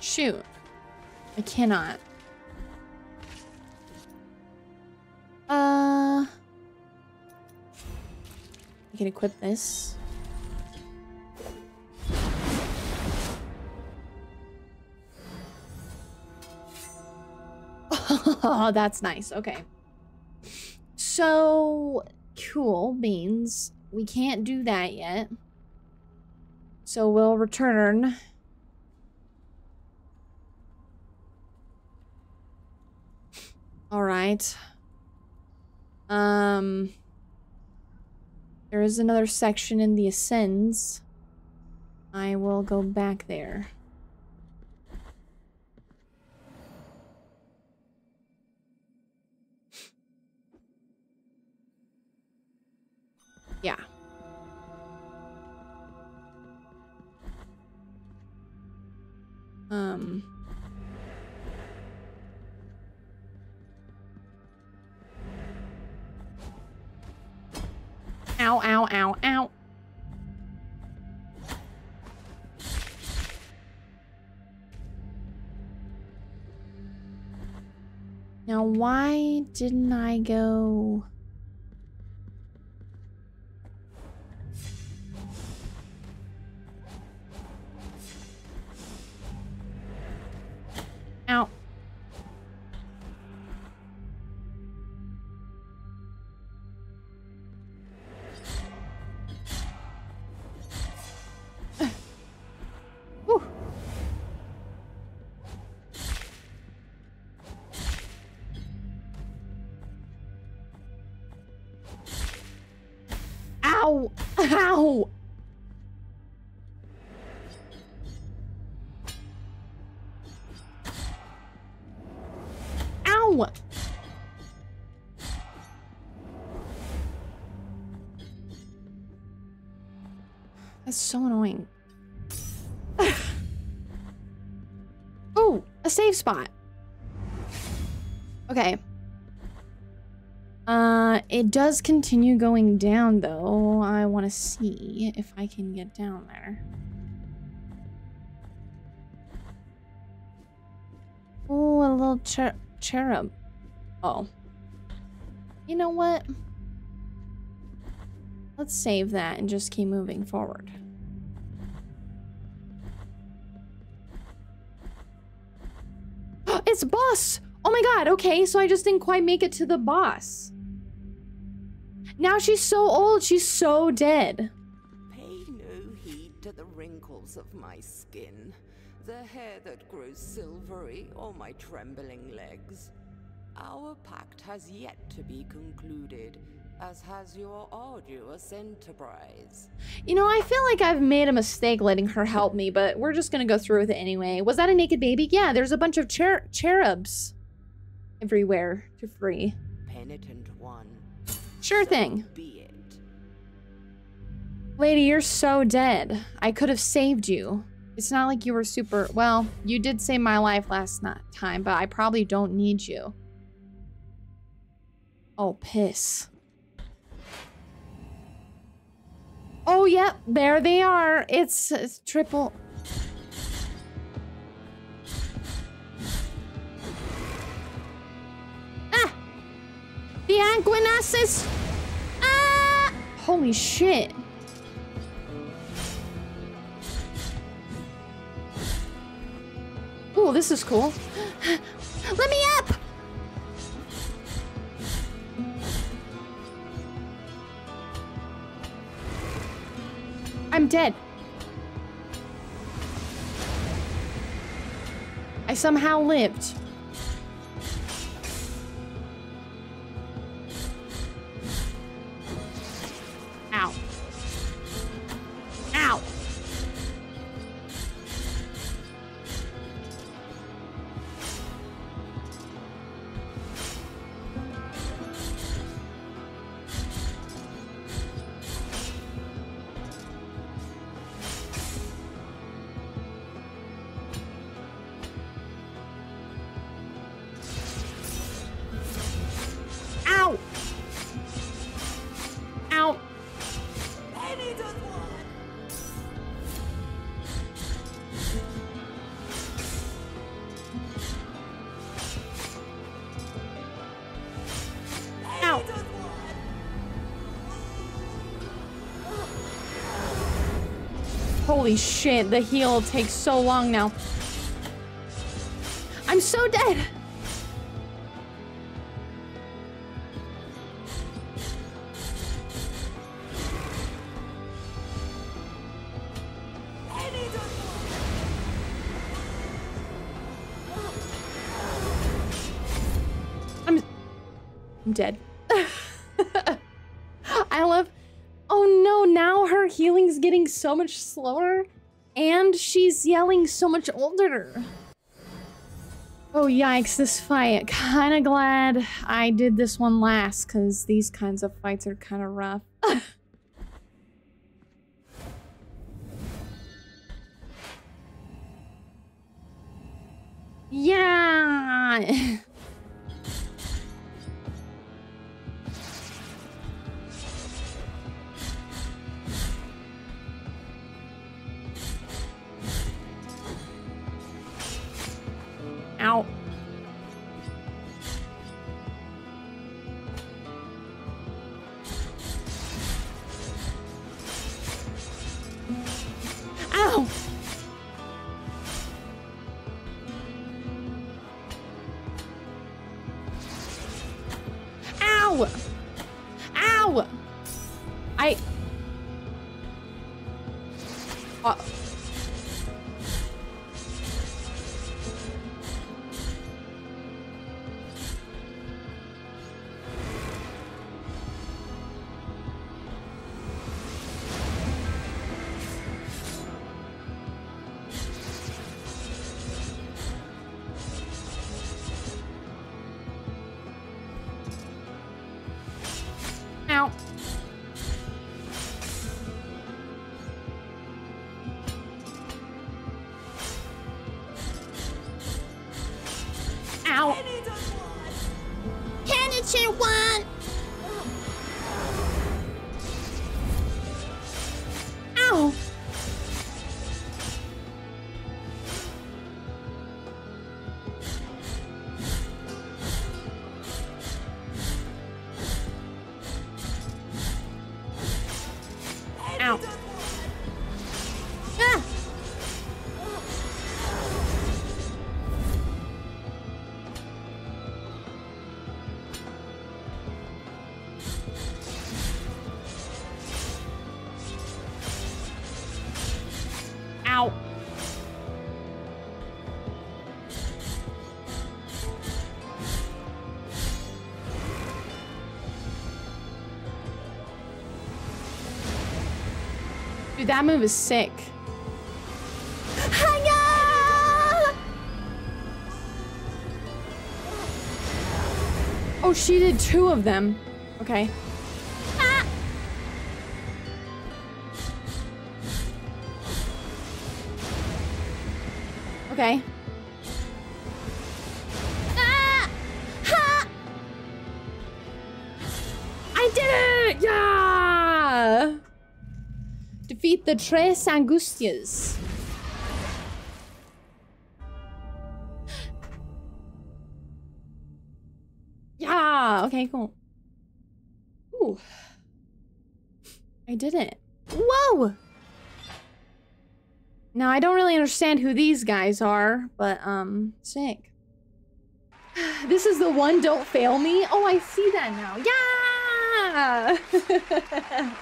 Shoot. I cannot. I can equip this. Oh, that's nice. Okay. So, cool beans. We can't do that yet. So we'll return. All right. There is another section in the Ascends. I will go back there. Yeah. Ow, ow, ow, ow. Now, why didn't I go? Ow. Ow! Ow! Ow! That's so annoying. Ooh, a safe spot. Okay. It does continue going down, though. I want to see if I can get down there. Oh, a little cherub. Oh. You know what? Let's save that and just keep moving forward. It's boss! Oh my god, okay, so I just didn't quite make it to the boss. Now she's so old, she's so dead. Pay no heed to the wrinkles of my skin, the hair that grows silvery, or my trembling legs. Our pact has yet to be concluded, as has your arduous enterprise. You know, I feel like I've made a mistake letting her help me, but we're just gonna go through with it anyway. Was that a naked baby? Yeah, there's a bunch of cherubs everywhere to free. Penitent one. Sure thing. Be it. Lady, you're so dead. I could have saved you. It's not like you were super... Well, you did save my life last time, but I probably don't need you. Oh, piss. Oh, yep. There they are. It's triple... The Anguinassus! Ah! Holy shit. Ooh, this is cool. Let me up! I'm dead. I somehow lived. Ow. Ow. Ow. Ow. Holy shit, the heal takes so long now. I'm so dead! I'm dead. I love... Oh no, now her healing's getting so much slower, and she's yelling so much older. Oh yikes, this fight. Kinda glad I did this one last, because these kinds of fights are kinda rough. Yeah! Ow. Dude, that move is sick. Hiya! Oh, she did two of them. Okay. Ah. Okay. Ah. Ha. I did it! Yeah! Defeat the Tres Angustias. Yeah, okay, cool. Ooh. I did it. Whoa! Now, I don't really understand who these guys are, but, sick. This is the one, don't fail me. Oh, I see that now. Yeah!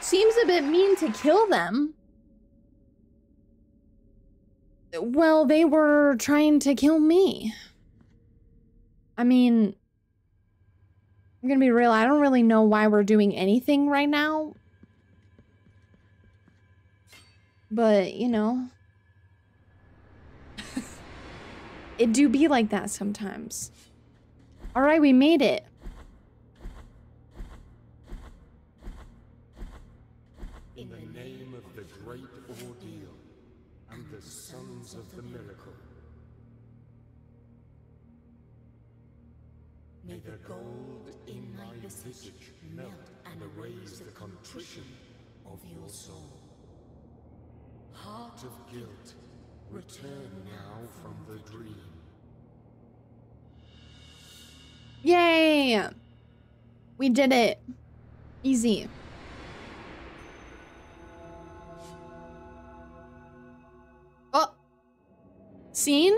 Seems a bit mean to kill them. Well, they were trying to kill me. I mean, I'm gonna be real, I don't really know why we're doing anything right now. But, you know. It do be like that sometimes. All right, we made it. Of the miracle. May the gold in my visage melt and erase the contrition of your soul. Heart of guilt, return now from the dream. Yay! We did it. Easy. Scene?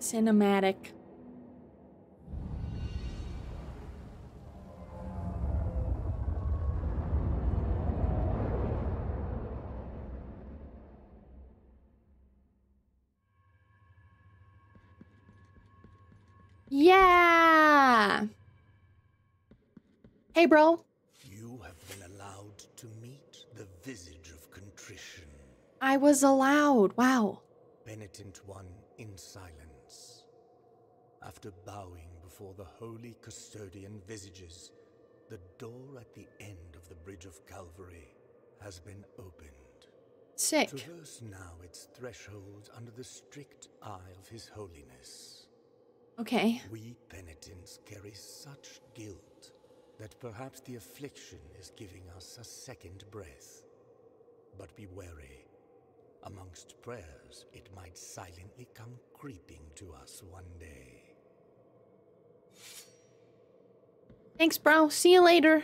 Cinematic. Yeah! Hey, bro. You have been allowed to meet the visage of contrition. I was allowed, wow. Penitent one in silence. After bowing before the holy custodian visages, the door at the end of the Bridge of Calvary has been opened. Sick. Traverse now its threshold under the strict eye of His Holiness. Okay. We penitents carry such guilt that perhaps the affliction is giving us a second breath. But be wary. Amongst prayers, it might silently come creeping to us one day. Thanks, bro. See you later.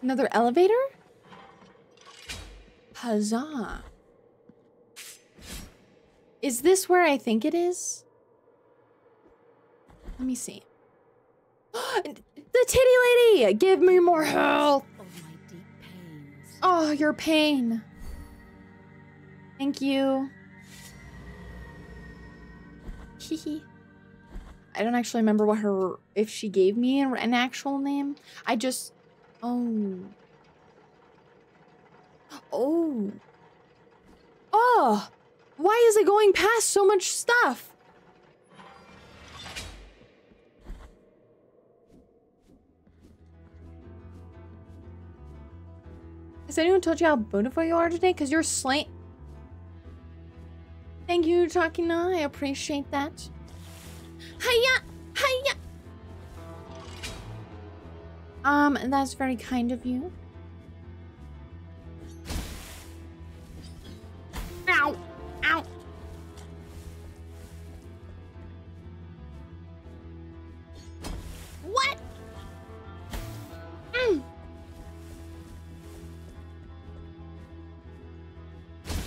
Another elevator? Huzzah. Is this where I think it is? Let me see. The titty lady! Give me more health! Oh, your pain. Thank you. Hehe. I don't actually remember what her, if she gave me an actual name. I just, oh. Oh. Oh! Why is it going past so much stuff? Has anyone told you how beautiful you are today? Because you're slain. Thank you, Takina. I appreciate that. Hiya! Hiya! That's very kind of you. Ow! Ow! What? Mm.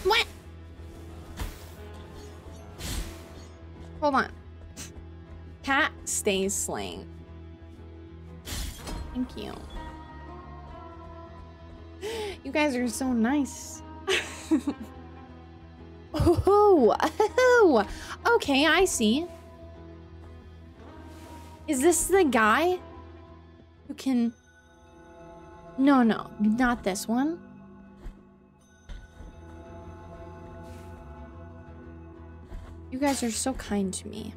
What? Hold on. Cat stays slain. Thank you. You guys are so nice. Oh, oh, okay, I see. Is this the guy who can... No, no, not this one. You guys are so kind to me.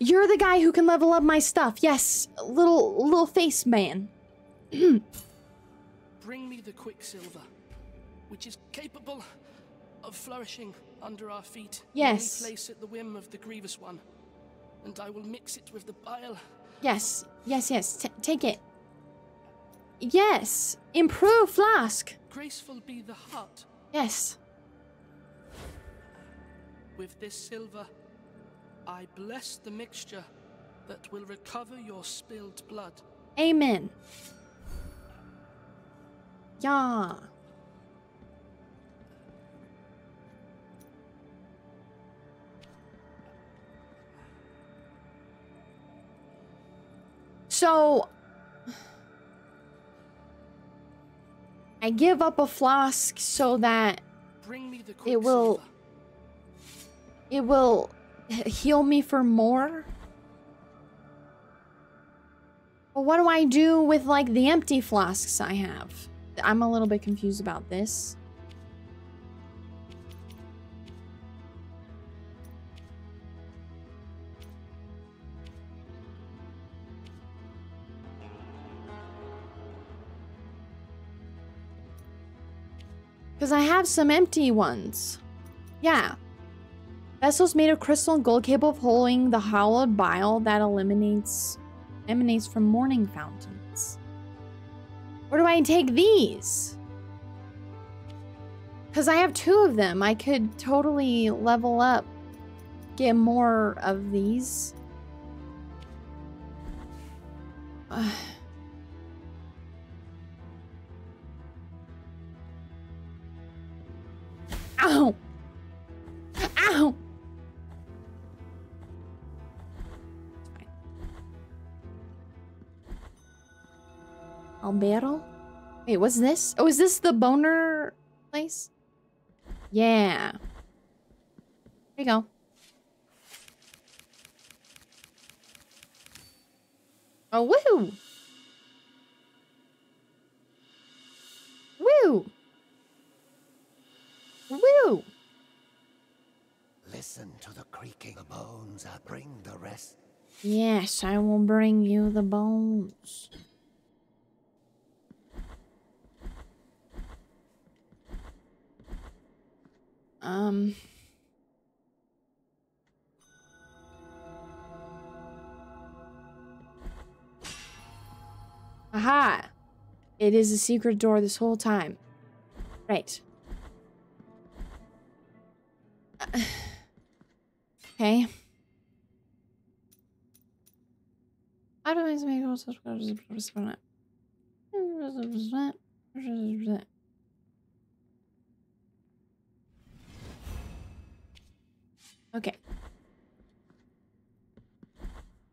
You're the guy who can level up my stuff. Yes, little face man. Bring me the quicksilver, which is capable of flourishing under our feet. Yes. Place at the whim of the grievous one, and I will mix it with the bile. Yes, yes, yes. Take it. Yes. Improve flask. Graceful be the heart. Yes. With this silver, I bless the mixture that will recover your spilled blood. Amen. Yeah. So, I give up a flask so that it will heal me for more. But what do I do with like the empty flasks I have? I'm a little bit confused about this. Because I have some empty ones. Yeah. Vessels made of crystal and gold capable of holding the hollowed bile that emanates from morning fountains. Where do I take these? Because I have two of them. I could totally level up, get more of these. Ow! Ow! It's fine. Alberto? Wait, what's this? Oh, is this the boner place? Yeah. There you go. Oh, woohoo! Woo! Woo! Listen to the creaking of bones. I bring the rest. Yes, I will bring you the bones. Aha! It is a secret door this whole time. Right. Okay. I don't always make all subscribers respond. Okay.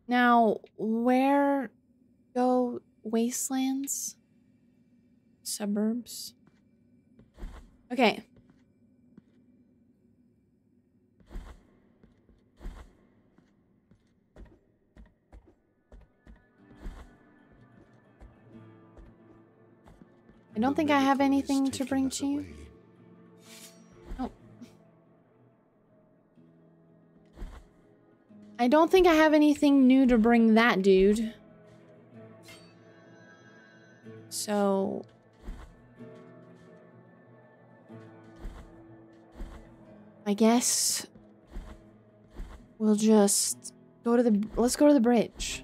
Now, where go wastelands? Suburbs? Okay. I don't think I have anything to bring to you. Oh. I don't think I have anything new to bring that dude. So... I guess... we'll just go to the... let's go to the bridge.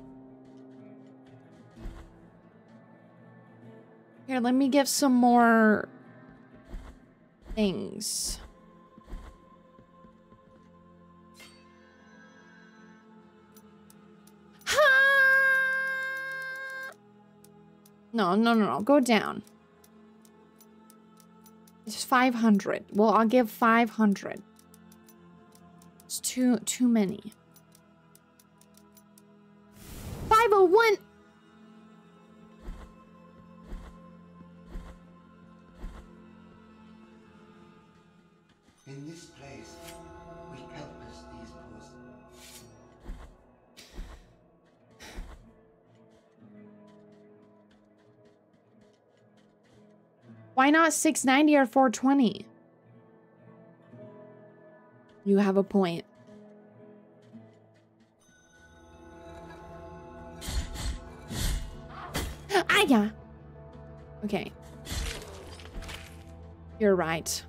Here, let me get some more things. Ha! No, no, no, no. Go down. It's 500. Well, I'll give 500. It's too many. 501. In this place, we compass these posts. Why not 690 or 420? You have a point. Ah, yeah. Okay. You're right.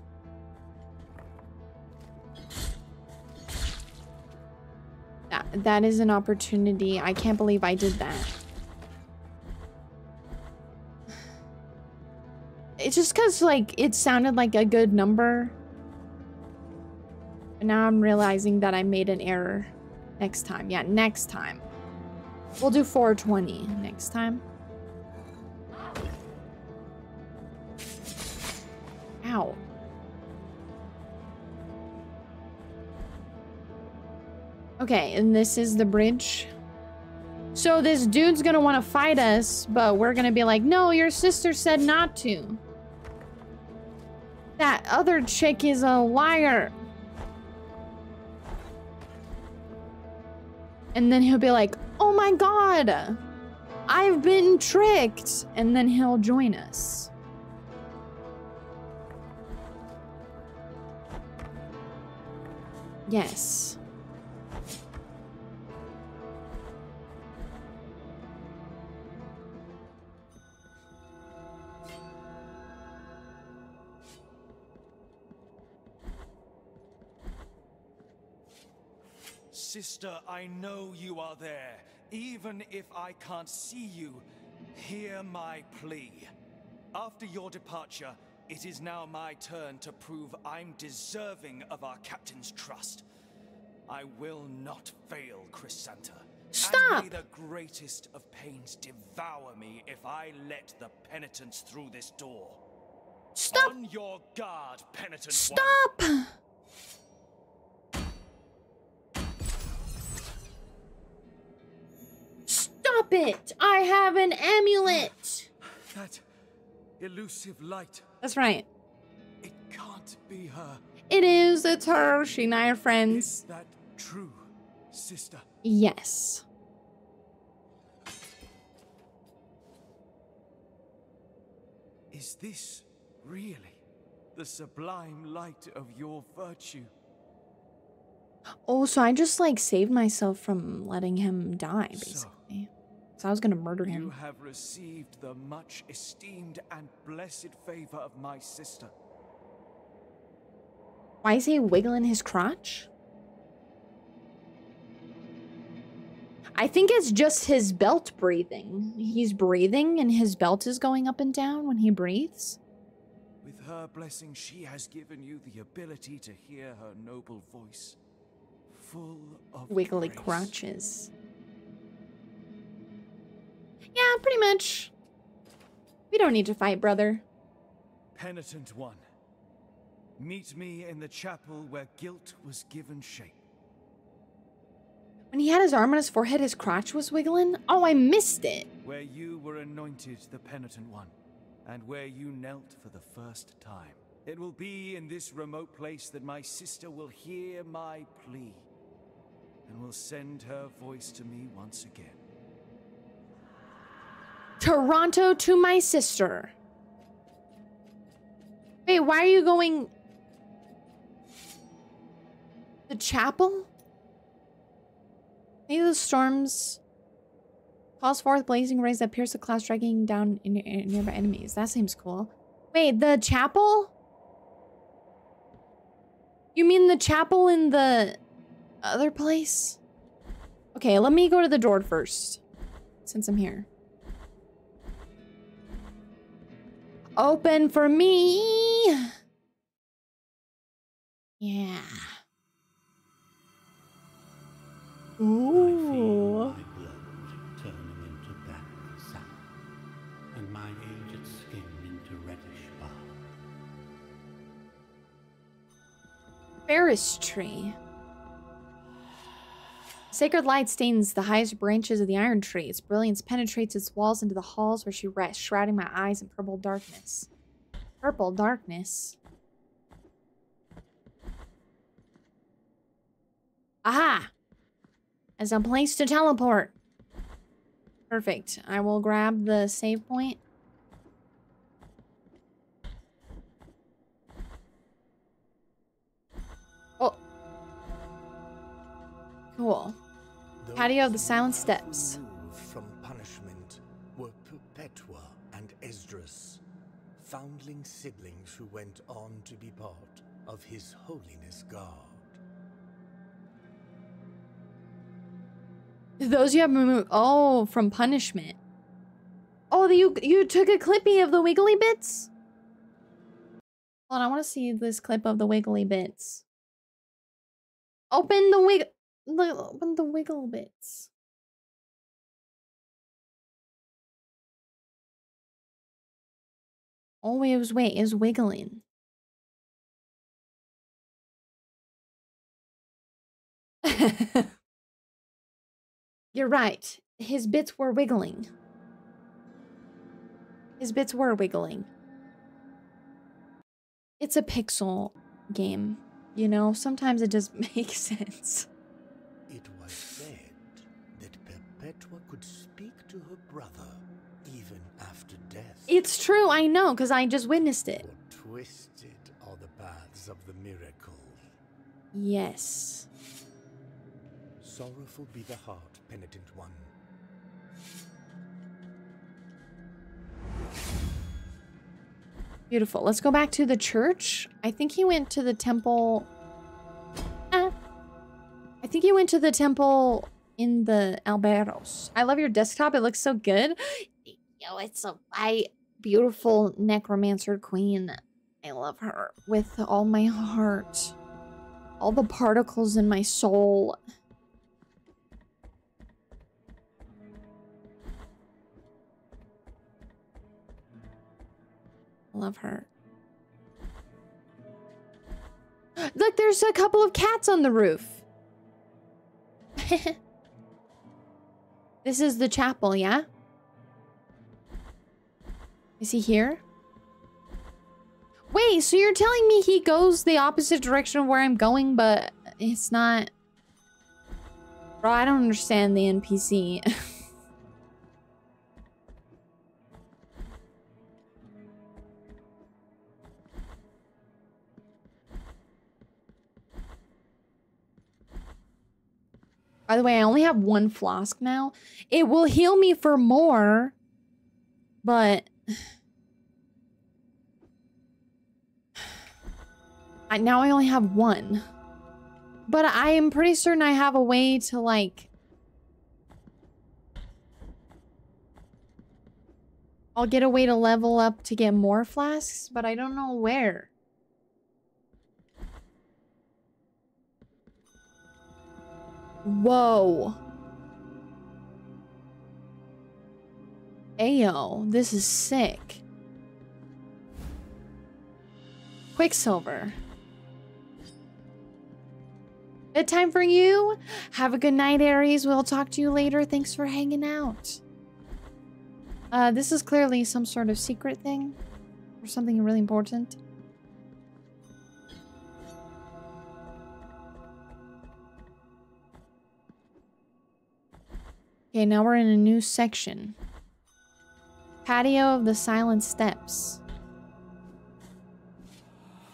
That is an opportunity. I can't believe I did that. It's just because, like, it sounded like a good number. And now I'm realizing that I made an error. Next time. Yeah, next time. We'll do 420 next time. Ow. Okay, and this is the bridge. So this dude's gonna want to fight us, but we're gonna be like, no, your sister said not to. That other chick is a liar. And then he'll be like, oh my god, I've been tricked. And then he'll join us. Yes. Sister, I know you are there. Even if I can't see you, hear my plea. After your departure, it is now my turn to prove I'm deserving of our captain's trust. I will not fail, Chrysanta. Stop! And may the greatest of pains devour me if I let the penitents through this door. Stop! On your guard, penitent one. Stop! Stop it! I have an amulet! That elusive light. That's right. It can't be her. It is, it's her. She and I are friends. Is that true, sister? Yes. Is this really the sublime light of your virtue? Oh, so I just like saved myself from letting him die, basically. So I was gonna murder him. You have received the much esteemed and blessed favor of my sister. Why is he wiggling his crotch? I think it's just his belt breathing. He's breathing and his belt is going up and down when he breathes. With her blessing, she has given you the ability to hear her noble voice, full of wiggly grace. Crotches. Yeah, pretty much. We don't need to fight, brother. Penitent one, meet me in the chapel where guilt was given shape. When he had his arm on his forehead, his crotch was wiggling? Oh, I missed it. Where you were anointed the penitent one, and where you knelt for the first time. It will be in this remote place that my sister will hear my plea, and will send her voice to me once again. Toronto to my sister. Wait, why are you going... the chapel? Any of the storms calls forth blazing rays that pierce the clouds, dragging down nearby enemies. That seems cool. Wait, the chapel? You mean the chapel in the other place? Okay, let me go to the door first, since I'm here. Open for me! Yeah. Ooh. I feel my blood turning into black sap, and my aged skin into reddish bark. Forest tree. Sacred light stains the highest branches of the iron tree. Its brilliance penetrates its walls into the halls where she rests, shrouding my eyes in purple darkness. Purple darkness. Aha! As a place to teleport. Perfect. I will grab the save point. Oh. Cool. Patio of the Silent Steps. From punishment were Perpetua and Esdras, foundling siblings who went on to be part of His Holiness God. Those you have removed. Oh, from punishment. Oh, you took a clippy of the wiggly bits? Hold on, I want to see this clip of the wiggly bits. Open the wiggle bits. Oh, it was, wait, is wiggling. You're right. His bits were wiggling. His bits were wiggling. It's a pixel game. You know, sometimes it just makes sense. It was said that Perpetua could speak to her brother even after death. It's true, I know, because I just witnessed it. Or twisted are the paths of the miracle. Yes. Sorrowful be the heart, penitent one. Beautiful. Let's go back to the church. I think he went to the temple. I think he went to the temple in the Alvaraz. I love your desktop. It looks so good. Yo, it's a beautiful necromancer queen. I love her with all my heart. All the particles in my soul. Love her. Look, there's a couple of cats on the roof. This is the chapel, yeah? Is he here? Wait, so you're telling me he goes the opposite direction of where I'm going, but it's not... Bro, I don't understand the NPC. By the way, I only have one flask now. It will heal me for more, but now I only have one. But I am pretty certain I have a way to, like... I'll get a way to level up to get more flasks, but I don't know where. Whoa. Ayo, this is sick. Quicksilver. bedtime for you. Have a good night, Aries. We'll talk to you later. Thanks for hanging out. This is clearly some sort of secret thing or something really important. Okay, now we're in a new section. Patio of the Silent Steps.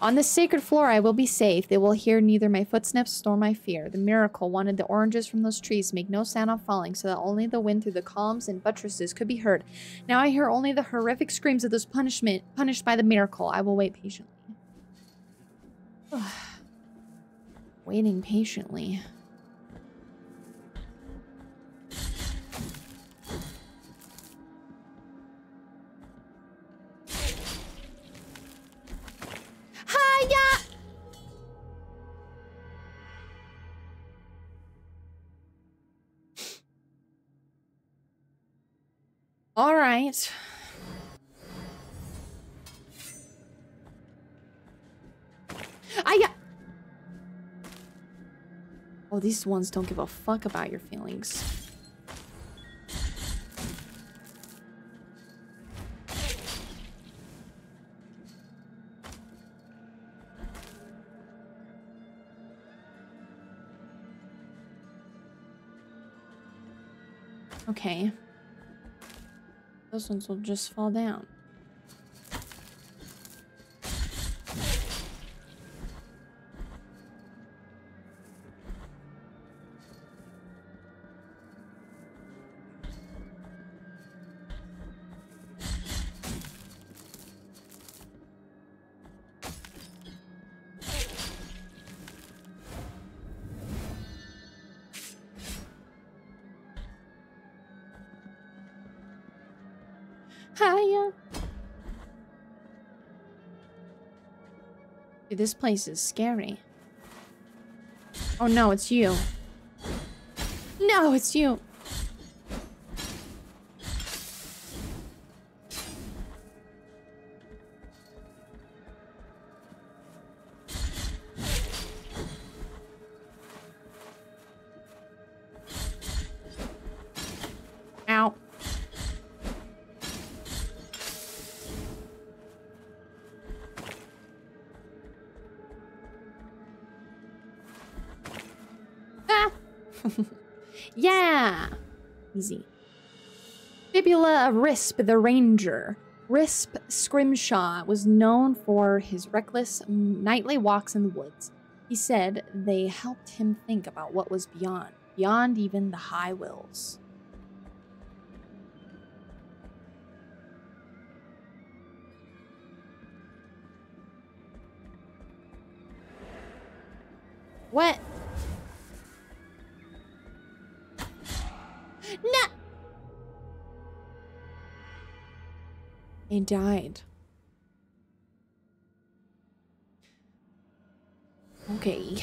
On the sacred floor I will be safe. They will hear neither my footsteps nor my fear. The miracle wanted the oranges from those trees make no sound on falling, so that only the wind through the columns and buttresses could be heard. Now I hear only the horrific screams of those punished by the miracle. I will wait patiently. Waiting patiently. All right. Oh, these ones don't give a fuck about your feelings. Okay. Those ones will just fall down. Dude, this place is scary. Oh no, it's you. No, it's you. Easy. Fibula of Risp the Ranger. Risp Scrimshaw was known for his reckless nightly walks in the woods. He said they helped him think about what was beyond, even the high wills. What? He died. Okay.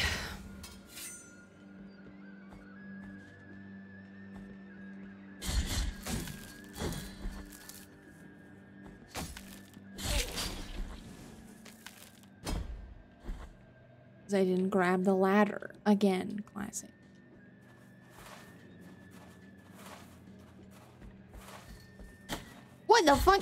Because I didn't grab the ladder. Again, classic. What the fuck?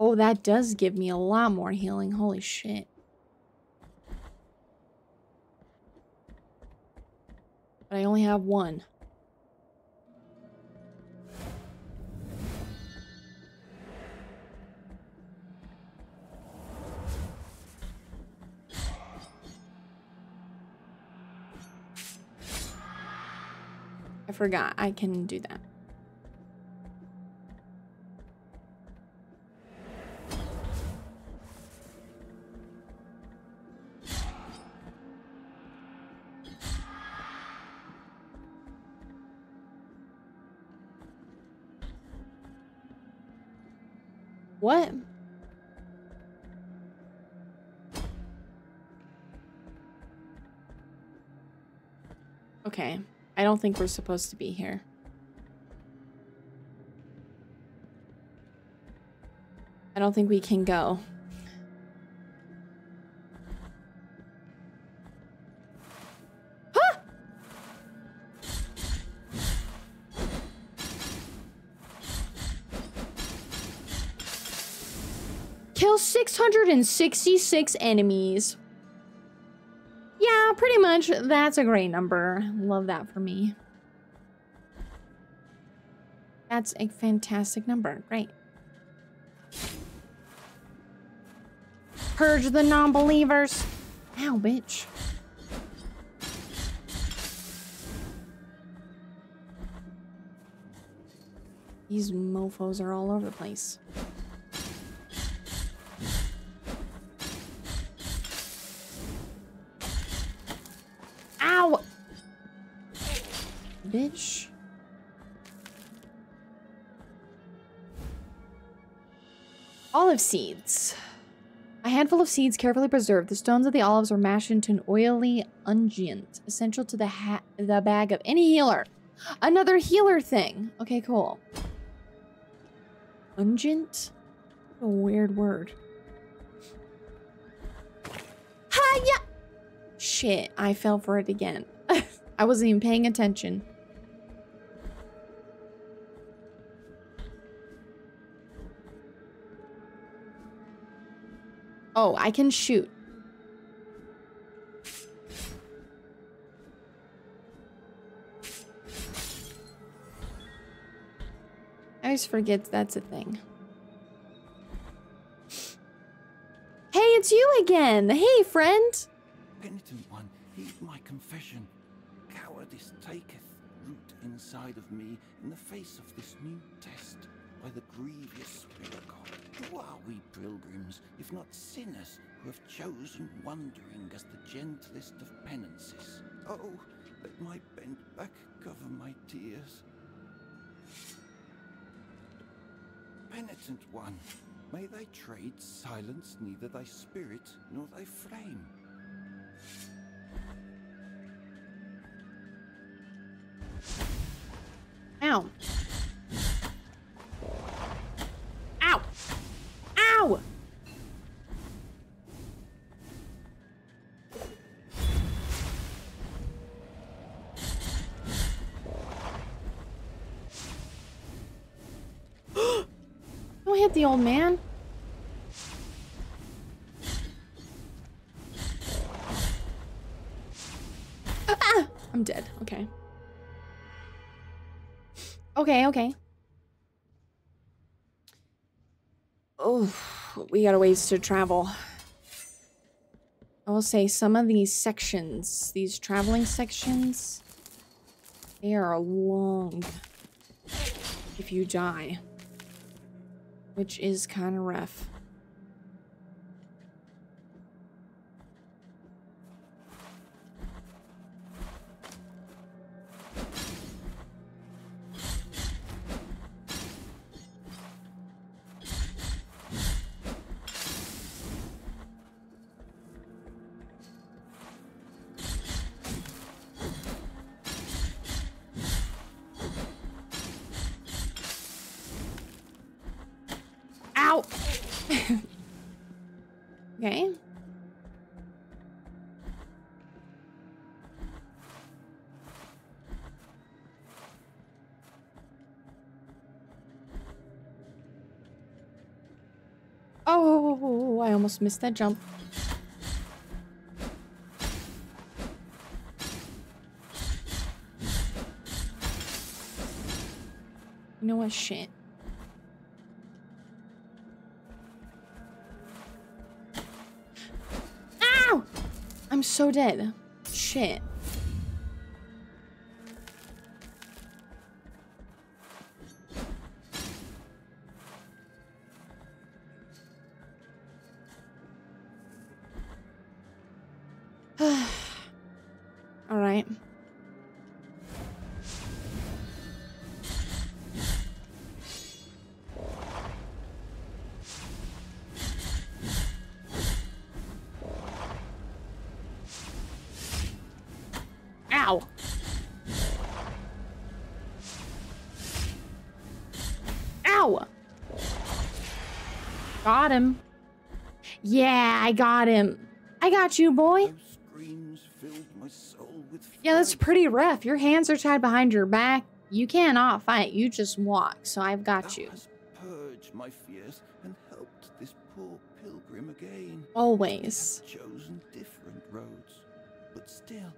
Oh, that does give me a lot more healing. Holy shit. But I only have one. I forgot. I can do that. What? Okay. I don't think we're supposed to be here. I don't think we can go. Kill 666 enemies. Yeah, pretty much. That's a great number. Love that for me. That's a fantastic number. Great. Purge the non-believers. Ow, bitch. These mofos are all over the place. Ow! Bitch. Olive seeds. A handful of seeds carefully preserved. The stones of the olives were mashed into an oily unguent, essential to the bag of any healer. Another healer thing. Okay, cool. Unguent? What a weird word. Hiya! Shit, I fell for it again. I wasn't even paying attention. Oh, I can shoot. I always forget that's a thing. Hey, it's you again! Hey, friend! Penitent one, heed my confession. Cowardice taketh root inside of me in the face of this new test by the grievous spirit god. Who are we pilgrims, if not sinners, who have chosen wandering as the gentlest of penances? Oh, let my bent back cover my tears. Penitent one, may thy trade silence neither thy spirit nor thy flame. Ow. Ow. Ow. Don't hit the old man. Ah, I'm dead. Okay. Okay, okay. Oh, we got a ways to travel. I will say some of these sections, these traveling sections, they are long if you die, which is kind of rough. Okay. Oh, I almost missed that jump. You know what? Shit. I'm so dead. Shit. All right. Got him. Yeah, I got him. I got you, boy. Yeah, that's pretty rough. Your hands are tied behind your back. You cannot fight. You just walk. So I've got you. Purged my fears and helped this poor pilgrim again. Always. Chosen different roads, but still,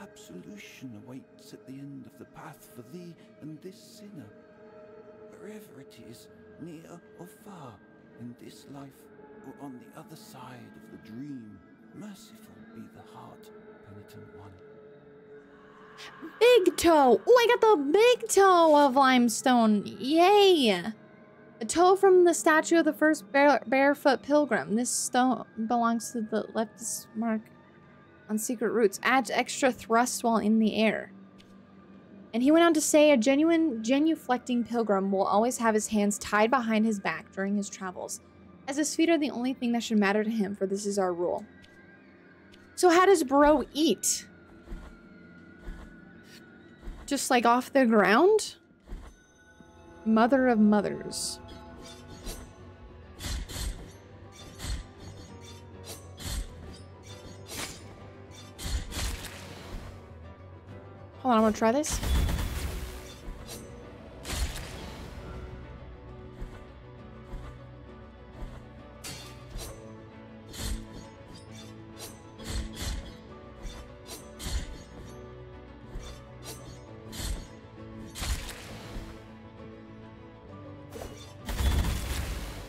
absolution awaits at the end of the path for thee and this sinner, wherever it is, near or far, in this life or on the other side of the dream. Merciful be the heart, penitent one. Big toe! Oh, I got the big toe of limestone! Yay! A toe from the statue of the first barefoot pilgrim. This stone belongs to the leftist mark on secret routes. Adds extra thrust while in the air. And he went on to say, a genuine genuflecting pilgrim will always have his hands tied behind his back during his travels, as his feet are the only thing that should matter to him, for this is our rule. So how does bro eat? Just like off the ground? Mother of mothers. Hold on, I'm gonna try this.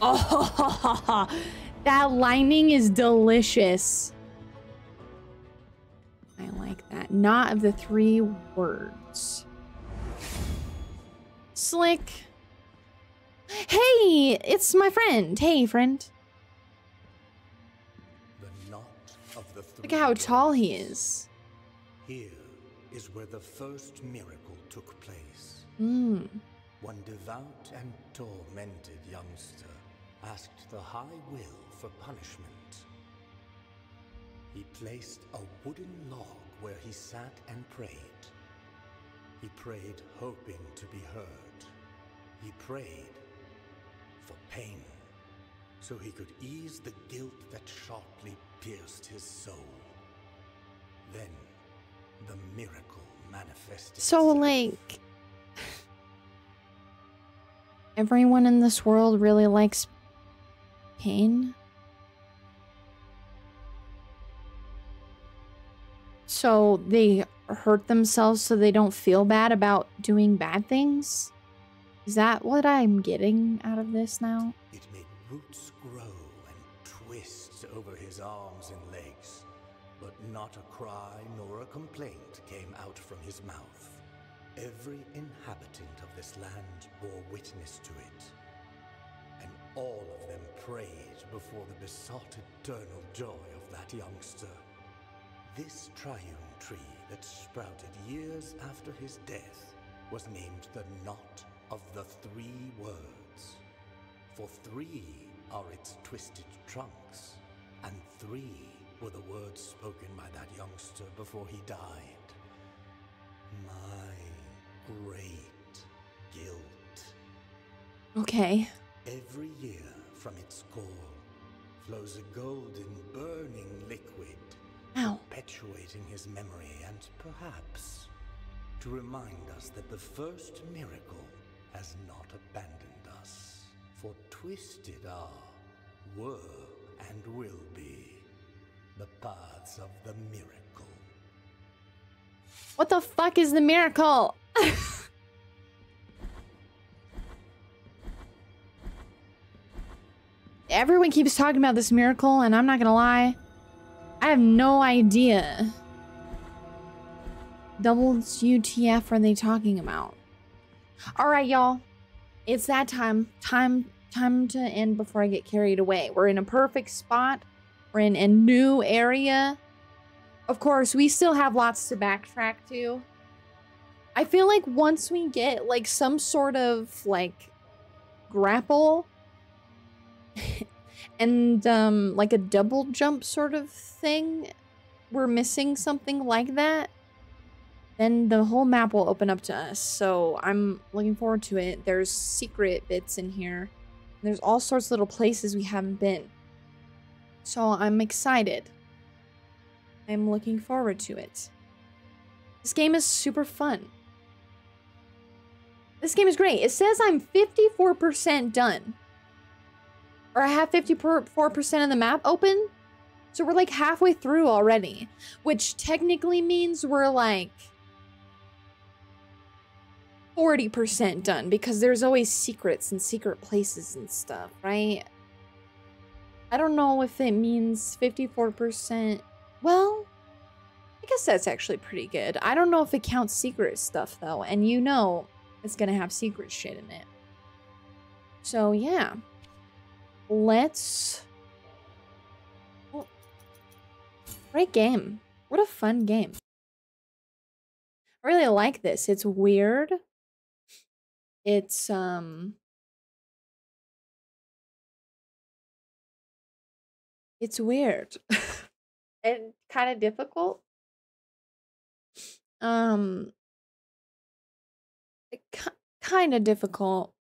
Oh, that lining is delicious. I like that. Not of the three words. Slick. Hey, it's my friend. Hey, friend. The knot of the three. Look how tall he is. Here is where the first miracle took place. One devout and tormented youngster asked the high will for punishment. He placed a wooden log where he sat and prayed. He prayed hoping to be heard. He prayed for pain, so he could ease the guilt that sharply pierced his soul. Then the miracle manifested. So like, everyone in this world really likes pain. So they hurt themselves so they don't feel bad about doing bad things? Is that what I'm getting out of this now? It made roots grow and twist over his arms and legs, but not a cry nor a complaint came out from his mouth. Every inhabitant of this land bore witness to it. All of them prayed before the besought eternal joy of that youngster. This triune tree that sprouted years after his death was named the knot of the three words. For three are its twisted trunks, and three were the words spoken by that youngster before he died. My great guilt. Okay. Every year, from its core, flows a golden, burning liquid, perpetuating his memory and, perhaps, to remind us that the first miracle has not abandoned us, for twisted are, were, and will be the paths of the miracle. What the fuck is the miracle? Everyone keeps talking about this miracle, and I'm not gonna lie, I have no idea. Double UTF are they talking about? Alright, y'all. It's that time. Time to end before I get carried away. We're in a perfect spot. We're in a new area. Of course, we still have lots to backtrack to. I feel like once we get, like, some sort of, like, grapple, and like a double jump sort of thing, we're missing something like that, then the whole map will open up to us. So I'm looking forward to it. There's secret bits in here There's all sorts of little places we haven't been. So I'm excited. I'm looking forward to it. This game is super fun. This game is great. It says I'm 54% done. Or I have 54% of the map open. So we're like halfway through already. Which technically means we're like 40% done. Because there's always secrets and secret places and stuff, right? I don't know if it means 54%. Well, I guess that's actually pretty good. I don't know if it counts secret stuff though. And you know it's gonna have secret shit in it. So yeah. Let's... Oh. Great game. What a fun game. I really like this. It's weird. It's, it's weird. And kind of difficult. Kind of difficult.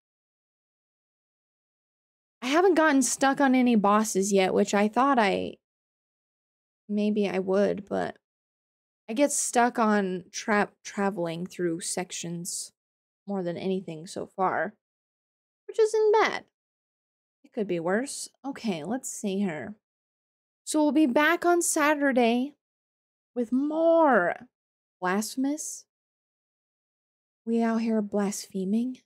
I haven't gotten stuck on any bosses yet, which I thought maybe I would, but I get stuck on traveling through sections more than anything so far, which isn't bad. It could be worse. Okay, let's see here. So we'll be back on Saturday with more Blasphemous. We out here blaspheming.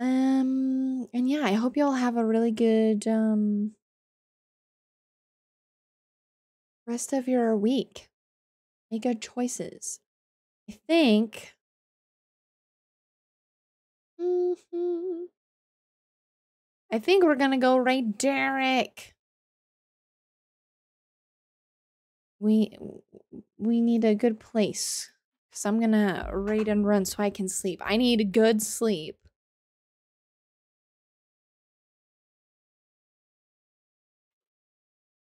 And yeah, I hope y'all have a really good, rest of your week. Make good choices. I think. I think we're gonna go raid Derek. We need a good place. So I'm gonna raid and run so I can sleep. I need good sleep.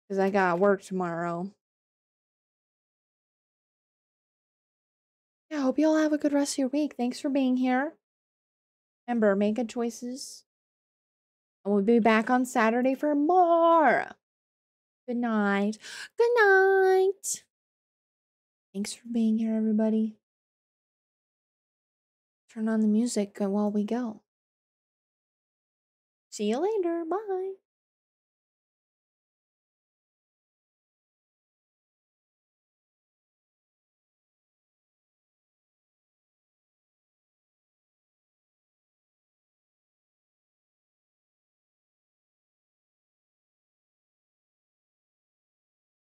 Because I gotta work tomorrow. Yeah, I hope you all have a good rest of your week. Thanks for being here. Remember, make good choices. And we'll be back on Saturday for more. Good night. Good night. Thanks for being here, everybody. Turn on the music while we go. See you later. Bye.